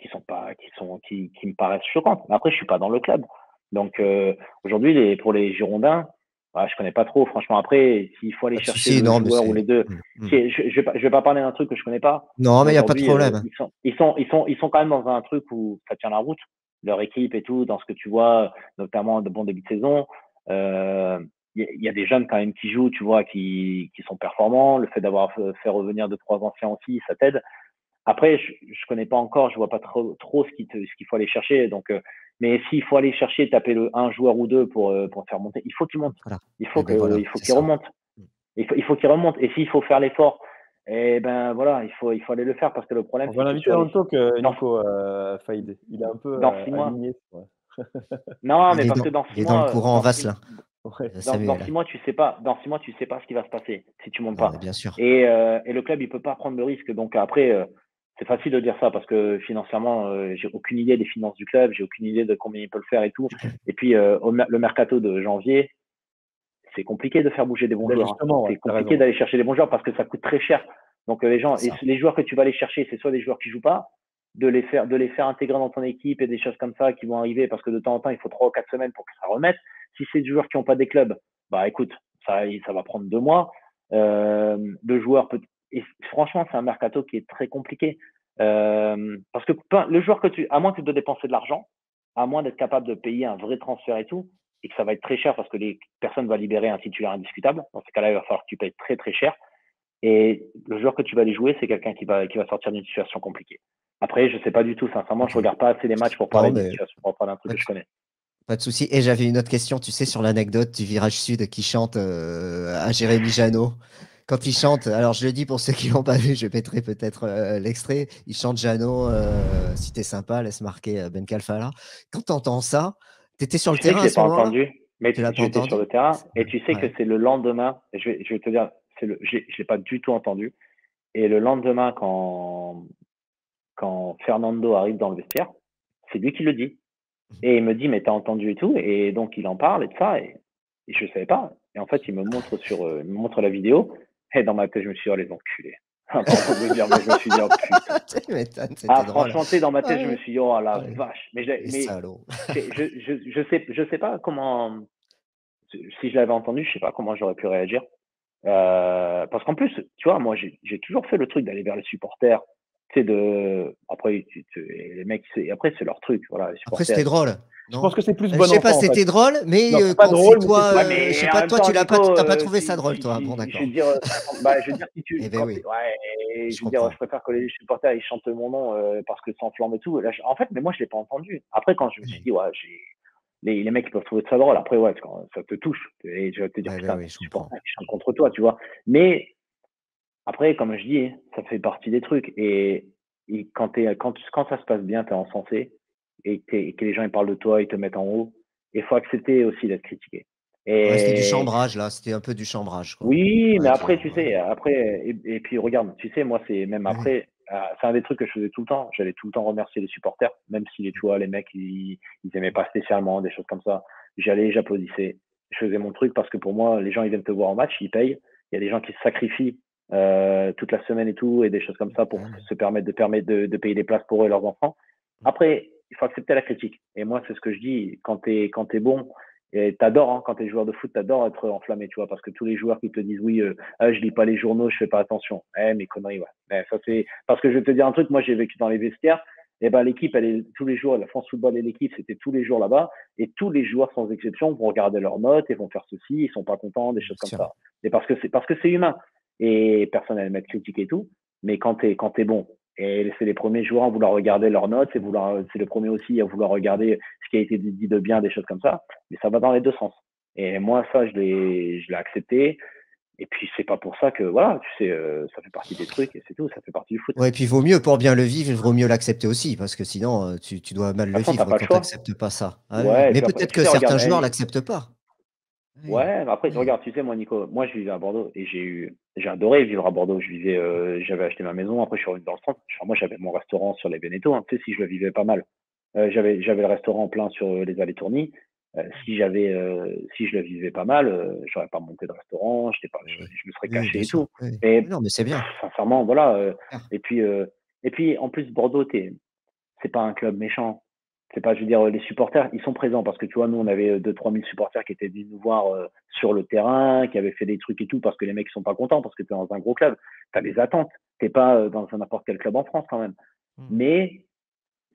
qui sont pas, qui sont, qui, qui me paraissent choquantes. Mais après, je suis pas dans le club. Donc euh, aujourd'hui, les, pour les Girondins, bah, je connais pas trop. Franchement, après, s'il faut aller ah, chercher si, si, le non, joueur ou les deux, mmh. si, je, je vais pas, je vais pas parler d'un truc que je connais pas. Non, mais il y a pas de problème. Euh, ils sont, ils sont, ils sont, ils sont quand même dans un truc où ça tient la route. Leur équipe et tout, dans ce que tu vois, notamment de bons débuts de saison. Euh, Il y a des jeunes quand même qui jouent, tu vois, qui, qui sont performants. Le fait d'avoir fait revenir deux, trois anciens aussi, ça t'aide. Après, je ne connais pas encore, je vois pas trop, trop ce qu'il qu'il faut aller chercher. Donc, euh, mais s'il faut aller chercher, taper le, un joueur ou deux pour, pour faire monter, il faut qu'il monte. Voilà. Il faut qu'il ben voilà, qu remonte. Il faut, il faut qu'il remonte. Et s'il faut faire l'effort, eh ben voilà, il faut, il faut aller le faire parce que le problème. On va l'inviter en talk, Nico euh, Fahid. Il est un peu dans euh, six aligné. Mois. Ouais. Non, mais parce dans, que dans six mois. Il est dans le courant en vase là. Ouais. Dans, dans six mois, tu sais pas. Dans six mois, tu sais pas ce qui va se passer si tu montes pas. Ah, bien sûr. Et, euh, et le club, il peut pas prendre le risque. Donc après, euh, c'est facile de dire ça parce que financièrement, euh, j'ai aucune idée des finances du club, j'ai aucune idée de combien il peut le faire et tout. Et puis euh, au, le mercato de janvier, c'est compliqué de faire bouger des bons ben joueurs. Hein. Ouais, c'est compliqué d'aller chercher des bons joueurs parce que ça coûte très cher. Donc euh, les gens, et les joueurs que tu vas aller chercher, c'est soit des joueurs qui jouent pas, de les faire, de les faire intégrer dans ton équipe et des choses comme ça qui vont arriver parce que de temps en temps, il faut trois ou quatre semaines pour que ça remette. Si c'est des joueurs qui n'ont pas des clubs, bah écoute, ça, ça va prendre deux mois. Euh, de joueurs, peut et franchement, c'est un mercato qui est très compliqué euh, parce que le joueur que tu, à moins que tu dois dépenser de l'argent, à moins d'être capable de payer un vrai transfert et tout, et que ça va être très cher parce que les personnes vont libérer un titulaire indiscutable. Dans ce cas-là, il va falloir que tu payes très très cher. Et le joueur que tu vas aller jouer, c'est quelqu'un qui va qui va sortir d'une situation compliquée. Après, je sais pas du tout. Sincèrement, je regarde pas assez les matchs pour parler d'une situation, pour parler d'un truc que je connais. Pas de souci. Et j'avais une autre question, tu sais, sur l'anecdote du virage sud qui chante euh, à Jérémy Janot. Quand il chante, alors je le dis pour ceux qui l'ont pas vu, je mettrai peut-être euh, l'extrait. Il chante Janot, euh, si t'es sympa, laisse marquer Ben Khalfallah. Quand t'entends ça, t'étais sur le je terrain. Je l'ai pas entendu, mais tu étais sur le terrain. Et tu sais ouais. que c'est le lendemain. Je vais, je vais te dire, c'est le, je l'ai pas du tout entendu. Et le lendemain, quand quand Fernando arrive dans le vestiaire, c'est lui qui le dit. Et il me dit, mais t'as entendu et tout. Et donc, il en parle et de ça. Et, et je ne savais pas. Et en fait, il me montre sur, euh, il me montre la vidéo. Et dans ma tête, je me suis dit, oh, les enculés. Enfin, je, dire, je me suis dit, oh putain. Ah, franchement, dans ma tête, ouais. je me suis dit, oh la ouais. vache. Mais, mais je je, je sais, je sais pas comment. Si je l'avais entendu, je ne sais pas comment j'aurais pu réagir. Euh, parce qu'en plus, tu vois, moi, j'ai toujours fait le truc d'aller vers les supporters. De après tu, tu... les mecs c'est après c'est leur truc voilà après c'était drôle non. Je pense que c'est plus bon je sais pas c'était en fait. drôle mais non, euh, pas quand drôle, toi ouais, mais je sais pas toi temps, tu l'as pas t'as pas trouvé si, ça drôle si, toi si, bon d'accord je veux dire bah je veux dire si tu eh ben oui. tu... ouais je, je veux dire je préfère que les supporters ils chantent mon nom euh, parce que ça enflamme et tout là, je... en fait mais moi je l'ai pas entendu après quand je me suis dit ouais j'ai les les mecs ils peuvent trouver ça drôle après ouais quand ça te touche et je vais te dire putain je chante contre toi tu vois mais après, comme je dis, ça fait partie des trucs. Et, et quand, t'es, quand, quand ça se passe bien, tu es encensé et, et que les gens ils parlent de toi, ils te mettent en haut. Il faut accepter aussi d'être critiqué. Et... Ouais, c'était du chambrage, là. C'était un peu du chambrage. Quoi. Oui, ouais, mais après, tu sais, après, et, et puis regarde, tu sais, moi, c'est même après, ouais. euh, c'est un des trucs que je faisais tout le temps. J'allais tout le temps remercier les supporters, même si, tu vois, les mecs, ils n'aimaient pas spécialement, des choses comme ça. J'allais, j'applaudissais. Je faisais mon truc parce que pour moi, les gens, ils viennent te voir en match, ils payent. Il y a des gens qui se sacrifient. Euh, toute la semaine et tout et des choses comme ça pour se permettre de permettre de, de payer des places pour eux et leurs enfants. Après, il faut accepter la critique. Et moi, c'est ce que je dis quand t'es quand t'es bon et t'adores hein, quand t'es joueur de foot, t'adores être enflammé, tu vois, parce que tous les joueurs qui te disent oui, euh, ah, je lis pas les journaux, je fais pas attention. Eh, mes conneries, ouais. Eh, ça c'est parce que je vais te dire un truc. Moi, j'ai vécu dans les vestiaires. Et eh ben l'équipe, elle est tous les jours. La France Football et l'équipe, c'était tous les jours là-bas. Et tous les joueurs, sans exception, vont regarder leurs notes et vont faire ceci. Ils sont pas contents, des choses comme ça. Et parce que c'est parce que c'est humain. Et personne à mettre critique et tout, mais quand t'es quand t'es bon, et c'est les premiers joueurs à vouloir regarder leurs notes, c'est vouloir c'est le premier aussi à vouloir regarder ce qui a été dit de bien, des choses comme ça, mais ça va dans les deux sens. Et moi ça je l'ai je l'ai accepté. Et puis c'est pas pour ça que voilà, tu sais, euh, ça fait partie des trucs et c'est tout, ça fait partie du foot. Ouais, et puis vaut mieux pour bien le vivre, il vaut mieux l'accepter aussi, parce que sinon tu tu dois mal le façon, vivre quand t'acceptes pas ça. Hein, ouais, mais peut-être que tu sais, certains regarde, joueurs elle... l'acceptent pas. Ouais, mais après, tu regardes, tu sais, moi, Nico, moi, je vivais à Bordeaux et j'ai eu, j'ai adoré vivre à Bordeaux. Je vivais, euh, j'avais acheté ma maison. Après, je suis revenu dans le centre. Enfin, moi, j'avais mon restaurant sur les Vénétos. Hein. Tu sais, si je le vivais pas mal, euh, j'avais, j'avais le restaurant en plein sur les allées Tourny. Euh, si j'avais, euh, si je le vivais pas mal, euh, j'aurais pas monté de restaurant. J'étais pas, je, je me serais caché oui, et tout. Oui. Et non, mais c'est bien. Pff, sincèrement, voilà. Euh, ah. Et puis, euh, et puis, en plus, Bordeaux, t'es, c'est pas un club méchant. C'est pas, je veux dire, les supporters, ils sont présents parce que tu vois, nous, on avait deux à trois mille supporters qui étaient venus nous voir euh, sur le terrain, qui avaient fait des trucs et tout parce que les mecs sont pas contents parce que tu es dans un gros club. Tu as des attentes. Tu n'es pas euh, dans n'importe quel club en France quand même. Mmh. Mais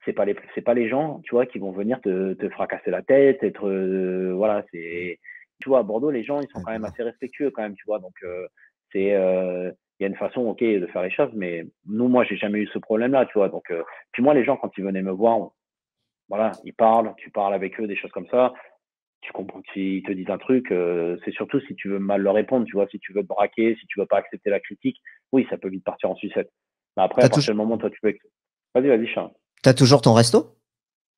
c'est pas les c'est pas les gens, tu vois, qui vont venir te, te fracasser la tête, être euh, voilà, c'est tu vois, à Bordeaux, les gens, ils sont quand même assez respectueux quand même, tu vois. Donc euh, c'est euh, il y a une façon, ok, de faire les choses, mais nous, moi, j'ai jamais eu ce problème-là, tu vois. Donc euh, puis moi, les gens, quand ils venaient me voir, on, voilà, ils parlent, tu parles avec eux, des choses comme ça. tu comprends, s'ils te disent un truc, euh, c'est surtout si tu veux mal leur répondre, tu vois, si tu veux te braquer, si tu veux pas accepter la critique, oui, ça peut vite partir en sucette. Mais après, à partir du moment où toi tu peux... Vas-y, vas-y, Chin. T'as toujours ton resto?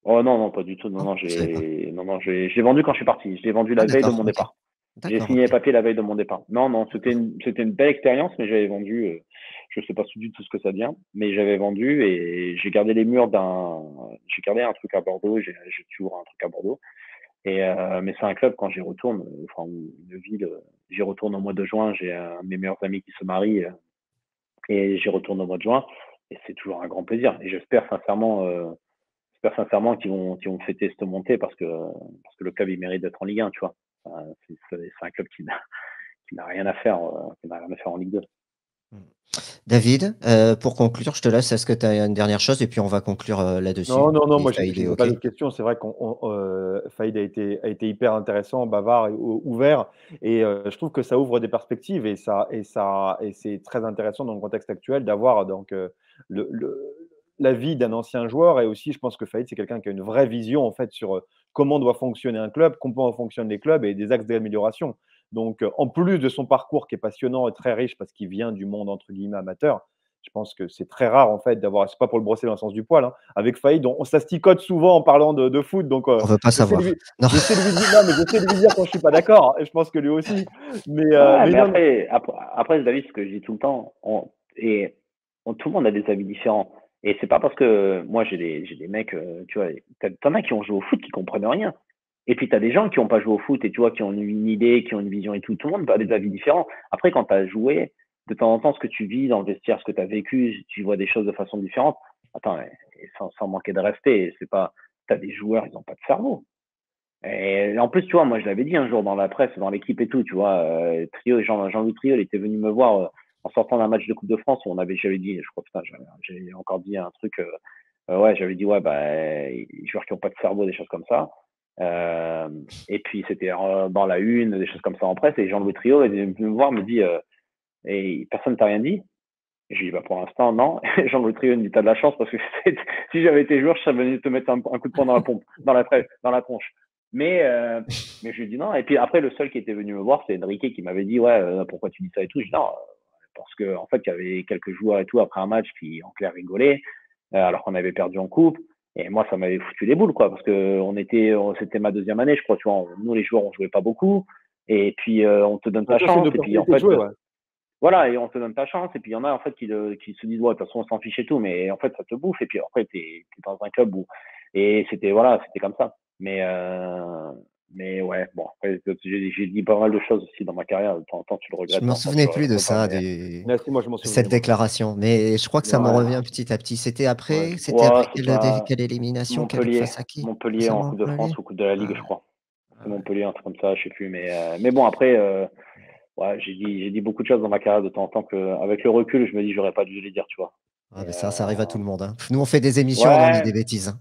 Oh non, non, pas du tout. Non, oh, non, j'ai non, non, j'ai vendu quand je suis parti. Je l'ai vendu la ah, veille de mon okay. départ. J'ai signé les papiers la veille de mon départ. Non, non, c'était une, c'était une belle expérience, mais j'avais vendu, euh, je ne sais pas du tout ce que ça vient, mais j'avais vendu et j'ai gardé les murs d'un, j'ai gardé un truc à Bordeaux, j'ai toujours un truc à Bordeaux. Et, euh, mais c'est un club, quand j'y retourne, enfin, une ville, j'y retourne au mois de juin, j'ai un de mes meilleurs amis qui se marie et j'y retourne au mois de juin et c'est toujours un grand plaisir. Et j'espère sincèrement, euh, j'espère sincèrement qu'ils vont, qu'ils vont fêter cette montée parce que, parce que le club, il mérite d'être en Ligue un, tu vois. C'est un club qui n'a rien à faire, qui n'a rien à faire en Ligue deux. David, euh, pour conclure, je te laisse. Est-ce que tu as une dernière chose et puis on va conclure euh, là-dessus. Non, non, non. Et moi, je n'ai pas d'autres questions. C'est vrai qu'on euh, Fahid a été, a été hyper intéressant, bavard, et, ou, ouvert, et euh, je trouve que ça ouvre des perspectives et ça, et ça, et c'est très intéressant dans le contexte actuel d'avoir donc euh, le, le, la vie d'un ancien joueur. Et aussi, je pense que Fahid, c'est quelqu'un qui a une vraie vision en fait sur comment doit fonctionner un club, comment fonctionnent les clubs et des axes d'amélioration. Donc, en plus de son parcours qui est passionnant et très riche parce qu'il vient du monde, entre guillemets, amateur, je pense que c'est très rare, en fait, d'avoir… C'est pas pour le brosser dans le sens du poil. Hein. Avec Fahid, on, on s'asticote souvent en parlant de, de foot. Donc, euh, on ne veut pas savoir. Lui, non. J'essaie de lui dire, non, mais j'essaie de lui dire quand je ne suis pas d'accord. Et je pense que lui aussi. Mais, ouais, euh, mais, mais après, après, après, David, ce que je dis tout le temps, on, et, on, tout le monde a des avis différents. Et c'est pas parce que moi j'ai des j'ai des mecs, tu vois, t'en as qui ont joué au foot qui comprennent rien. Et puis t'as des gens qui ont pas joué au foot et tu vois qui ont une idée, qui ont une vision et tout. Tout le monde a des avis différents. Après quand t'as joué, de temps en temps ce que tu vis dans le vestiaire, ce que t'as vécu, tu vois des choses de façon différente. Attends, sans sans manquer de respect, c'est pas t'as des joueurs ils ont pas de cerveau. Et en plus tu vois moi je l'avais dit un jour dans la presse, dans l'équipe et tout, tu vois, euh, Trio, Jean Jean-Louis Trio, il était venu me voir. Euh, en sortant d'un match de Coupe de France où on avait, j'avais dit, je crois, putain, j'ai encore dit un truc, euh, euh, ouais, j'avais dit, ouais, bah, les joueurs qui n'ont pas de cerveau, des choses comme ça. Euh, et puis, c'était euh, dans la une, des choses comme ça en presse, et Jean-Louis Trio est venu me voir, me dit, euh, et personne ne t'a rien dit? Et je lui dis, bah, pour l'instant, non. Jean-Louis Trio me dit, t'as de la chance, parce que si j'avais été joueur, je serais venu te mettre un, un coup de poing dans la pompe, dans la, dans la tronche. Mais, euh, mais je lui dis non. Et puis, après, le seul qui était venu me voir, c'est Enrique qui m'avait dit, ouais, euh, pourquoi tu dis ça et tout? Je dis, non. Parce que en fait, il y avait quelques joueurs et tout après un match qui en clair rigolaient, euh, alors qu'on avait perdu en coupe. Et moi, ça m'avait foutu les boules, quoi, parce que on était, c'était ma deuxième année, je crois. Tu vois, on, nous les joueurs, on jouait pas beaucoup. Et puis euh, on te donne ta chance. Et puis en fait, joué, ouais. voilà, et on te donne ta chance. Et puis il y en a en fait qui, le, qui se disent ouais, de toute façon, on s'en fiche et tout. Mais en fait, ça te bouffe. Et puis après, t'es, t'es dans un club où et c'était voilà, c'était comme ça. Mais euh... Mais ouais, bon, après, j'ai dit pas mal de choses aussi dans ma carrière. De temps en temps, tu le regrettes. Je ne m'en souvenais plus de ça, des... Merci, moi, je m'en souviens. Cette déclaration. Mais je crois que ça ouais. me revient petit à petit. C'était après, ouais. c'était ouais, après quelle, la... quelle élimination Montpellier, face à qui Montpellier en Coupe de France ou Coupe de la Ligue, ouais. je crois. Ouais. Montpellier, un truc comme ça, je sais plus. Mais, euh... mais bon, après, euh... ouais, j'ai dit, j'ai dit beaucoup de choses dans ma carrière de temps en temps qu'avec le recul, je me dis, j'aurais pas dû les dire, tu vois. Ah, mais ça, ça arrive à tout le monde. Hein. Nous, on fait des émissions, ouais. on dit des bêtises.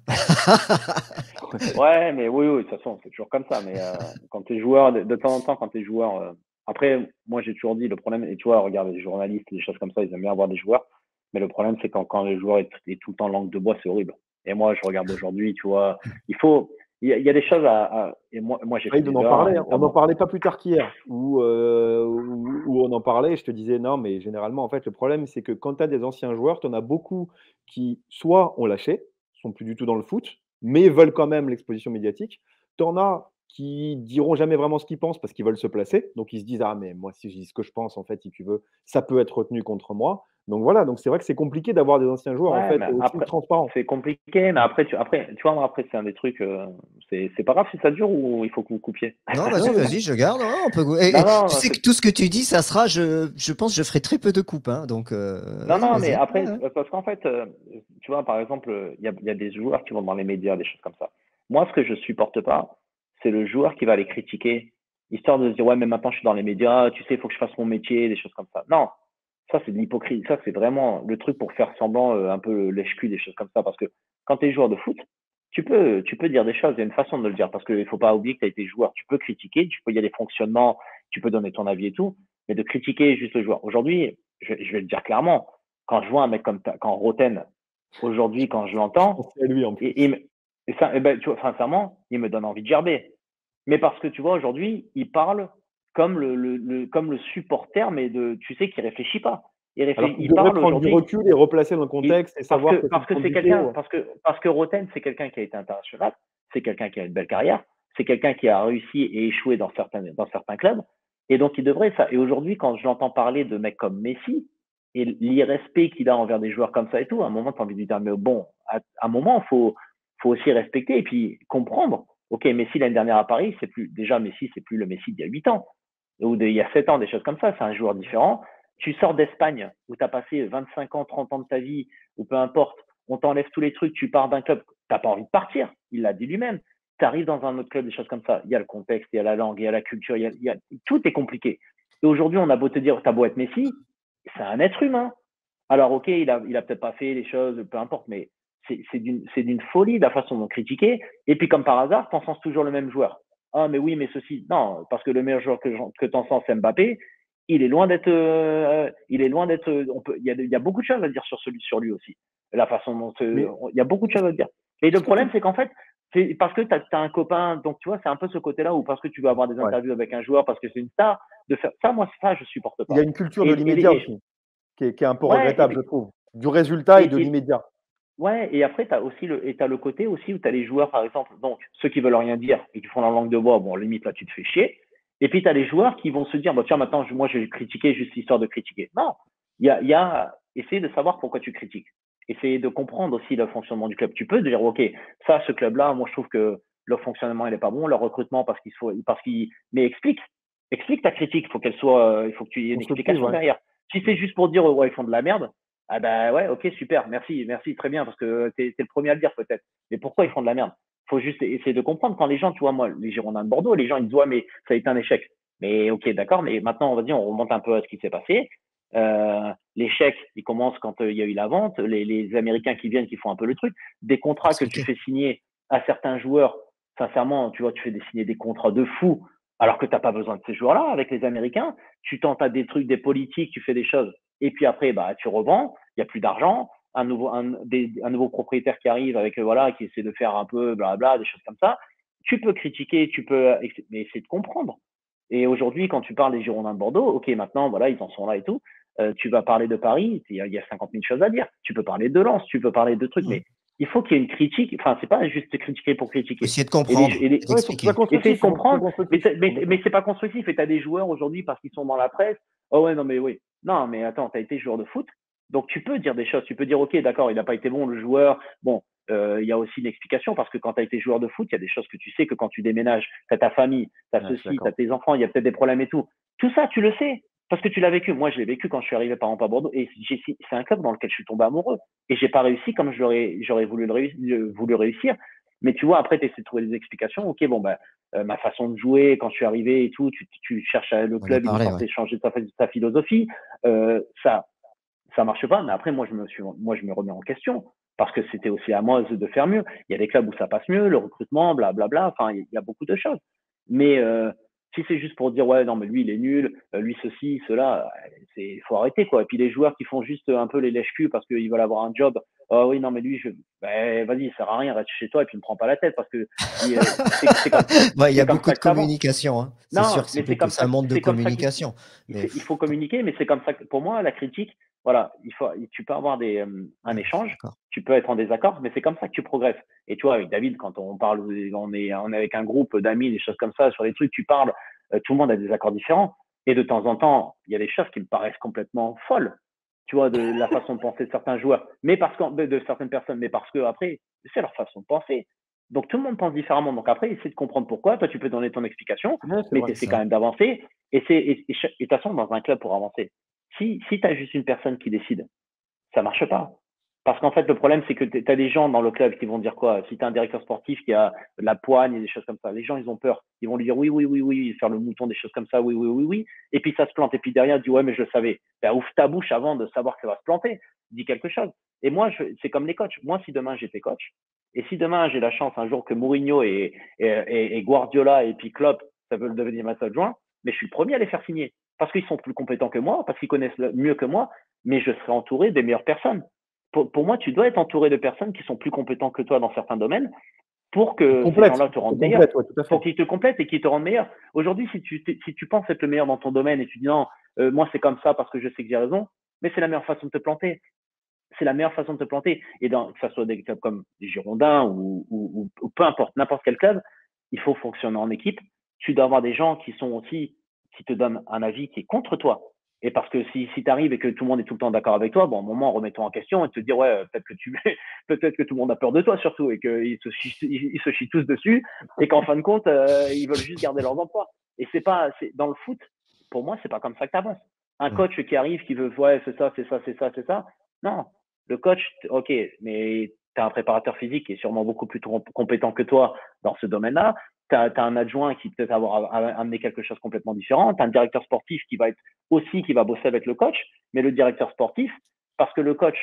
ouais, mais oui, oui, de toute façon, c'est toujours comme ça. Mais euh, quand t'es joueur, de, de temps en temps, quand t'es joueur. Euh, après, moi, j'ai toujours dit, le problème, et tu vois, regarde, les journalistes, les choses comme ça, ils aiment bien avoir des joueurs. Mais le problème, c'est quand, quand le joueur est, est tout le temps langue de bois, c'est horrible. Et moi, je regarde aujourd'hui, tu vois, il faut. Il y, y a des choses à. à et moi, moi j'ai. Ouais, on en parlait. Hein, on n'en parlait pas plus tard qu'hier, où, euh, où, où on en parlait. Je te disais non, mais généralement, en fait, le problème, c'est que quand tu as des anciens joueurs, tu en as beaucoup qui, soit ont lâché, sont plus du tout dans le foot, mais veulent quand même l'exposition médiatique. Tu en as qui diront jamais vraiment ce qu'ils pensent parce qu'ils veulent se placer. Donc ils se disent ah mais moi si je dis ce que je pense, en fait, si tu veux, ça peut être retenu contre moi. Donc voilà, donc c'est vrai que c'est compliqué d'avoir des anciens joueurs ouais, en fait aussi transparents. C'est compliqué, mais après tu, après, tu vois, après c'est un des trucs, euh, c'est pas grave si ça dure ou il faut que vous coupiez. Non, vas-y, vas-y, je garde. Hein, on peut... et, non, non, tu sais que tout ce que tu dis, ça sera, je, je pense, je ferai très peu de coupes. Hein, donc, euh, non, non, mais après, ouais. parce qu'en fait, euh, tu vois, par exemple, il y a, y a des joueurs qui vont dans les médias, des choses comme ça. Moi, ce que je supporte pas, c'est le joueur qui va les critiquer, histoire de se dire, ouais, mais maintenant je suis dans les médias, tu sais, il faut que je fasse mon métier, des choses comme ça. Non. Ça, c'est de l'hypocrisie. Ça, c'est vraiment le truc pour faire semblant euh, un peu lèche-cul, des choses comme ça. Parce que quand tu es joueur de foot, tu peux, tu peux dire des choses. Il y a une façon de le dire. Parce qu'il ne faut pas oublier que tu as été joueur. Tu peux critiquer, tu peux y aller fonctionnement, tu peux donner ton avis et tout. Mais de critiquer juste le joueur. Aujourd'hui, je, je vais le dire clairement, quand je vois un mec comme ta, quand Roten, aujourd'hui, quand je l'entends, il, il me, et ça, et ben, tu vois, sincèrement, il me donne envie de gerber. mais parce que tu vois, aujourd'hui, il parle comme le, le, le, comme le supporter, mais de, tu sais qu'il ne réfléchit pas. Il, réfléchit, il parle prendre du recul et replacer dans le contexte et, et savoir parce que, que, parce, que c'est quelqu'un, ouais. parce que parce que Roten, c'est quelqu'un qui a été international, c'est quelqu'un qui a une belle carrière, c'est quelqu'un qui a réussi et échoué dans certains, dans certains clubs, et donc il devrait ça. Et aujourd'hui, quand je l'entends parler de mecs comme Messi et l'irrespect qu'il a envers des joueurs comme ça et tout, à un moment, tu as envie de lui dire, mais bon, à, à un moment, faut faut aussi respecter et puis comprendre. Ok, Messi l'année dernière à Paris, c'est plus déjà Messi, c'est plus le Messi d'il y a huit ans ou d'il y a sept ans, des choses comme ça. C'est un joueur différent. Tu sors d'Espagne où tu as passé vingt-cinq ans, trente ans de ta vie, ou peu importe, on t'enlève tous les trucs, tu pars d'un club, tu n'as pas envie de partir, il l'a dit lui-même. Tu arrives dans un autre club, des choses comme ça. Il y a le contexte, il y a la langue, il y a la culture, il y a, il y a... tout est compliqué. Et aujourd'hui, on a beau te dire, tu as beau être Messi, c'est un être humain. Alors, ok, il a, il a peut-être pas fait les choses, peu importe, mais c'est, c'est d'une, c'est d'une folie la façon dont critiquer. Et puis, comme par hasard, tu encenses toujours le même joueur. Ah, mais oui, mais ceci, non, parce que le meilleur joueur que, que tu encenses, c'est Mbappé. Il est loin d'être, euh, il est loin d'être. On peut, il y a, il y a beaucoup de choses à dire sur celui, sur lui aussi. La façon dont, mais, on, il y a beaucoup de choses à dire. Et le problème, c'est qu'en fait, c'est parce que t'as, t'as un copain, donc tu vois, c'est un peu ce côté-là, ou parce que tu veux avoir des interviews ouais. avec un joueur, parce que c'est une star, de faire ça, moi, ça, je supporte pas. Il y a une culture et, de l'immédiat et, et, aussi, qui est, qui est un peu ouais, regrettable, et, je trouve, du résultat et, et de et, l'immédiat. Ouais, et après, t'as aussi le, et t'as le côté aussi où t'as les joueurs, par exemple, donc ceux qui veulent rien dire et qui font leur langue de bois, bon, limite là, tu te fais chier. Et puis, tu as les joueurs qui vont se dire, bah, tiens, maintenant, je, moi, je vais critiquer juste histoire de critiquer. Non, il y a, y a essayer de savoir pourquoi tu critiques. Essayer de comprendre aussi le fonctionnement du club. Tu peux dire, OK, ça, ce club-là, moi, je trouve que leur fonctionnement, il n'est pas bon, leur recrutement, parce qu'il faut, parce qu'il, mais explique, explique ta critique. Il faut qu'elle soit, il faut que tu aies une explication ouais. derrière. Si c'est juste pour dire, ouais, ils font de la merde, ah ben ouais, OK, super, merci, merci, très bien, parce que t'es, t'es le premier à le dire peut-être. Mais pourquoi ils font de la merde? Faut juste essayer de comprendre. Quand les gens, tu vois, moi, les Girondins de Bordeaux, les gens, ils disent, ouais, mais ça a été un échec. Mais ok, d'accord, mais maintenant, on va dire, on remonte un peu à ce qui s'est passé. Euh, l'échec, il commence quand euh, il y a eu la vente, les, les Américains qui viennent, qui font un peu le truc. Des contrats que tu fais signer à certains joueurs, sincèrement, tu vois, tu fais des, signer des contrats de fous, alors que t'as pas besoin de ces joueurs-là avec les Américains. Tu tentes à des trucs, des politiques, tu fais des choses. Et puis après, bah, tu revends, il n'y a plus d'argent. Un nouveau, un, des, un nouveau propriétaire qui arrive avec, voilà, qui essaie de faire un peu blabla, des choses comme ça. Tu peux critiquer, tu peux, mais essayer de comprendre. Et aujourd'hui, quand tu parles des Girondins de Bordeaux, ok, maintenant, voilà, ils en sont là et tout. Euh, tu vas parler de Paris, il y, y a cinquante mille choses à dire. Tu peux parler de Lens, tu peux parler de trucs, mmh. mais il faut qu'il y ait une critique. Enfin, c'est pas juste critiquer pour critiquer. Essayer de comprendre. Et les, et les, ouais, c'est pas constructif, essayer de comprendre, mais, mais, mais c'est pas constructif. Et t'as des joueurs aujourd'hui parce qu'ils sont dans la presse. Oh ouais, non, mais oui. Non, mais attends, t'as été joueur de foot. Donc, tu peux dire des choses. Tu peux dire, OK, d'accord, il n'a pas été bon, le joueur. Bon, euh, il y a aussi une explication parce que quand tu as été joueur de foot, il y a des choses que tu sais que quand tu déménages, tu as ta famille, tu as ah, ceci, tu as tes enfants, il y a peut-être des problèmes et tout. Tout ça, tu le sais parce que tu l'as vécu. Moi, je l'ai vécu quand je suis arrivé par exemple à Bordeaux et j'ai, c'est un club dans lequel je suis tombé amoureux et j'ai pas réussi comme j'aurais, j'aurais voulu, le réussir, voulu réussir. Mais tu vois, après, tu essaies de trouver des explications. OK, bon, bah, euh, ma façon de jouer, quand je suis arrivé et tout, tu, tu cherches le club, il faut ouais. changer sa, sa philosophie. Euh, ça. Ça marche pas, mais après, moi, je me suis, moi, je me remets en question parce que c'était aussi à moi de faire mieux. Il y a des clubs où ça passe mieux, le recrutement, blablabla. Enfin, il y a beaucoup de choses. Mais euh, si c'est juste pour dire, ouais, non, mais lui, il est nul, lui, ceci, cela, il faut arrêter, quoi. Et puis, les joueurs qui font juste un peu les lèche-culs parce qu'ils veulent avoir un job. Ah oh, oui, non, mais lui, je, ben, vas-y, il sert à rien, reste chez toi et puis ne me prends pas la tête parce que il, c'est, c'est comme, ouais, il y a beaucoup de communication. Hein. C'est non, sûr que c'est, mais c'est comme ça, ça monte de communication. Mais... Il faut communiquer, mais c'est comme ça que, pour moi, la critique, voilà, il faut, tu peux avoir des, um, un échange, d'accord. Tu peux être en désaccord, mais c'est comme ça que tu progresses. Et tu vois, avec David, quand on parle, on est, on est avec un groupe d'amis, des choses comme ça, sur les trucs, tu parles, euh, tout le monde a des accords différents. Et de temps en temps, il y a des choses qui me paraissent complètement folles, tu vois, de la façon de penser de certains joueurs, mais parce que, de certaines personnes, mais parce que après, c'est leur façon de penser. Donc, tout le monde pense différemment. Donc, après, essaie de comprendre pourquoi. Toi, tu peux donner ton explication, ouais, c'est mais tu essaies quand même d'avancer. Et c'est, et, et, et de toute façon, dans un club pour avancer. Si, si tu as juste une personne qui décide, ça marche pas. Parce qu'en fait, le problème, c'est que tu as des gens dans le club qui vont dire quoi? Si tu as un directeur sportif qui a de la poigne et des choses comme ça, les gens, ils ont peur. Ils vont lui dire oui, oui, oui, oui, faire le mouton, des choses comme ça, oui, oui, oui, oui. Et puis, ça se plante. Et puis, derrière, il dit ouais, mais je le savais. Ben, ouvre ta bouche avant de savoir que ça va se planter. Dis quelque chose. Et moi, je, c'est comme les coachs. Moi, si demain, j'étais coach, et si demain, j'ai la chance un jour que Mourinho et, et, et, et Guardiola et puis Klopp, ça veut devenir ma adjoint, mais je suis le premier à les faire signer. Parce qu'ils sont plus compétents que moi, parce qu'ils connaissent mieux que moi, mais je serai entouré des meilleures personnes. Pour, pour moi, tu dois être entouré de personnes qui sont plus compétentes que toi dans certains domaines pour que ces gens-là te rendent meilleur, ouais, pour qu'ils te complètent et qu'ils te rendent meilleur. Aujourd'hui, si tu, si tu penses être le meilleur dans ton domaine et tu dis non, euh, moi c'est comme ça parce que je sais que j'ai raison, mais c'est la meilleure façon de te planter. C'est la meilleure façon de te planter. Et dans, que ce soit des clubs comme les Girondins ou, ou, ou peu importe, n'importe quel club, il faut fonctionner en équipe. Tu dois avoir des gens qui sont aussi, qui te donnent un avis qui est contre toi. Et parce que si, si tu arrives et que tout le monde est tout le temps d'accord avec toi, bon, à un moment, remets-toi en question et te dire, ouais, peut-être que tu, peut-être que tout le monde a peur de toi surtout et qu'ils se, ils se chient tous dessus et qu'en fin de compte, euh, ils veulent juste garder leurs emplois. Et c'est pas, c'est, dans le foot, pour moi, c'est pas comme ça que t'avances. Un coach qui arrive, qui veut, ouais, c'est ça, c'est ça, c'est ça, c'est ça. Non. Le coach, ok, mais t'as un préparateur physique qui est sûrement beaucoup plus compétent que toi dans ce domaine-là. T'as, t'as un adjoint qui peut-être avoir amené quelque chose de complètement différent. T'as un directeur sportif qui va être aussi, qui va bosser avec le coach, mais le directeur sportif, parce que le coach,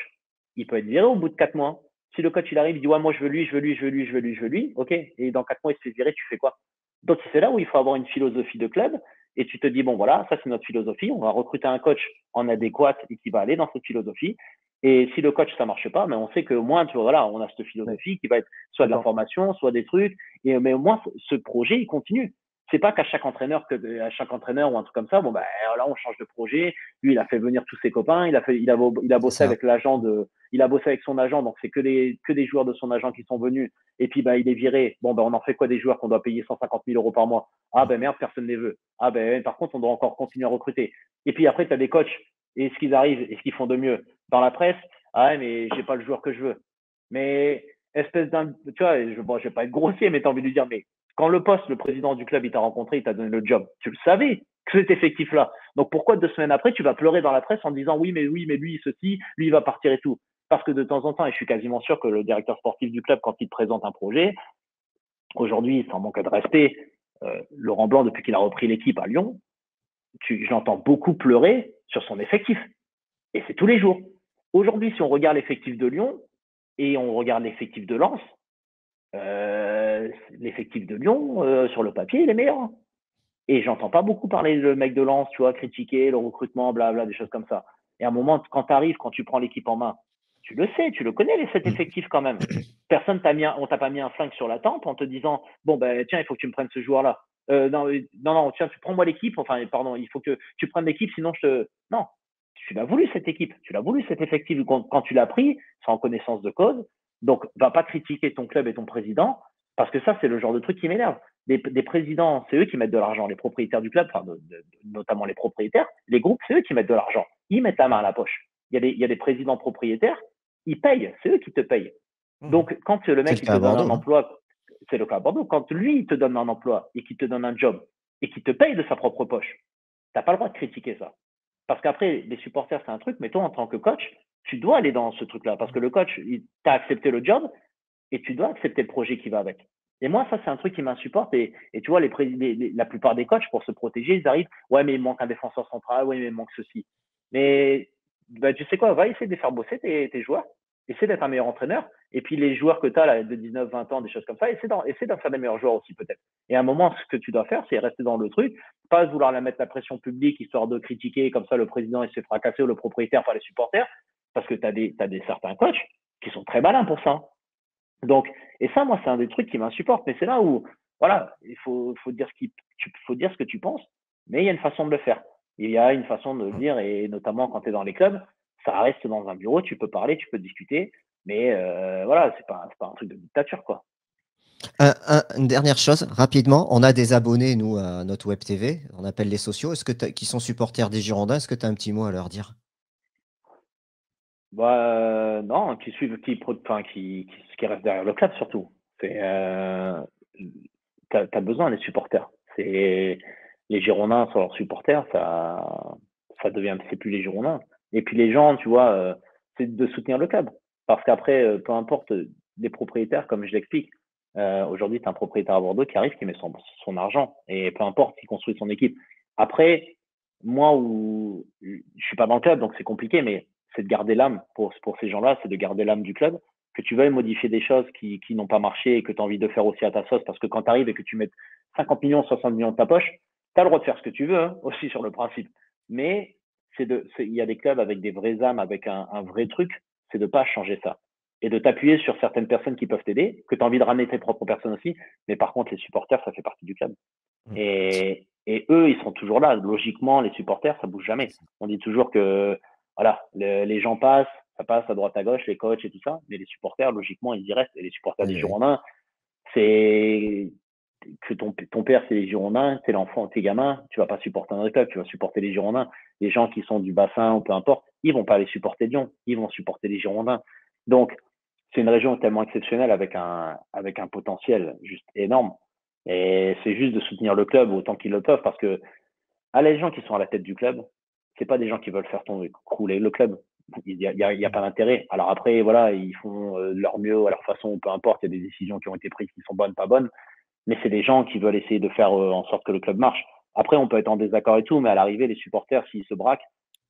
il peut être viré au bout de quatre mois. Si le coach, il arrive, il dit, ouais, moi, je veux lui, je veux lui, je veux lui, je veux lui, je veux lui. Ok. Et dans quatre mois, il se fait virer, tu fais quoi? Donc, c'est là où il faut avoir une philosophie de club et tu te dis, bon, voilà, ça, c'est notre philosophie. On va recruter un coach en adéquat et qui va aller dans cette philosophie. Et si le coach, ça marche pas, mais on sait qu'au moins, tu vois, voilà, on a cette philosophie qui va être soit de la formation, soit des trucs. Et, mais au moins, ce projet, il continue. C'est pas qu'à chaque entraîneur, que, à chaque entraîneur ou un truc comme ça, bon, ben, là, on change de projet. Lui, il a fait venir tous ses copains. Il a fait, il a, il a bossé avec l'agent de, il a bossé avec son agent. Donc, c'est que des, que des joueurs de son agent qui sont venus. Et puis, ben, il est viré. Bon, ben, on en fait quoi des joueurs qu'on doit payer cent cinquante mille euros par mois? Ah, ben, merde, personne les veut. Ah, ben, par contre, on doit encore continuer à recruter. Et puis après, t'as des coachs. Et ce qu'ils arrivent et ce qu'ils font de mieux dans la presse, ah ouais, mais j'ai pas le joueur que je veux. Mais espèce d'un, tu vois, je, bon, je vais pas être grossier, mais t'as envie de lui dire, mais quand le poste, le président du club, il t'a rencontré, il t'a donné le job, tu le savais que cet effectif-là. Donc pourquoi deux semaines après, tu vas pleurer dans la presse en disant oui, mais oui, mais lui, ceci, lui, il va partir et tout? Parce que de temps en temps, et je suis quasiment sûr que le directeur sportif du club, quand il te présente un projet, aujourd'hui, sans manque de respect, euh, Laurent Blanc, depuis qu'il a repris l'équipe à Lyon, tu, je l'entends beaucoup pleurer sur son effectif. Et c'est tous les jours. Aujourd'hui, si on regarde l'effectif de Lyon et on regarde l'effectif de Lens, euh, l'effectif de Lyon, euh, sur le papier, il est meilleur. Et j'entends pas beaucoup parler le mec de Lens, tu vois, critiquer le recrutement, blabla, des choses comme ça. Et à un moment, quand tu arrives, quand tu prends l'équipe en main, tu le sais, tu le connais, cet effectif quand même. Personne t'a mis, un, on t'a pas mis un flingue sur la tempe en te disant, bon, ben, tiens, il faut que tu me prennes ce joueur-là. Euh, non, non, non, tiens, tu prends-moi l'équipe, enfin, pardon, il faut que tu prennes l'équipe, sinon je te… Non, tu l'as voulu cette équipe, tu l'as voulu cet effectif quand, quand tu l'as pris, sans connaissance de cause, donc va pas critiquer ton club et ton président, parce que ça, c'est le genre de truc qui m'énerve. Des, des présidents, c'est eux qui mettent de l'argent, les propriétaires du club, enfin, de, de, notamment les propriétaires, les groupes, c'est eux qui mettent de l'argent, ils mettent la main à la poche. Il y a des, il y a des présidents propriétaires, ils payent, c'est eux qui te payent. Donc, quand le mec il te donne un emploi… C'est le cas à Bordeaux. Quand lui, il te donne un emploi et qu'il te donne un job et qu'il te paye de sa propre poche, t'as pas le droit de critiquer ça. Parce qu'après, les supporters, c'est un truc, mais toi, en tant que coach, tu dois aller dans ce truc-là. Parce que le coach, il t'a accepté le job et tu dois accepter le projet qui va avec. Et moi, ça, c'est un truc qui m'insupporte. Et, et tu vois, les, les, les, la plupart des coachs, pour se protéger, ils arrivent. Ouais, mais il manque un défenseur central. Ouais, mais il manque ceci. Mais bah, tu sais quoi, va essayer de les faire bosser tes, tes joueurs. Essaie d'être un meilleur entraîneur. Et puis, les joueurs que tu as là, de dix-neuf, vingt ans, des choses comme ça, essaie d'en, essaie d'en faire des meilleurs joueurs aussi, peut-être. Et à un moment, ce que tu dois faire, c'est rester dans le truc, pas vouloir la mettre la pression publique, histoire de critiquer, comme ça, le président, il se fait fracasser, ou le propriétaire par les supporters, parce que tu as des, t'as des certains coachs qui sont très malins pour ça. Donc, et ça, moi, c'est un des trucs qui m'insupporte. Mais c'est là où, voilà, il faut, faut dire ce qui, tu, faut dire ce que tu penses, mais il y a une façon de le faire. Il y a une façon de le dire, et notamment quand tu es dans les clubs, ça reste dans un bureau, tu peux parler, tu peux discuter, mais euh, voilà, c'est pas, c'est pas un truc de dictature, quoi. Euh, un, une dernière chose, rapidement, on a des abonnés, nous, à notre web T V, on appelle les sociaux, est-ce que t'as, qui sont supporters des Girondins, est-ce que tu as un petit mot à leur dire? Bah, euh, non, qui suivent, qui, enfin, qui, qui, qui restent derrière le club, surtout. C'est, euh, t'as, t'as besoin des supporters. C'est, les Girondins sans leurs supporters, ça, ça devient, c'est plus les Girondins. Et puis les gens, tu vois, euh, c'est de soutenir le club. Parce qu'après, euh, peu importe les propriétaires, comme je l'explique, euh, aujourd'hui, tu as un propriétaire à Bordeaux qui arrive, qui met son, son argent. Et peu importe, il construit son équipe. Après, moi, où je suis pas dans le club, donc c'est compliqué, mais c'est de garder l'âme pour, pour ces gens-là, c'est de garder l'âme du club. Que tu veuilles modifier des choses qui, qui n'ont pas marché et que tu as envie de faire aussi à ta sauce. Parce que quand tu arrives et que tu mets cinquante millions, soixante millions de ta poche, tu as le droit de faire ce que tu veux, hein, aussi sur le principe. Mais… C'est de, c'est, il y a des clubs avec des vraies âmes, avec un, un vrai truc, c'est de pas changer ça. et de t'appuyer sur certaines personnes qui peuvent t'aider, que tu as envie de ramener tes propres personnes aussi. Mais par contre, les supporters, ça fait partie du club. Mmh. Et, et eux, ils sont toujours là. Logiquement, les supporters, ça bouge jamais. On dit toujours que voilà, le, les gens passent, ça passe à droite à gauche, les coachs et tout ça. Mais les supporters, logiquement, ils y restent. Et les supporters mmh. des Girondins, c'est que ton, ton père, c'est les Girondins, t'es l'enfant, t'es gamin, tu vas pas supporter un autre club, tu vas supporter les Girondins. Les gens qui sont du bassin ou peu importe, ils vont pas aller supporter Lyon, ils vont supporter les Girondins. Donc, c'est une région tellement exceptionnelle avec un, avec un potentiel juste énorme. Et c'est juste de soutenir le club autant qu'ils le peuvent, parce que à les gens qui sont à la tête du club, c'est pas des gens qui veulent faire tomber, crouler le club. Il n'y a, a, a pas d'intérêt. Alors après, voilà, ils font leur mieux à leur façon, peu importe, il y a des décisions qui ont été prises qui sont bonnes, pas bonnes. Mais c'est des gens qui veulent essayer de faire en sorte que le club marche. Après, on peut être en désaccord et tout, mais à l'arrivée, les supporters, s'ils se braquent,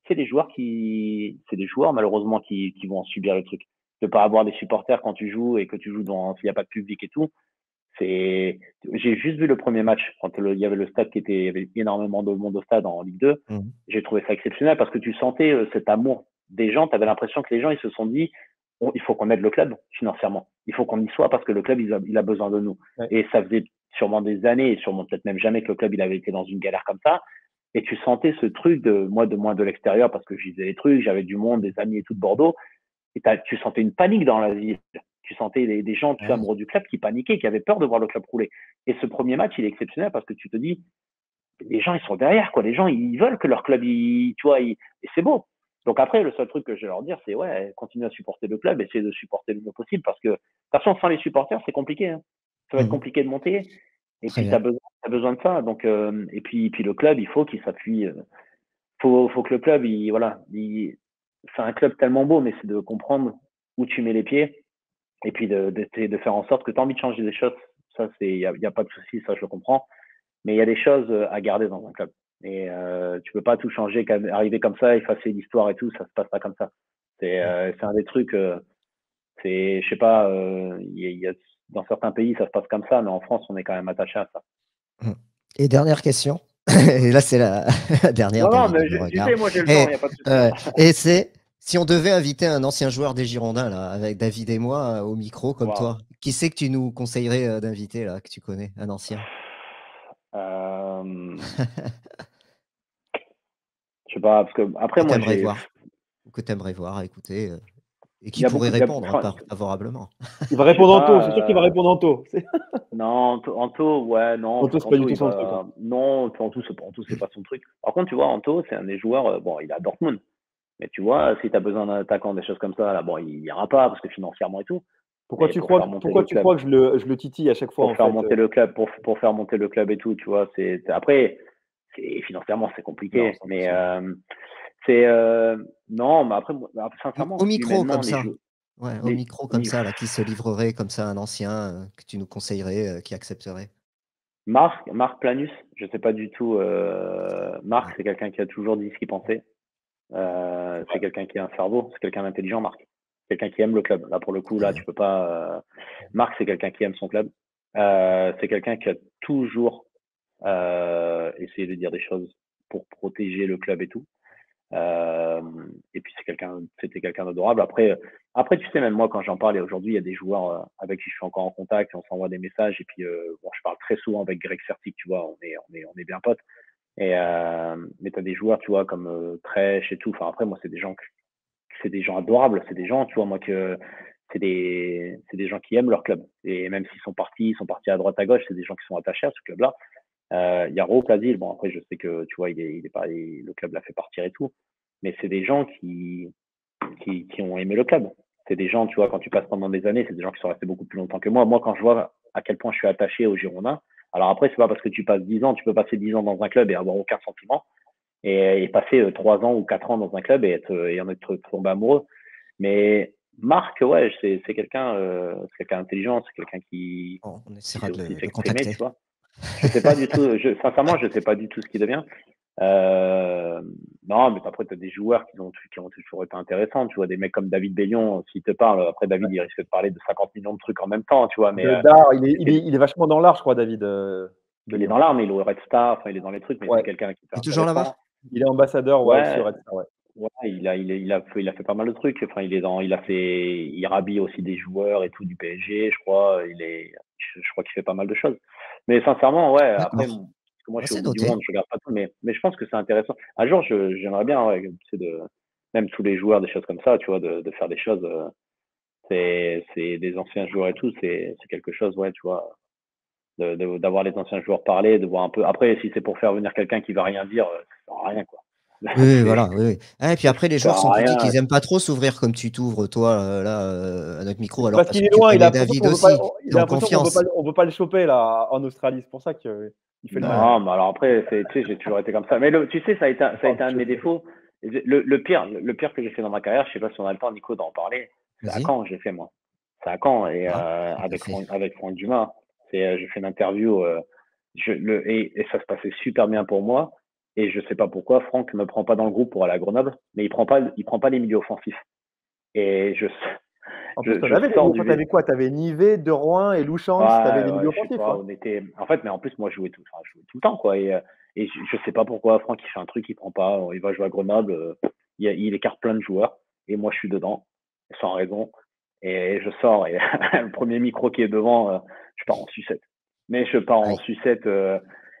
c'est des joueurs qui, c'est des joueurs, malheureusement, qui, qui vont subir le truc. De pas avoir des supporters quand tu joues et que tu joues dans, s'il n'y a pas de public et tout. C'est, j'ai juste vu le premier match quand le, il y avait le stade qui était, il y avait énormément de monde au stade en Ligue deux. Mmh. J'ai trouvé ça exceptionnel parce que tu sentais cet amour des gens. Tu avais l'impression que les gens, ils se sont dit, on, il faut qu'on aide le club financièrement. Il faut qu'on y soit parce que le club, il a, il a besoin de nous. Ouais. Et ça faisait sûrement des années et sûrement peut-être même jamais que le club, il avait été dans une galère comme ça. Et tu sentais ce truc de, moi, de moins de l'extérieur parce que je disais des trucs, j'avais du monde, des amis et tout de Bordeaux. Et tu sentais une panique dans la ville. Tu sentais des, des gens tous amoureux du club qui paniquaient, qui avaient peur de voir le club rouler. Et ce premier match, il est exceptionnel parce que tu te dis, les gens, ils sont derrière, quoi. Les gens, ils veulent que leur club, ils, tu vois, ils, et c'est beau. Donc après, le seul truc que je vais leur dire, c'est ouais, continuez à supporter le club, essayez de supporter le mieux possible parce que, de toute façon, sans les supporters, c'est compliqué. Hein. Ça va être compliqué de monter. Et puis, tu as besoin, t'as besoin de ça. Donc, euh, et puis, puis, le club, il faut qu'il s'appuie. Il euh, faut, faut que le club, il, voilà, il, c'est un club tellement beau, mais c'est de comprendre où tu mets les pieds et puis de, de, de faire en sorte que tu as envie de changer des choses. Ça, il n'y a, y a pas de souci, ça je le comprends. Mais il y a des choses à garder dans un club. Et euh, tu ne peux pas tout changer, arriver comme ça, effacer l'histoire et tout, ça ne se passe pas comme ça. C'est euh, un des trucs, euh, je ne sais pas, euh, y a, y a, dans certains pays, ça se passe comme ça, mais en France, on est quand même attaché à ça. Et dernière question. Et là, c'est la dernière. Non, non, mais je, tu sais, moi, j'ai le temps, il n'y a pas de souci. Euh, et c'est, si on devait inviter un ancien joueur des Girondins, là, avec David et moi, au micro, comme wow. toi, qui c'est que tu nous conseillerais euh, d'inviter, là, que tu connais, un ancien euh... Je sais pas, parce que après, que moi, j'ai... voir. Que t'aimerais voir, écouter, euh, et qui pourrait beaucoup, répondre a... hein, favorablement. Il va répondre en taux, c'est sûr qu'il va répondre en taux. Non, Anto, ouais, non. Anto, c'est pas du tout son truc. Non, Anto, c'est pas son truc. Par contre, tu vois, Anto, c'est un des joueurs, bon, il est à Dortmund. Mais tu vois, si tu as besoin d'un attaquant, des choses comme ça, là, bon, il n'ira pas parce que financièrement et tout. Pourquoi tu crois que je le titille à chaque fois ? Pour faire monter le club, pour faire monter le club et tout, tu vois. Après, financièrement, c'est compliqué. Mais c'est. Non, mais après, sincèrement. Au micro, comme ça. Ouais, au micro comme ça, là, qui se livrerait comme ça, un ancien euh, que tu nous conseillerais, euh, qui accepterait. Marc, Marc Planus, je ne sais pas du tout. Euh, Marc, c'est quelqu'un qui a toujours dit ce qu'il pensait. Euh, c'est quelqu'un qui a un cerveau, c'est quelqu'un d'intelligent, Marc. Quelqu'un qui aime le club. Là, pour le coup, là, tu peux pas. Euh... Marc, c'est quelqu'un qui aime son club. Euh, c'est quelqu'un qui a toujours euh, essayé de dire des choses pour protéger le club et tout. Euh, et puis c'est quelqu'un, c'était quelqu'un d'adorable. Après, après tu sais, même moi quand j'en parle, et aujourd'hui il y a des joueurs avec qui je suis encore en contact, et on s'envoie des messages. Et puis euh, bon, je parle très souvent avec Greg Certic, tu vois, on est, on est, on est bien potes. Et euh, mais t'as des joueurs, tu vois, comme euh, Trèche et tout. Enfin après, moi c'est des gens, c'est des gens adorables, c'est des gens, tu vois, moi que c'est des, c'est des gens qui aiment leur club. Et même s'ils sont partis, ils sont partis à droite à gauche, c'est des gens qui sont attachés à ce club-là. Euh, Yaro, Plasil, bon après je sais que tu vois il est, il est pas, il, le club l'a fait partir et tout, mais c'est des gens qui, qui qui ont aimé le club. C'est des gens, tu vois, quand tu passes pendant des années, c'est des gens qui sont restés beaucoup plus longtemps que moi. Moi quand je vois à quel point je suis attaché aux Girondins, alors après c'est pas parce que tu passes dix ans, tu peux passer dix ans dans un club et avoir aucun sentiment, et, et passer trois ans ou quatre ans dans un club et être et en être tombé amoureux. Mais Marc, ouais, c'est c'est quelqu'un, euh, c'est quelqu'un d'intelligent, c'est quelqu'un qui, on essaiera de le contacter, tu vois. Je sais pas du tout, je, sincèrement, je sais pas du tout ce qui devient. Euh, non, mais après, tu as des joueurs qui ont, qui ont toujours été intéressants. Tu vois, des mecs comme David Bellion, s'il te parle, après, David, il risque de parler de cinquante millions de trucs en même temps, tu vois. Mais, euh, Dar, il, est, il, est, il est vachement dans l'art, je crois, David. Euh, il est dans l'art, mais il est au Red Star, enfin, il est dans les trucs, mais ouais. C'est quelqu'un qui est toujours là-bas. Il est ambassadeur, ouais, ouais. Sur Red Star, ouais. Ouais, il a, il, a, il, a fait, il a fait pas mal de trucs. Enfin, il est dans, il a fait, il rhabille aussi des joueurs et tout du P S G, je crois. Il est, je, je crois qu'il fait pas mal de choses. Mais sincèrement, ouais. Après, moi, je suis au bout du monde, je regarde pas tout, mais, mais je pense que c'est intéressant. Un jour, je, j'aimerais bien, ouais, c'est de, même tous les joueurs, des choses comme ça, tu vois, de, de faire des choses. Euh, c'est, c'est des anciens joueurs et tout. C'est, c'est quelque chose, ouais, tu vois, de, de, d'avoir les anciens joueurs parler, de voir un peu. Après, si c'est pour faire venir quelqu'un qui va rien dire, ça sert à rien, quoi. Oui, voilà. Oui. Ah, et puis après, les joueurs sont petits, qu'ils n'aiment pas trop s'ouvrir comme tu t'ouvres, toi, là, euh, à notre micro. Alors, parce, parce qu'il est loin, il a David aussi. Pas, il a confiance. On ne peut pas le choper, là, en Australie. C'est pour ça qu'il fait non, le mal. Mais alors après, tu sais, j'ai toujours été comme ça. Mais le, tu sais, ça a été, ça a été un de mes défauts. Le, le, pire, le pire que j'ai fait dans ma carrière, je ne sais pas si on a le temps, Nico, d'en parler. C'est à Caen, j'ai fait, moi. C'est à Caen, et, ah, euh, avec, Franck, avec Franck Dumas. Euh, j'ai fait une interview euh, je, le, et, et ça se passait super bien pour moi. Et je sais pas pourquoi, Franck ne me prend pas dans le groupe pour aller à Grenoble, mais il prend pas, il prend pas les milieux offensifs. Et je, en plus, je, je avais, sors du. T'avais quoi? T'avais Nivet, De Rouen et Louchan. Ouais, t'avais les ouais, milieux offensifs. Pas, on était, en fait, mais en plus, moi, je jouais tout, enfin, je jouais tout le temps, quoi. Et, et je, je sais pas pourquoi, Franck, il fait un truc, il prend pas, il va jouer à Grenoble, euh, il, il écarte plein de joueurs, et moi, je suis dedans, sans raison. Et, et je sors, et le premier micro qui est devant, euh, je pars en sucette. Mais je pars ouais. en sucette. Euh,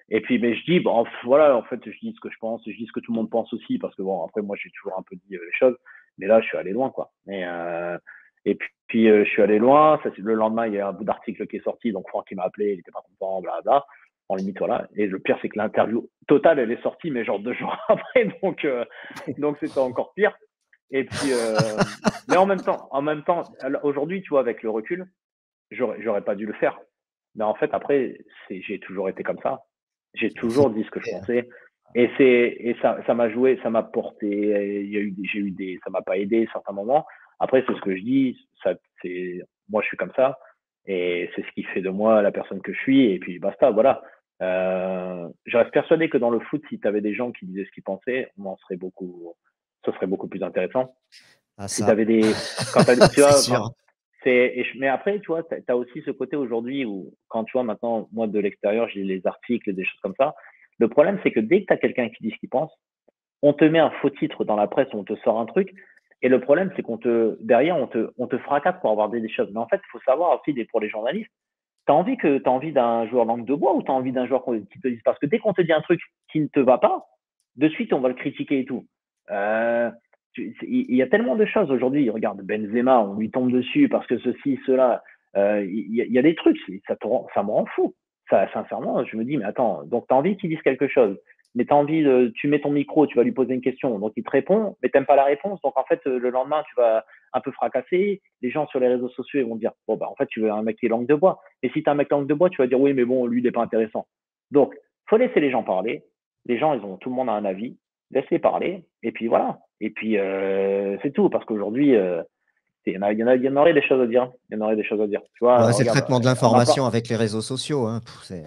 Et puis, mais je dis, bon, voilà, en fait, je dis ce que je pense, je dis ce que tout le monde pense aussi, parce que bon, après, moi, j'ai toujours un peu dit euh, les choses, mais là, je suis allé loin, quoi. Et, euh, et puis, puis euh, je suis allé loin, ça, le lendemain, il y a un bout d'article qui est sorti, donc Franck, il m'a appelé, il était pas content, blablabla, en limite, voilà. Et le pire, c'est que l'interview totale, elle est sortie, mais genre deux jours après, donc, euh, donc c'était encore pire. Et puis, euh, mais en même temps, en même temps, aujourd'hui, tu vois, avec le recul, j'aurais, j'aurais pas dû le faire. Mais en fait, après, c'est, j'ai toujours été comme ça. J'ai toujours dit ce que je pensais et c'est et ça ça m'a joué, ça m'a porté, il y a eu des, j'ai eu des ça m'a pas aidé à certains moments. Après c'est ce que je dis, ça c'est moi je suis comme ça et c'est ce qui fait de moi la personne que je suis et puis basta, voilà. Euh je reste persuadé que dans le foot si tu avais des gens qui disaient ce qu'ils pensaient, on en serait beaucoup ça serait beaucoup plus intéressant. Ah, ça. Si tu avais des quand tu as tu vois Et je, mais après, tu vois, tu as aussi ce côté aujourd'hui où, quand tu vois maintenant, moi de l'extérieur, j'ai les articles, des choses comme ça. Le problème, c'est que dès que tu as quelqu'un qui dit ce qu'il pense, on te met un faux titre dans la presse, on te sort un truc. Et le problème, c'est qu'on te, derrière, on te, on te fracasse pour avoir des, des choses. Mais en fait, il faut savoir aussi, pour les journalistes, tu as envie que, tu as envie d'un joueur langue de bois ou tu as envie d'un joueur qui te dise. Parce que dès qu'on te dit un truc qui ne te va pas, de suite, on va le critiquer et tout. Euh, Il y a tellement de choses aujourd'hui. Regarde Benzema, on lui tombe dessus parce que ceci, cela. Euh, il, y a, il y a des trucs, ça, te rend, ça me rend fou. Ça, sincèrement, je me dis, mais attends, donc tu as envie qu'il dise quelque chose, mais tu as envie de. Tu mets ton micro, tu vas lui poser une question, donc il te répond, mais tu n'aimes pas la réponse. Donc en fait, le lendemain, tu vas un peu fracasser. Les gens sur les réseaux sociaux ils vont te dire, bon, bah en fait, tu veux un mec qui est langue de bois. Et si tu as un mec langue de bois, tu vas dire, oui, mais bon, lui, il n'est pas intéressant. Donc, il faut laisser les gens parler. Les gens, ils ont, tout le monde a un avis. Laissez parler, et puis voilà. Et puis, euh, c'est tout, parce qu'aujourd'hui, il euh, y en a, y en a, y en aurait des choses à dire. Il y en aurait des choses à dire. Tu vois, ouais, c'est regarde, le traitement de l'information pas... avec les réseaux sociaux. Hein. Pff, c'est...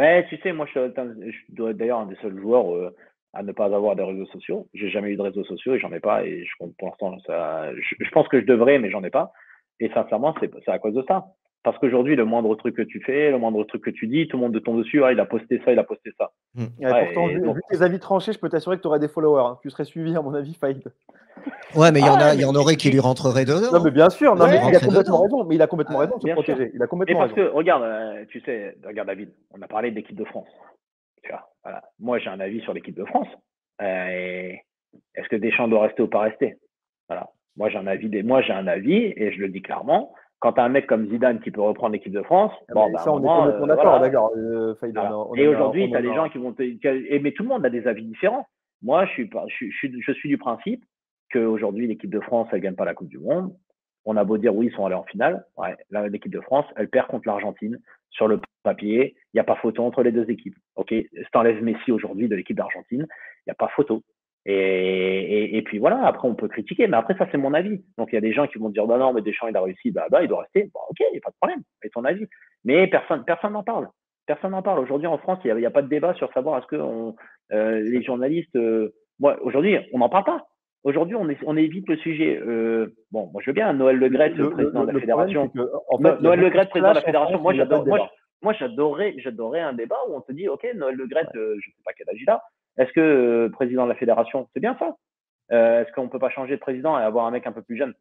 Mais, tu sais, moi, je suis d'ailleurs un des seuls joueurs euh, à ne pas avoir de réseaux sociaux. J'ai jamais eu de réseaux sociaux et j'en ai pas. Et je, pour l'instant, ça, je, je pense que je devrais, mais j'en ai pas. Et sincèrement, c'est, c'est à cause de ça. Parce qu'aujourd'hui, le moindre truc que tu fais, le moindre truc que tu dis, tout le monde te tombe dessus. Ah, il a posté ça, il a posté ça. Mmh. Ouais, ouais, pourtant, vu, donc... vu tes avis tranchés, je peux t'assurer que tu aurais des followers. Hein. Tu serais suivi, à mon avis, Fahid. Ouais, mais il y, ah, en, a, mais... y en aurait qui lui rentreraient dedans. Non, mais bien sûr. Non, ouais, mais il a complètement dedans. raison. Mais il a complètement ah, raison de se protéger. Il a complètement Et parce raison. que, regarde, euh, tu sais, regarde David, on a parlé d'équipe de France. Tu vois, voilà. Moi, j'ai un avis sur l'équipe de France. Euh, et... Est-ce que Deschamps doit rester ou pas rester? Voilà. Moi, j'ai un avis. Des... Moi, j'ai un avis et je le dis clairement. Quand tu as un mec comme Zidane qui peut reprendre l'équipe de France, ah bon, bah, ça, on moment, est complètement euh, d'accord, d'accord. Euh, voilà. Et aujourd'hui, tu as des gens qui vont. Te... Mais tout le monde a des avis différents. Moi, je suis, pas... je suis, je suis du principe qu'aujourd'hui, l'équipe de France, elle ne gagne pas la Coupe du Monde. On a beau dire, oui, ils sont allés en finale. Ouais, là, l'équipe de France, elle perd contre l'Argentine. Sur le papier, il n'y a pas photo entre les deux équipes. Ok, si tu enlèves Messi aujourd'hui de l'équipe d'Argentine, il n'y a pas photo. Et, et, et puis voilà, après on peut critiquer, mais après ça c'est mon avis. Donc il y a des gens qui vont dire bah non mais Deschamps il a réussi, bah bah il doit rester, bah ok, il n'y a pas de problème, c'est ton avis. Mais personne personne n'en parle, personne n'en parle. Aujourd'hui en France il n'y a, a pas de débat sur savoir est-ce que on, euh, les journalistes, euh, moi aujourd'hui on n'en parle pas. Aujourd'hui on, est, on évite le sujet. Euh, bon moi je veux bien Noël Le Graët, le, président le, de la fédération. Que, en fait, Noël Le Graët, président de la fédération, moi j'adore. Moi, moi j'adorais j'adorais un débat où on te dit ok Noël Le Graët, ouais. euh, je sais pas quel âge il a. Est-ce que euh, président de la fédération, c'est bien ça? euh, est-ce qu'on ne peut pas changer de président et avoir un mec un peu plus jeune?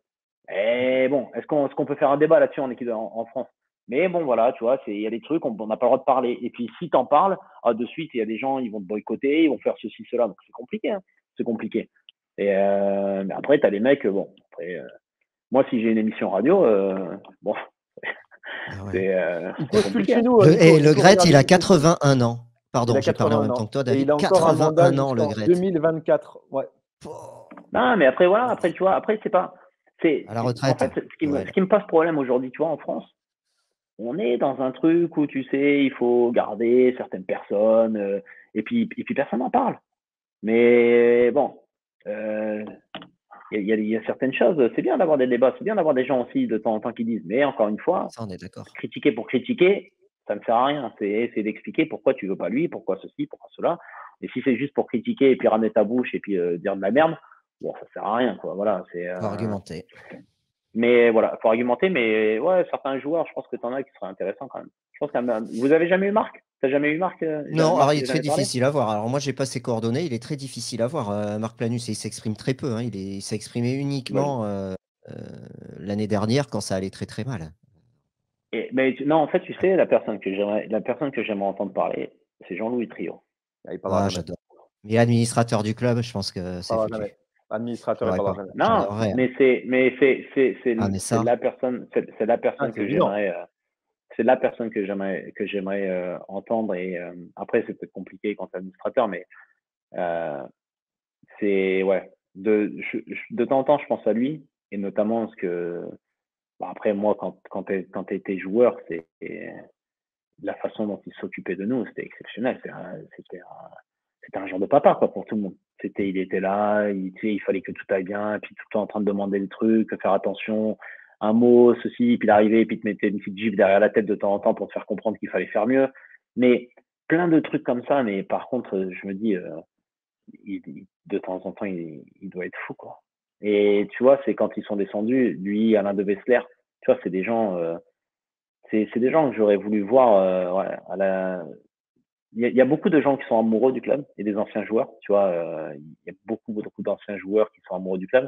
Et bon, est-ce qu'on est-ce qu'on peut faire un débat là-dessus en équipe en, en France? Mais bon, voilà, tu vois, il y a des trucs, on n'a pas le droit de parler. Et puis, si t'en parles, ah, de suite, il y a des gens, ils vont te boycotter, ils vont faire ceci, cela. Donc, c'est compliqué, hein, c'est compliqué. Et euh, mais après, t'as les mecs, bon, après, euh, moi, si j'ai une émission radio, euh, bon, ah ouais. c'est euh, compliqué. Nous, le, et Le Gret, il a quatre-vingt-un ans. Pardon, j'ai parlé en même temps que toi, David. Il a quatre-vingt-un ans, Le Gret. deux mille vingt-quatre, ouais. Non, mais après, voilà, après, tu vois, après, c'est pas… À la retraite. En fait, ce qui, ouais. me, ce qui me pose problème aujourd'hui, tu vois, en France, on est dans un truc où, tu sais, il faut garder certaines personnes euh, et, puis, et puis personne n'en parle. Mais bon, il euh, y, y, y a certaines choses. C'est bien d'avoir des débats, c'est bien d'avoir des gens aussi de temps en temps qui disent. Mais encore une fois, ça, on est d'accord. Critiquer pour critiquer, ça ne sert à rien. C'est d'expliquer pourquoi tu ne veux pas lui, pourquoi ceci, pourquoi cela. Et si c'est juste pour critiquer et puis ramener ta bouche et puis euh, dire de la merde, bon, ça ne sert à rien, quoi. Voilà, c'est… Euh, argumenter. Mais voilà, faut argumenter, mais ouais, certains joueurs, je pense que tu en as qui seraient intéressants quand même. Je pense que vous avez jamais eu Marc? T'as jamais eu Marc? Non, alors il est très difficile à voir. Alors moi, j'ai pas ses coordonnées, il est très difficile à voir. Euh, Marc Planus, il s'exprime très peu. Hein. Il, il s'est exprimé uniquement oui. euh, euh, l'année dernière quand ça allait très très mal. Et, mais non, en fait, tu sais, la personne que j'aimerais, la personne que j'aimerais entendre parler, c'est Jean-Louis Trio. Ah, j'adore. Mais administrateur du club, je pense que c'est. Ah, administrateur ouais, pas non mais c'est mais c'est c'est c'est ah, ça... la personne c'est la personne ah, que j'aimerais euh, c'est la personne que j'aimerais que j'aimerais euh, entendre et euh, après c'est peut-être compliqué quand t'es administrateur mais euh, c'est ouais de je, je, de temps en temps je pense à lui et notamment parce que bah, après moi quand quand t'es quand t'étais joueur c'est la façon dont il s'occupait de nous c'était exceptionnel c'était c'était un genre de papa quoi pour tout le monde. C'était, il était là, il, tu sais, il fallait que tout aille bien, puis tout le temps en train de demander des trucs, faire attention, un mot, ceci, puis il arrivait, puis il te mettait une petite gifle derrière la tête de temps en temps pour te faire comprendre qu'il fallait faire mieux. Mais plein de trucs comme ça, mais par contre, je me dis, euh, il, il, de temps en temps, il, il doit être fou, quoi. Et tu vois, c'est quand ils sont descendus, lui, Alain de Bessler, tu vois, c'est des gens, euh, c'est des gens que j'aurais voulu voir euh, ouais, à la… Il y a beaucoup de gens qui sont amoureux du club et des anciens joueurs, tu vois, euh, il y a beaucoup, beaucoup d'anciens joueurs qui sont amoureux du club.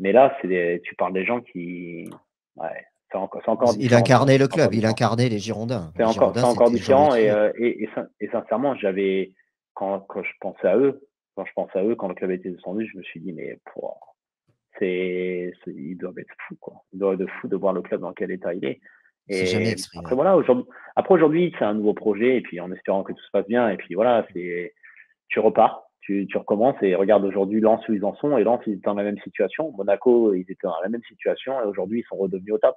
Mais là, des, tu parles des gens qui… Ouais, c'est encore, encore il incarnait le club, il incarnait les Girondins. C'est encore, encore différent et, euh, et, et, et sincèrement, j'avais quand, quand je pensais à eux, quand je pensais à eux, quand le club était descendu, je me suis dit, mais c'est, ils doivent être fous, quoi. Ils doivent être fous de voir le club dans quel état il est. Et jamais après voilà aujourd'hui après aujourd'hui c'est un nouveau projet et puis en espérant que tout se passe bien et puis voilà c'est tu repars tu, tu recommences et regarde aujourd'hui Lens où ils en sont et Lens ils étaient dans la même situation Monaco ils étaient dans la même situation et aujourd'hui ils sont redevenus au top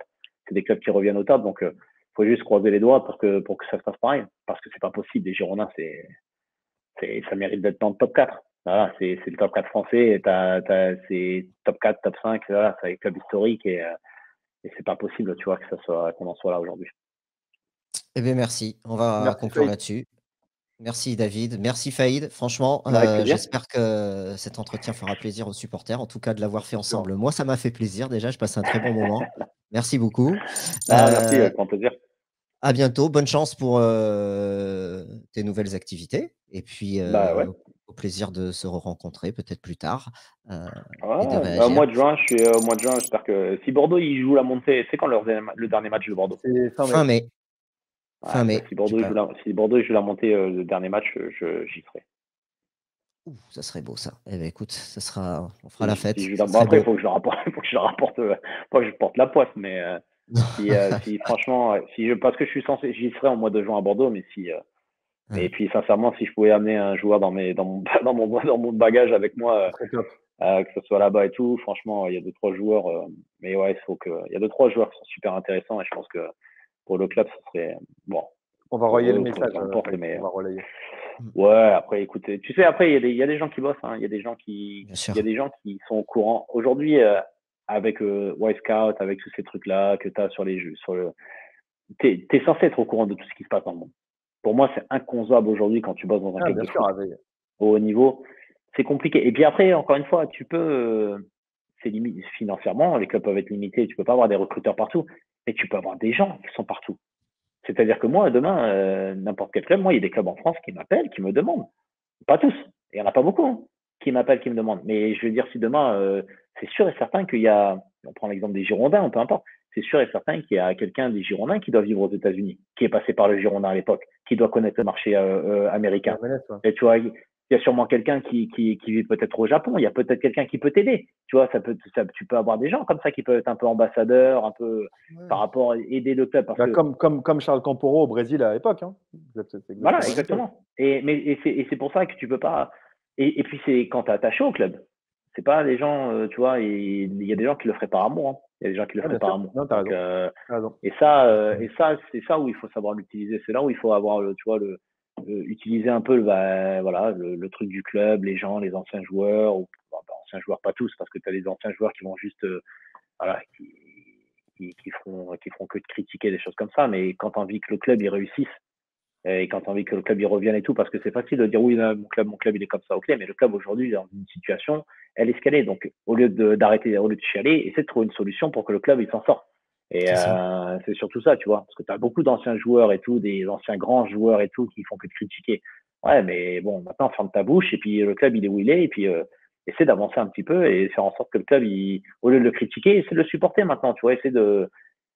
c'est des clubs qui reviennent au top donc euh, faut juste croiser les doigts pour que pour que ça se passe pareil parce que c'est pas possible les Girondins c'est c'est ça mérite d'être dans le top quatre voilà c'est c'est le top quatre français t'as t'as c'est top quatre top cinq voilà c'est un club historique et euh, Et c'est pas possible, tu vois, que ça soit qu'on en soit là aujourd'hui. Eh bien, merci. On va merci, conclure là-dessus. Merci, David. Merci, Fahid. Franchement, euh, j'espère que cet entretien fera plaisir aux supporters, en tout cas de l'avoir fait ensemble. Ouais. Moi, ça m'a fait plaisir. Déjà, je passe un très bon moment. Merci beaucoup. Ah, euh, merci, avec grand plaisir. À bientôt. Bonne chance pour euh, tes nouvelles activités. Et puis, euh, bah, ouais. au plaisir de se re-rencontrer peut-être plus tard. Euh, ah, au mois de juin, je suis au mois de juin, j'espère que si Bordeaux il joue la montée, c'est quand leur, le dernier match de Bordeaux? Fin mai. Ah, fin mai. Si Bordeaux, joue la, si Bordeaux joue la montée, euh, le dernier match, j'y serai. Ouh, ça serait beau ça. Eh bien, écoute, ça sera, on fera oui, la fête. Si bon, après, il faut que je leur apporte, faut que je leur apporte, euh, pas que je porte la poisse, mais euh, si, euh, si franchement, si je, parce que je suis censé, j'y serai au mois de juin à Bordeaux, mais si. Euh, Et puis, sincèrement, si je pouvais amener un joueur dans, mes, dans, mon, dans, mon, dans mon bagage avec moi, euh, que ce soit là-bas et tout, franchement, il y a deux, trois joueurs. Euh, mais ouais, il faut que. Il y a deux, trois joueurs qui sont super intéressants et je pense que pour le club, ce serait. Bon. On va relayer le message. Après, mais, on va relayer. Ouais, après, écoutez. Tu sais, après, il y, y a des gens qui bossent. Il hein, y a des gens qui. Il y a des gens qui sont au courant. Aujourd'hui, euh, avec euh, Wisecout, avec tous ces trucs-là que tu as sur les jeux, sur le. Tu es censé être au courant de tout ce qui se passe dans le monde. Pour moi, c'est inconcevable aujourd'hui quand tu bosses dans un ah, club de sûr, foot, au haut niveau. C'est compliqué. Et puis après, encore une fois, tu peux… C'est limite financièrement, les clubs peuvent être limités. Tu peux pas avoir des recruteurs partout. Mais tu peux avoir des gens qui sont partout. C'est-à-dire que moi, demain, euh, n'importe quel club, moi, il y a des clubs en France qui m'appellent, qui me demandent. Pas tous. Il y en a pas beaucoup. Hein, qui m'appelle, qui me demande. Mais je veux dire, si demain, euh, c'est sûr et certain qu'il y a, on prend l'exemple des Girondins, peu importe, c'est sûr et certain qu'il y a quelqu'un des Girondins qui doit vivre aux États-Unis, qui est passé par le Girondin à l'époque, qui doit connaître le marché euh, euh, américain. Ouais, ouais, et tu vois, il y a sûrement quelqu'un qui, qui, qui vit peut-être au Japon, il y a peut-être quelqu'un qui peut t'aider. Tu vois, ça peut, ça, tu peux avoir des gens comme ça qui peuvent être un peu ambassadeurs, un peu ouais. par rapport à aider le club. Parce bah, que... comme, comme, comme Charles Camporo au Brésil à l'époque. Hein. Voilà, exactement. Et, mais, et, c'est, et c'est pour ça que tu peux pas… Et, et puis, c'est quand tu es attaché au club. C'est pas les gens, euh, tu vois, il y a des gens qui le feraient par amour. Hein. Il y a des gens qui le feraient ah, par amour. Non, t'as raison. Donc, euh, t'as raison. Et ça, euh, et ça, c'est ça où il faut savoir l'utiliser. C'est là où il faut avoir, le, tu vois, le, le utiliser un peu, le, bah, voilà, le, le truc du club, les gens, les anciens joueurs, ou bah, bah, anciens joueurs pas tous, parce que t'as les anciens joueurs qui vont juste, euh, voilà, qui, qui, qui feront, qui feront que de critiquer des choses comme ça. Mais quand t'as envie que le club il réussisse. Et quand tu as envie que le club il revienne et tout, parce que c'est facile de dire oui, là, mon club, mon club, il est comme ça, ok, mais le club aujourd'hui, il est dans une situation, elle est escalée. Donc, au lieu de, d'arrêter, au lieu de chialer, essaie de trouver une solution pour que le club, il s'en sorte. Et c'est, euh, c'est surtout ça, tu vois, parce que tu as beaucoup d'anciens joueurs et tout, des anciens grands joueurs et tout, qui font que de critiquer. Ouais, mais bon, maintenant, ferme ta bouche, et puis le club, il est où il est, et puis euh, essaie d'avancer un petit peu et faire en sorte que le club, il, au lieu de le critiquer, essaie de le supporter maintenant, tu vois, essaie de,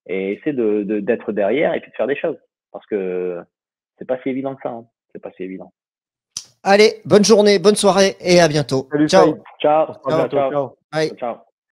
et essaie de, de, d'être derrière et puis de faire des choses. Parce que, c'est pas si évident que ça. Hein. C'est pas si évident. Allez, bonne journée, bonne soirée et à bientôt. Salut, ciao. Ciao. Ciao. Ciao. Ciao. Ciao. Ciao.